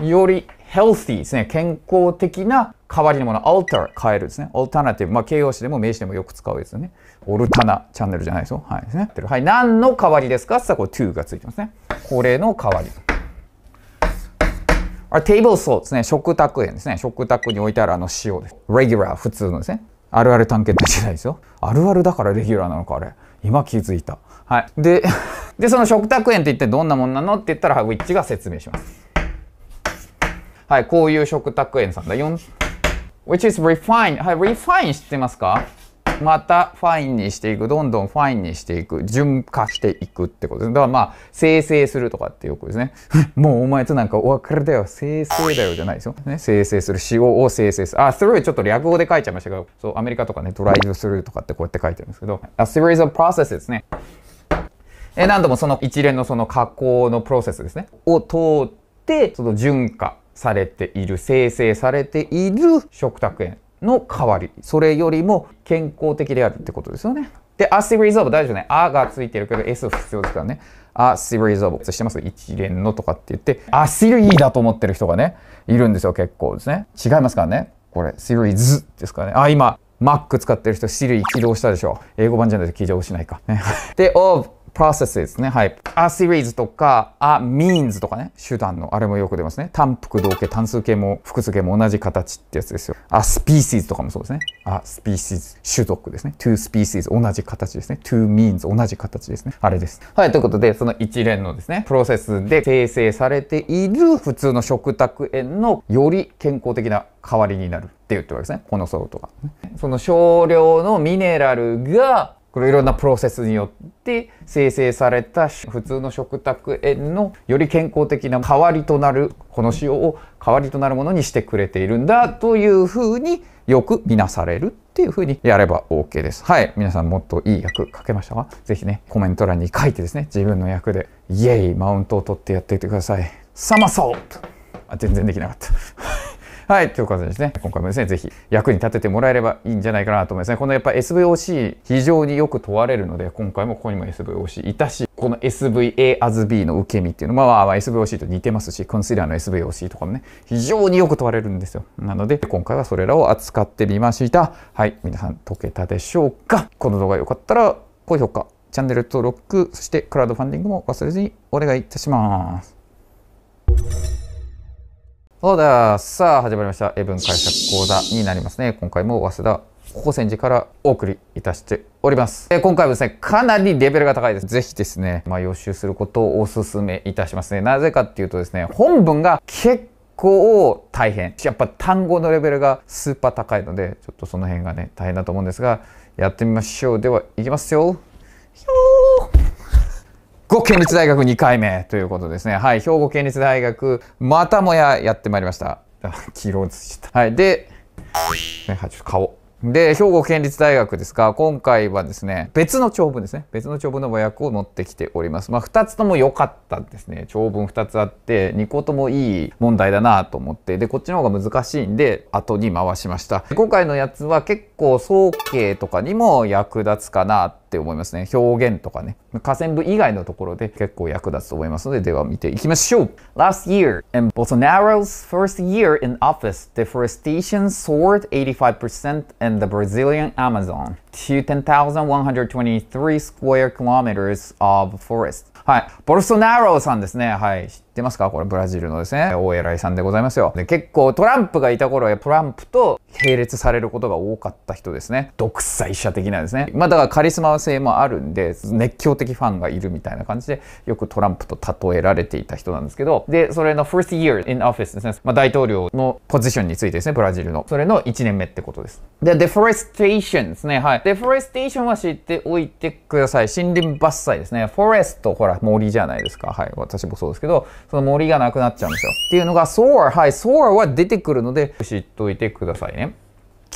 より healthy ですね。健康的な代わりのもの、alter 変えるですね。alternative。まあ、形容詞でも名詞でもよく使うやつですね。オルタナチャンネルじゃないですよ。はいですね。はい。何の代わりですかって言ったら、これ to がついてますね。これの代わり。あ、table salt ですね。食卓へですね。食卓に置いてあるあの塩です。regular 普通のですね。あるある探検隊じゃないですよ。あるあるだからレギュラーなのか、あれ。今気づいた。はい。で、で、その食卓園って一体どんなもんなのって言ったら、ウィッチが説明します。はい、こういう食卓園さんだよ。which is refined。はい、refine 知ってますか？またファインにしていく、どんどんファインにしていく、純化していくってことです。だからまあ生成するとかってよくですねもうお前となんかお別れだよ、生成だよじゃないですよ、ね、生成する、仕様を生成する、あそれよりちょっと略語で書いちゃいましたけど、そうアメリカとかねドライブスルーとかってこうやって書いてるんですけど、 A series of processes ですね、え何度もその一連のその加工のプロセスですねを通ってその純化されている、生成されている食卓園の代わり、それよりも健康的であるってことですよね。で、A series of 大丈夫ね。A がついてるけど S 必要ですからね。A series of してます。一連のとかって言って、A series だと思ってる人がね、いるんですよ。結構ですね。違いますからね。これ、series ですからね。あ、今、Mac 使ってる人、Siri 起動したでしょ。英語版じゃないと起動しないか。ね、で、of processes ですね。はい。A series とか、A means とかね。手段の、あれもよく出ますね。単複同形、単数形も複数形も同じ形ってやつですよ。A species とかもそうですね。A species、種族ですね。To species、同じ形ですね。To means、同じ形ですね。あれです。はい。ということで、その一連のですね、プロセスで生成されている普通の食卓園のより健康的な代わりになるって言ってるわけですね。このソルトが、ね。その少量のミネラルが、これいろんなプロセスによって生成された普通の食卓園のより健康的な代わりとなる、この塩を代わりとなるものにしてくれているんだというふうによく見なされるっていうふうにやれば OK です。はい。皆さんもっといい役書けましたか？ぜひね、コメント欄に書いてですね、自分の役でイエイマウントを取ってやっていってください。サマソート！あ、全然できなかった。はい。ということでですね、今回もですね、ぜひ役に立ててもらえればいいんじゃないかなと思いますね。このやっぱ エスブイオーシー 非常によく問われるので、今回もここにも エスブイオーシー いたし、この エスブイエー as B の受け身っていうのは、まあまあ エスブイオーシー と似てますし、Consider の エスブイオーシー とかもね、非常によく問われるんですよ。なので、今回はそれらを扱ってみました。はい。皆さん解けたでしょうか？この動画良かったら、高評価、チャンネル登録、そしてクラウドファンディングも忘れずにお願いいたします。そうだ。さあ、始まりました。英文解釈講座になりますね。今回も早稲田高専寺からお送りいたしております。え今回もですね、かなりレベルが高いです。ぜひですね、まあ、予習することをお勧めいたしますね。なぜかっていうとですね、本文が結構大変。やっぱ単語のレベルがスーパー高いので、ちょっとその辺がね、大変だと思うんですが、やってみましょう。では、いきますよ。兵庫県立大学にかいめということですね。はい。兵庫県立大学、またもややってまいりました。黄色を映した。はい。で、ね、はい、ちょっと顔。で、兵庫県立大学ですが、今回はですね、別の長文ですね。別の長文の和訳を持ってきております。まあ、ふたつとも良かったですね。長文ふたつあって、にことともいい問題だなと思って、で、こっちの方が難しいんで、後に回しました。今回のやつは結構、総計とかにも役立つかなって思いますね。表現とかね。下線部以外のところで結構役立つと思いますので、では見ていきましょう。Last year, in Bolsonaro's first year in office, deforestation soared eighty-five percent and the Brazilian Amazon to ten thousand one hundred twenty-three square kilometers of forest。 はい、ボルソナロさんですね。はい、知ってますか？これブラジルのですね、お偉いさんでございますよ。で、結構トランプがいた頃はトランプと並列されることが多かった人ですね。独裁者的なんですね。まあだからカリスマ性もあるんで、熱狂的ファンがいるみたいな感じで、よくトランプと例えられていた人なんですけど、で、それの first year in office ですね。まあ大統領のポジションについてですね、ブラジルの。それのいちねんめってことです。で、deforestation ですね。はい。deforestation は知っておいてください。森林伐採ですね。forest、ほら、森じゃないですか。はい。私もそうですけど、その森がなくなっちゃうんですよ。っていうのが soar。はい。soar は出てくるので、知っておいてくださいね。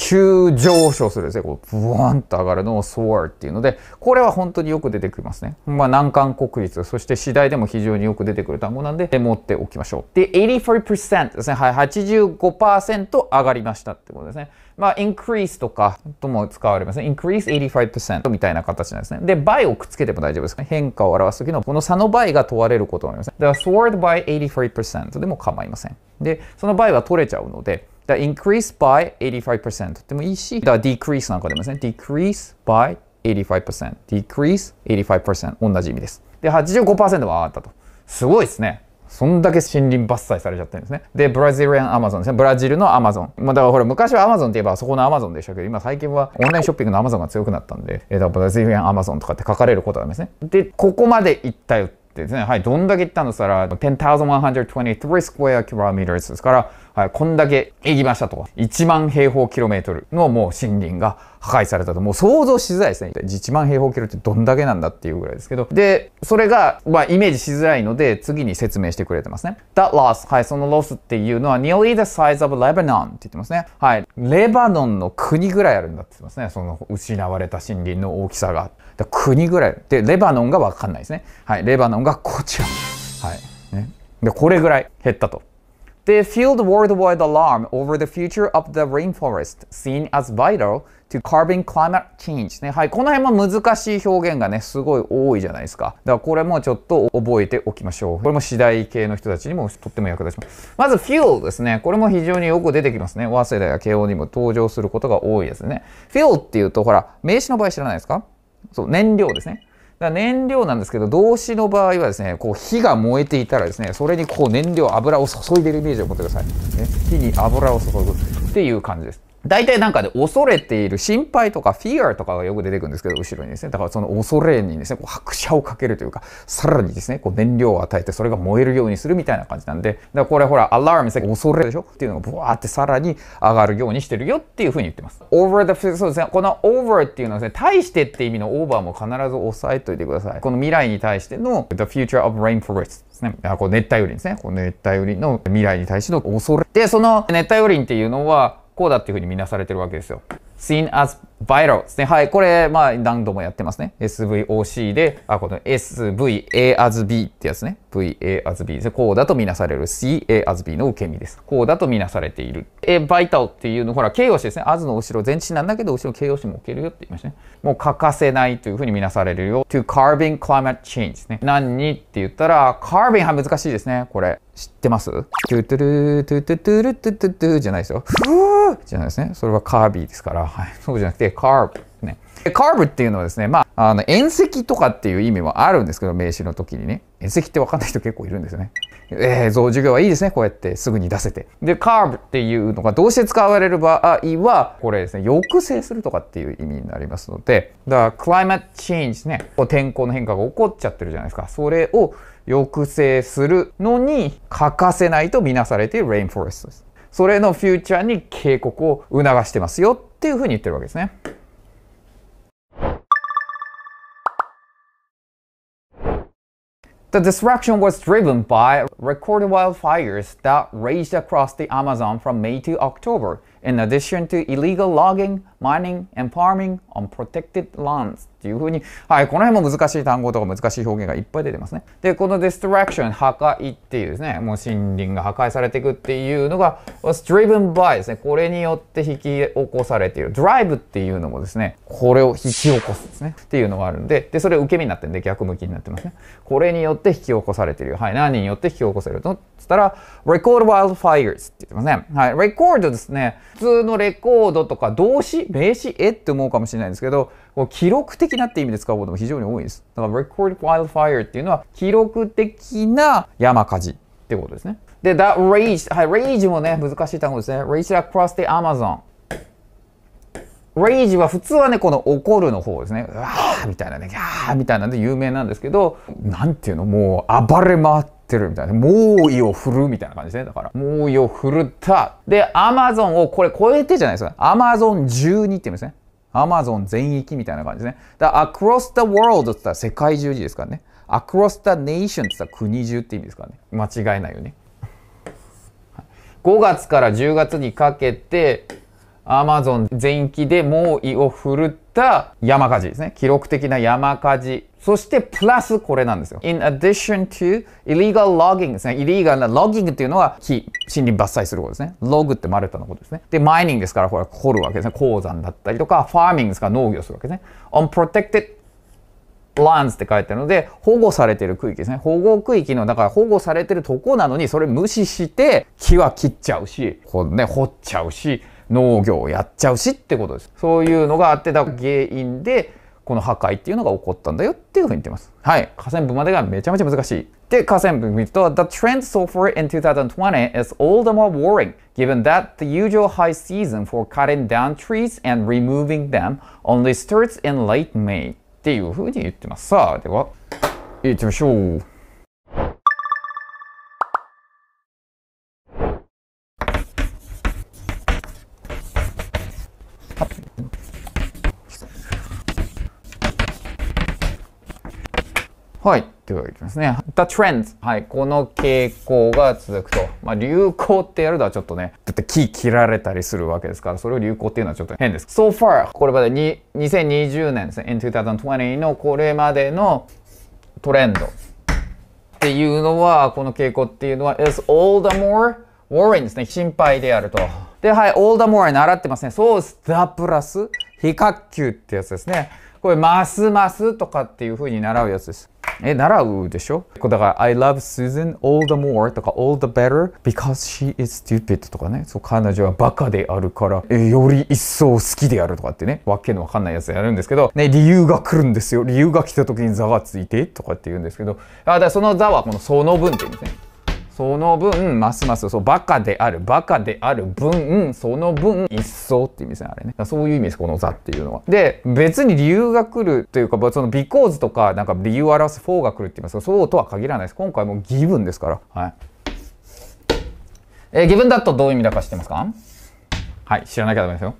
急上昇するですね。こう、ブワンと上がるのを soar っていうので、これは本当によく出てきますね。まあ、難関国立、そして次第でも非常によく出てくる単語なんで、持っておきましょう。で、eighty-four percent ですね。はい。はちじゅうごパーセント 上がりましたってことですね。まあ、increase とかとも使われますね。increase はちじゅうごパーセント みたいな形なんですね。で、倍をくっつけても大丈夫ですね。変化を表すときのこの差の倍が問われることになりますね。だから、soared by eighty-three percent でも構いません。で、その倍は取れちゃうので、increase by eighty-five percent でもいいし、decrease なんかでもですね、decrease by eighty-five percent、decrease はちじゅうごパーセント、同じ意味です。で、はちじゅうごパーセント は上がったと。すごいですね。そんだけ森林伐採されちゃってるんですね。で、ブラジリアンアマゾンですね。ブラジルのアマゾン。まあ、だからほら、昔はアマゾンって言えばそこのアマゾンでしたけど、今最近はオンラインショッピングのアマゾンが強くなったんで、えー、だからブラジリアンアマゾンとかって書かれることがありますね。で、ここまで行ったよ。ってですね、はい、どんだけ行ったのさら、テンせんひゃくにじゅうさんスクエアキロメートル ですから、はい、こんだけ行きましたと。いちまんへいほうキロメートルのもう森林が破壊されたと。もう想像しづらいですね。いちまんへいほうキロってどんだけなんだっていうぐらいですけど。で、それが、まあ、イメージしづらいので、次に説明してくれてますね。That loss、はい、そのロスっていうのは、nearly the size of Lebanon って言ってますね。はい。レバノンの国ぐらいあるんだって言ってますね。その失われた森林の大きさが。だ国ぐらい。で、レバノンがわかんないですね。はい。レバノンがこちら。はい。ね。で、これぐらい減ったと。They fueled worldwide alarm over the future of the rainforest, seen as vital to curbing climate change. ね。はい。この辺も難しい表現がね、すごい多いじゃないですか。だからこれもちょっと覚えておきましょう。これも次第系の人たちにもとっても役立ちます。まず fuel ですね。これも非常によく出てきますね。早稲田や慶応にも登場することが多いですね。fuel っていうと、ほら、名詞の場合知らないですか？そう、燃料ですね。だ燃料なんですけど、動詞の場合はですね、こう火が燃えていたらですね、それにこう燃料、油を注いでるイメージを持ってください。ね、火に油を注ぐっていう感じです。大体なんかで、ね、恐れている心配とか fear とかがよく出てくるんですけど、後ろにですね。だからその恐れにですね、こう拍車をかけるというか、さらにですね、こう燃料を与えてそれが燃えるようにするみたいな感じなんで、だからこれほら、アラームですね、恐れでしょっていうのがブワーってさらに上がるようにしてるよっていうふうに言ってます。over the, そうですね、この over っていうのはですね、対してって意味の over も必ず押さえておいてください。この未来に対しての the future of rainforest ですね。こう熱帯雨林ですね。こう熱帯雨林の未来に対しての恐れ。で、その熱帯雨林っていうのは、こうだっていうふうに見なされてるわけですよ。seen as vital ですね。はい。これ、まあ、何度もやってますね。エスブイオーシー で、あ、この エスブイエー as B ってやつね。ブイエー as B ですね。こうだと見なされる。シーエー as B の受け身です。こうだと見なされている。え、vital っていうの、ほら、形容詞ですね。as の後ろ、前置詞なんだけど、後ろ形容詞も置けるよって言いましたね。もう欠かせないというふうに見なされるよ。to curbing climate change ですね。何にって言ったら、curbing は難しいですね。これ。知ってます？トゥトゥルー、トゥトゥトゥルー、トゥトゥトゥじゃないですよ。ふぅじゃないですね。それはカービィですから。はい。そうじゃなくて、カーブですね。カーブっていうのはですね、まあ、あの、縁石とかっていう意味もあるんですけど、名詞の時にね。縁石ってわかんない人結構いるんですよね。えー、造授業はいいですね。こうやってすぐに出せて。で、カーブっていうのがどうして使われる場合は、これですね、抑制するとかっていう意味になりますので、だから、climate change ね、天候の変化が起こっちゃってるじゃないですか。それを抑制するのに欠かせないとみなされている rainforest です。それのフューチャーに警告を促してますよっていうふうに言ってるわけですね。The destruction was driven by record wildfires that raged across the Amazon from May to October, in addition to illegal logging, mining, and farming on protected lands. っていうふうに、はい、この辺も難しい単語とか難しい表現がいっぱい出てますね。で、この destruction、破壊っていうですね、もう森林が破壊されていくっていうのが、was driven by ですね、これによって引き起こされている。drive っていうのもですね、これを引き起こすですね、っていうのがあるんで、で、それ受け身になってるんで逆向きになってますね。これによって引き起こされている。はい、何によって引き起こされるのって言ったら、record wildfires って言ってますね。はい、record ですね、普通のレコードとか動詞、名詞、えって思うかもしれないんですけど、記録的なって意味で使うことも非常に多いです。だから record wildfire っていうのは記録的な山火事ってことですね。で、that rage、はい、rage もね、難しい単語ですね。rage across the Amazon。rage は普通はね、この怒るの方ですね。うわーみたいなね、ギャーみたいなんで有名なんですけど、なんていうの、もう暴れ回って、てるみたいな。猛威を振るみたいな感じですね。だから、猛威を振るった。で、アマゾンをこれ超えてじゃないですか。アマゾンじゅうにって言うんですね。アマゾン全域みたいな感じですね。だから、across the world って言ったら世界中にですからね。across the nation って言ったら国中って意味ですからね。間違いないよね。ごがつからじゅうがつにかけて、アマゾン全域で猛威を振るった山火事ですね。記録的な山火事。そして、プラスこれなんですよ。in addition to illegal logging ですね。illegal な logging っていうのは木、森林伐採することですね。log って丸太のことですね。で、mining ですから、これ掘るわけですね。鉱山だったりとか、farming ですから農業するわけですね。on protected lands って書いてあるので、保護されている区域ですね。保護区域の、だから保護されているとこなのに、それ無視して、木は切っちゃうし、こうね、掘っちゃうし、農業をやっちゃうしってことです。そういうのがあってた原因で、この破壊っていうのが起こったんだよっていうふうに言ってます。はい。下線部までがめちゃめちゃ難しい。で、下線部見ると、The trend so far in twenty twenty is all the more worrying, given that the usual high season for cutting down trees and removing them only starts in late May っていうふうに言ってます。さあ、では、行ってみましょう。はい。というわけですね。The trend。はい。この傾向が続くと。まあ、流行ってやるのはちょっとね、だって木切られたりするわけですから、それを流行っていうのはちょっと変です。So far、これまでに、にせんにじゅうねんですね。in にせんにじゅうのこれまでのトレンドっていうのは、この傾向っていうのは、is all the more worrying ですね。心配であると。で、はい。all the more 習ってますね。そうす。だプラス、非覚球ってやつですね。これ、ますますとかっていう風に習うやつです。え、習うでしょ？だから、I love Susan all the more とか all the better because she is stupid とかね。そう、彼女はバカであるから、え、より一層好きであるとかってね。わけのわかんないやつやるんですけど、ね、理由が来るんですよ。理由が来た時に座がついてとかって言うんですけど、あ、だからその座はこのその分って言うんですね。その分、ますます、そう、バカである、バカである分、その分、一層っていう意味ですね、あれね。そういう意味です、この座っていうのは。で、別に理由が来るというか、その because とか、なんか理由を表す for が来るって言いますけど、そうとは限らないです。今回もう given ですから。はい。えー、given だとどういう意味だか知ってますか？はい、知らなきゃダメですよ。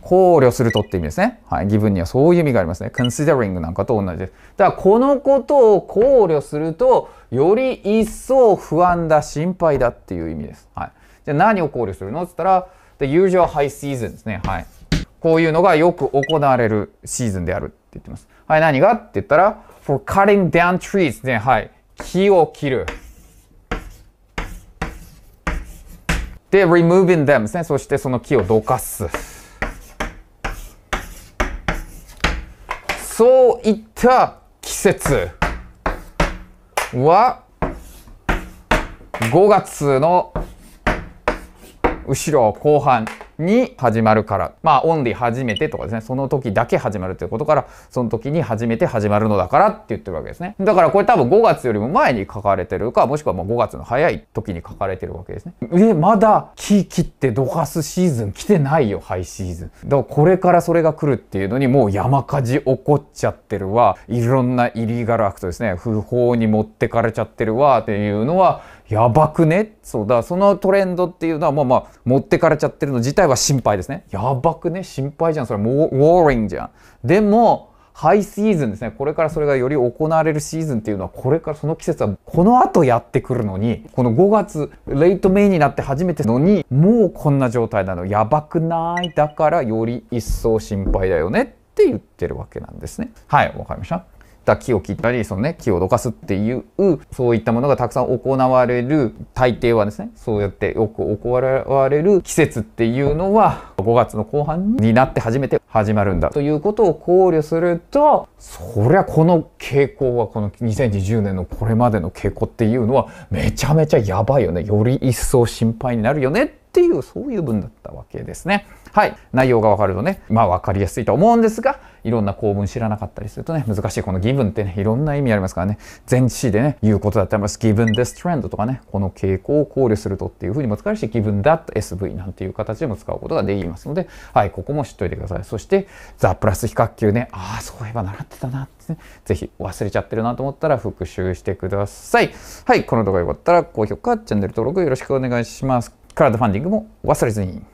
考慮するとって意味ですね。はい。given にはそういう意味がありますね。considering なんかと同じです。だから、このことを考慮すると、より一層不安だ、心配だっていう意味です。はい。じゃあ何を考慮するのって言ったら、the usual high season ですね。はい。こういうのがよく行われるシーズンであるって言ってます。はい。何がって言ったら、for cutting down trees ね。はい。木を切る。で、removing them ですね。そしてその木をどかす。そういった季節はごがつの後ろ後半に始まるから、まあオンリー初めてとかですね、その時だけ始まるということから、その時に初めて始まるのだからって言ってるわけですね。だからこれ多分ごがつよりも前に書かれてるか、もしくはもうごがつの早い時に書かれてるわけですね。え、まだ木切ってどかすシーズン来てないよ、ハイシーズン。だからこれからそれが来るっていうのにもう山火事起こっちゃってるわ、いろんなイリーガルアクトですね、不法に持ってかれちゃってるわっていうのは、やばくね？そうだ、そのトレンドっていうのは、まあまあ、持ってかれちゃってるの自体は心配ですね。やばくね？心配じゃん。それもう、worrying じゃん。でも、ハイシーズンですね。これからそれがより行われるシーズンっていうのは、これからその季節は、この後やってくるのに、このごがつ、レイトメイになって初めてのに、もうこんな状態なの。やばくない？だから、より一層心配だよねって言ってるわけなんですね。はい、わかりました。木を切ったり、そのね、木をどかすっていう、そういったものがたくさん行われる、大抵はですね、そうやってよく行われる季節っていうのは、ごがつの後半になって初めて始まるんだということを考慮すると、そりゃこの傾向は、このにせんにじゅうねんのこれまでの傾向っていうのは、めちゃめちゃやばいよね。より一層心配になるよねっていう、そういう文だったわけですね。はい。内容がわかるとね、まあわかりやすいと思うんですが、いろんな構文知らなかったりするとね、難しい。この義文ってね、いろんな意味ありますからね、前置詞でね、言うことだってあります。given this trend とかね、この傾向を考慮するとっていうふうにも使えるし、given that エスブイ なんていう形でも使うことができますので、はい、ここも知っておいてください。そして、the プラス非覚球ね、ああ、そういえば習ってたなってね、ぜひ忘れちゃってるなと思ったら復習してください。はい、この動画が良かったら高評価、チャンネル登録よろしくお願いします。クラウドファンディングも忘れずに。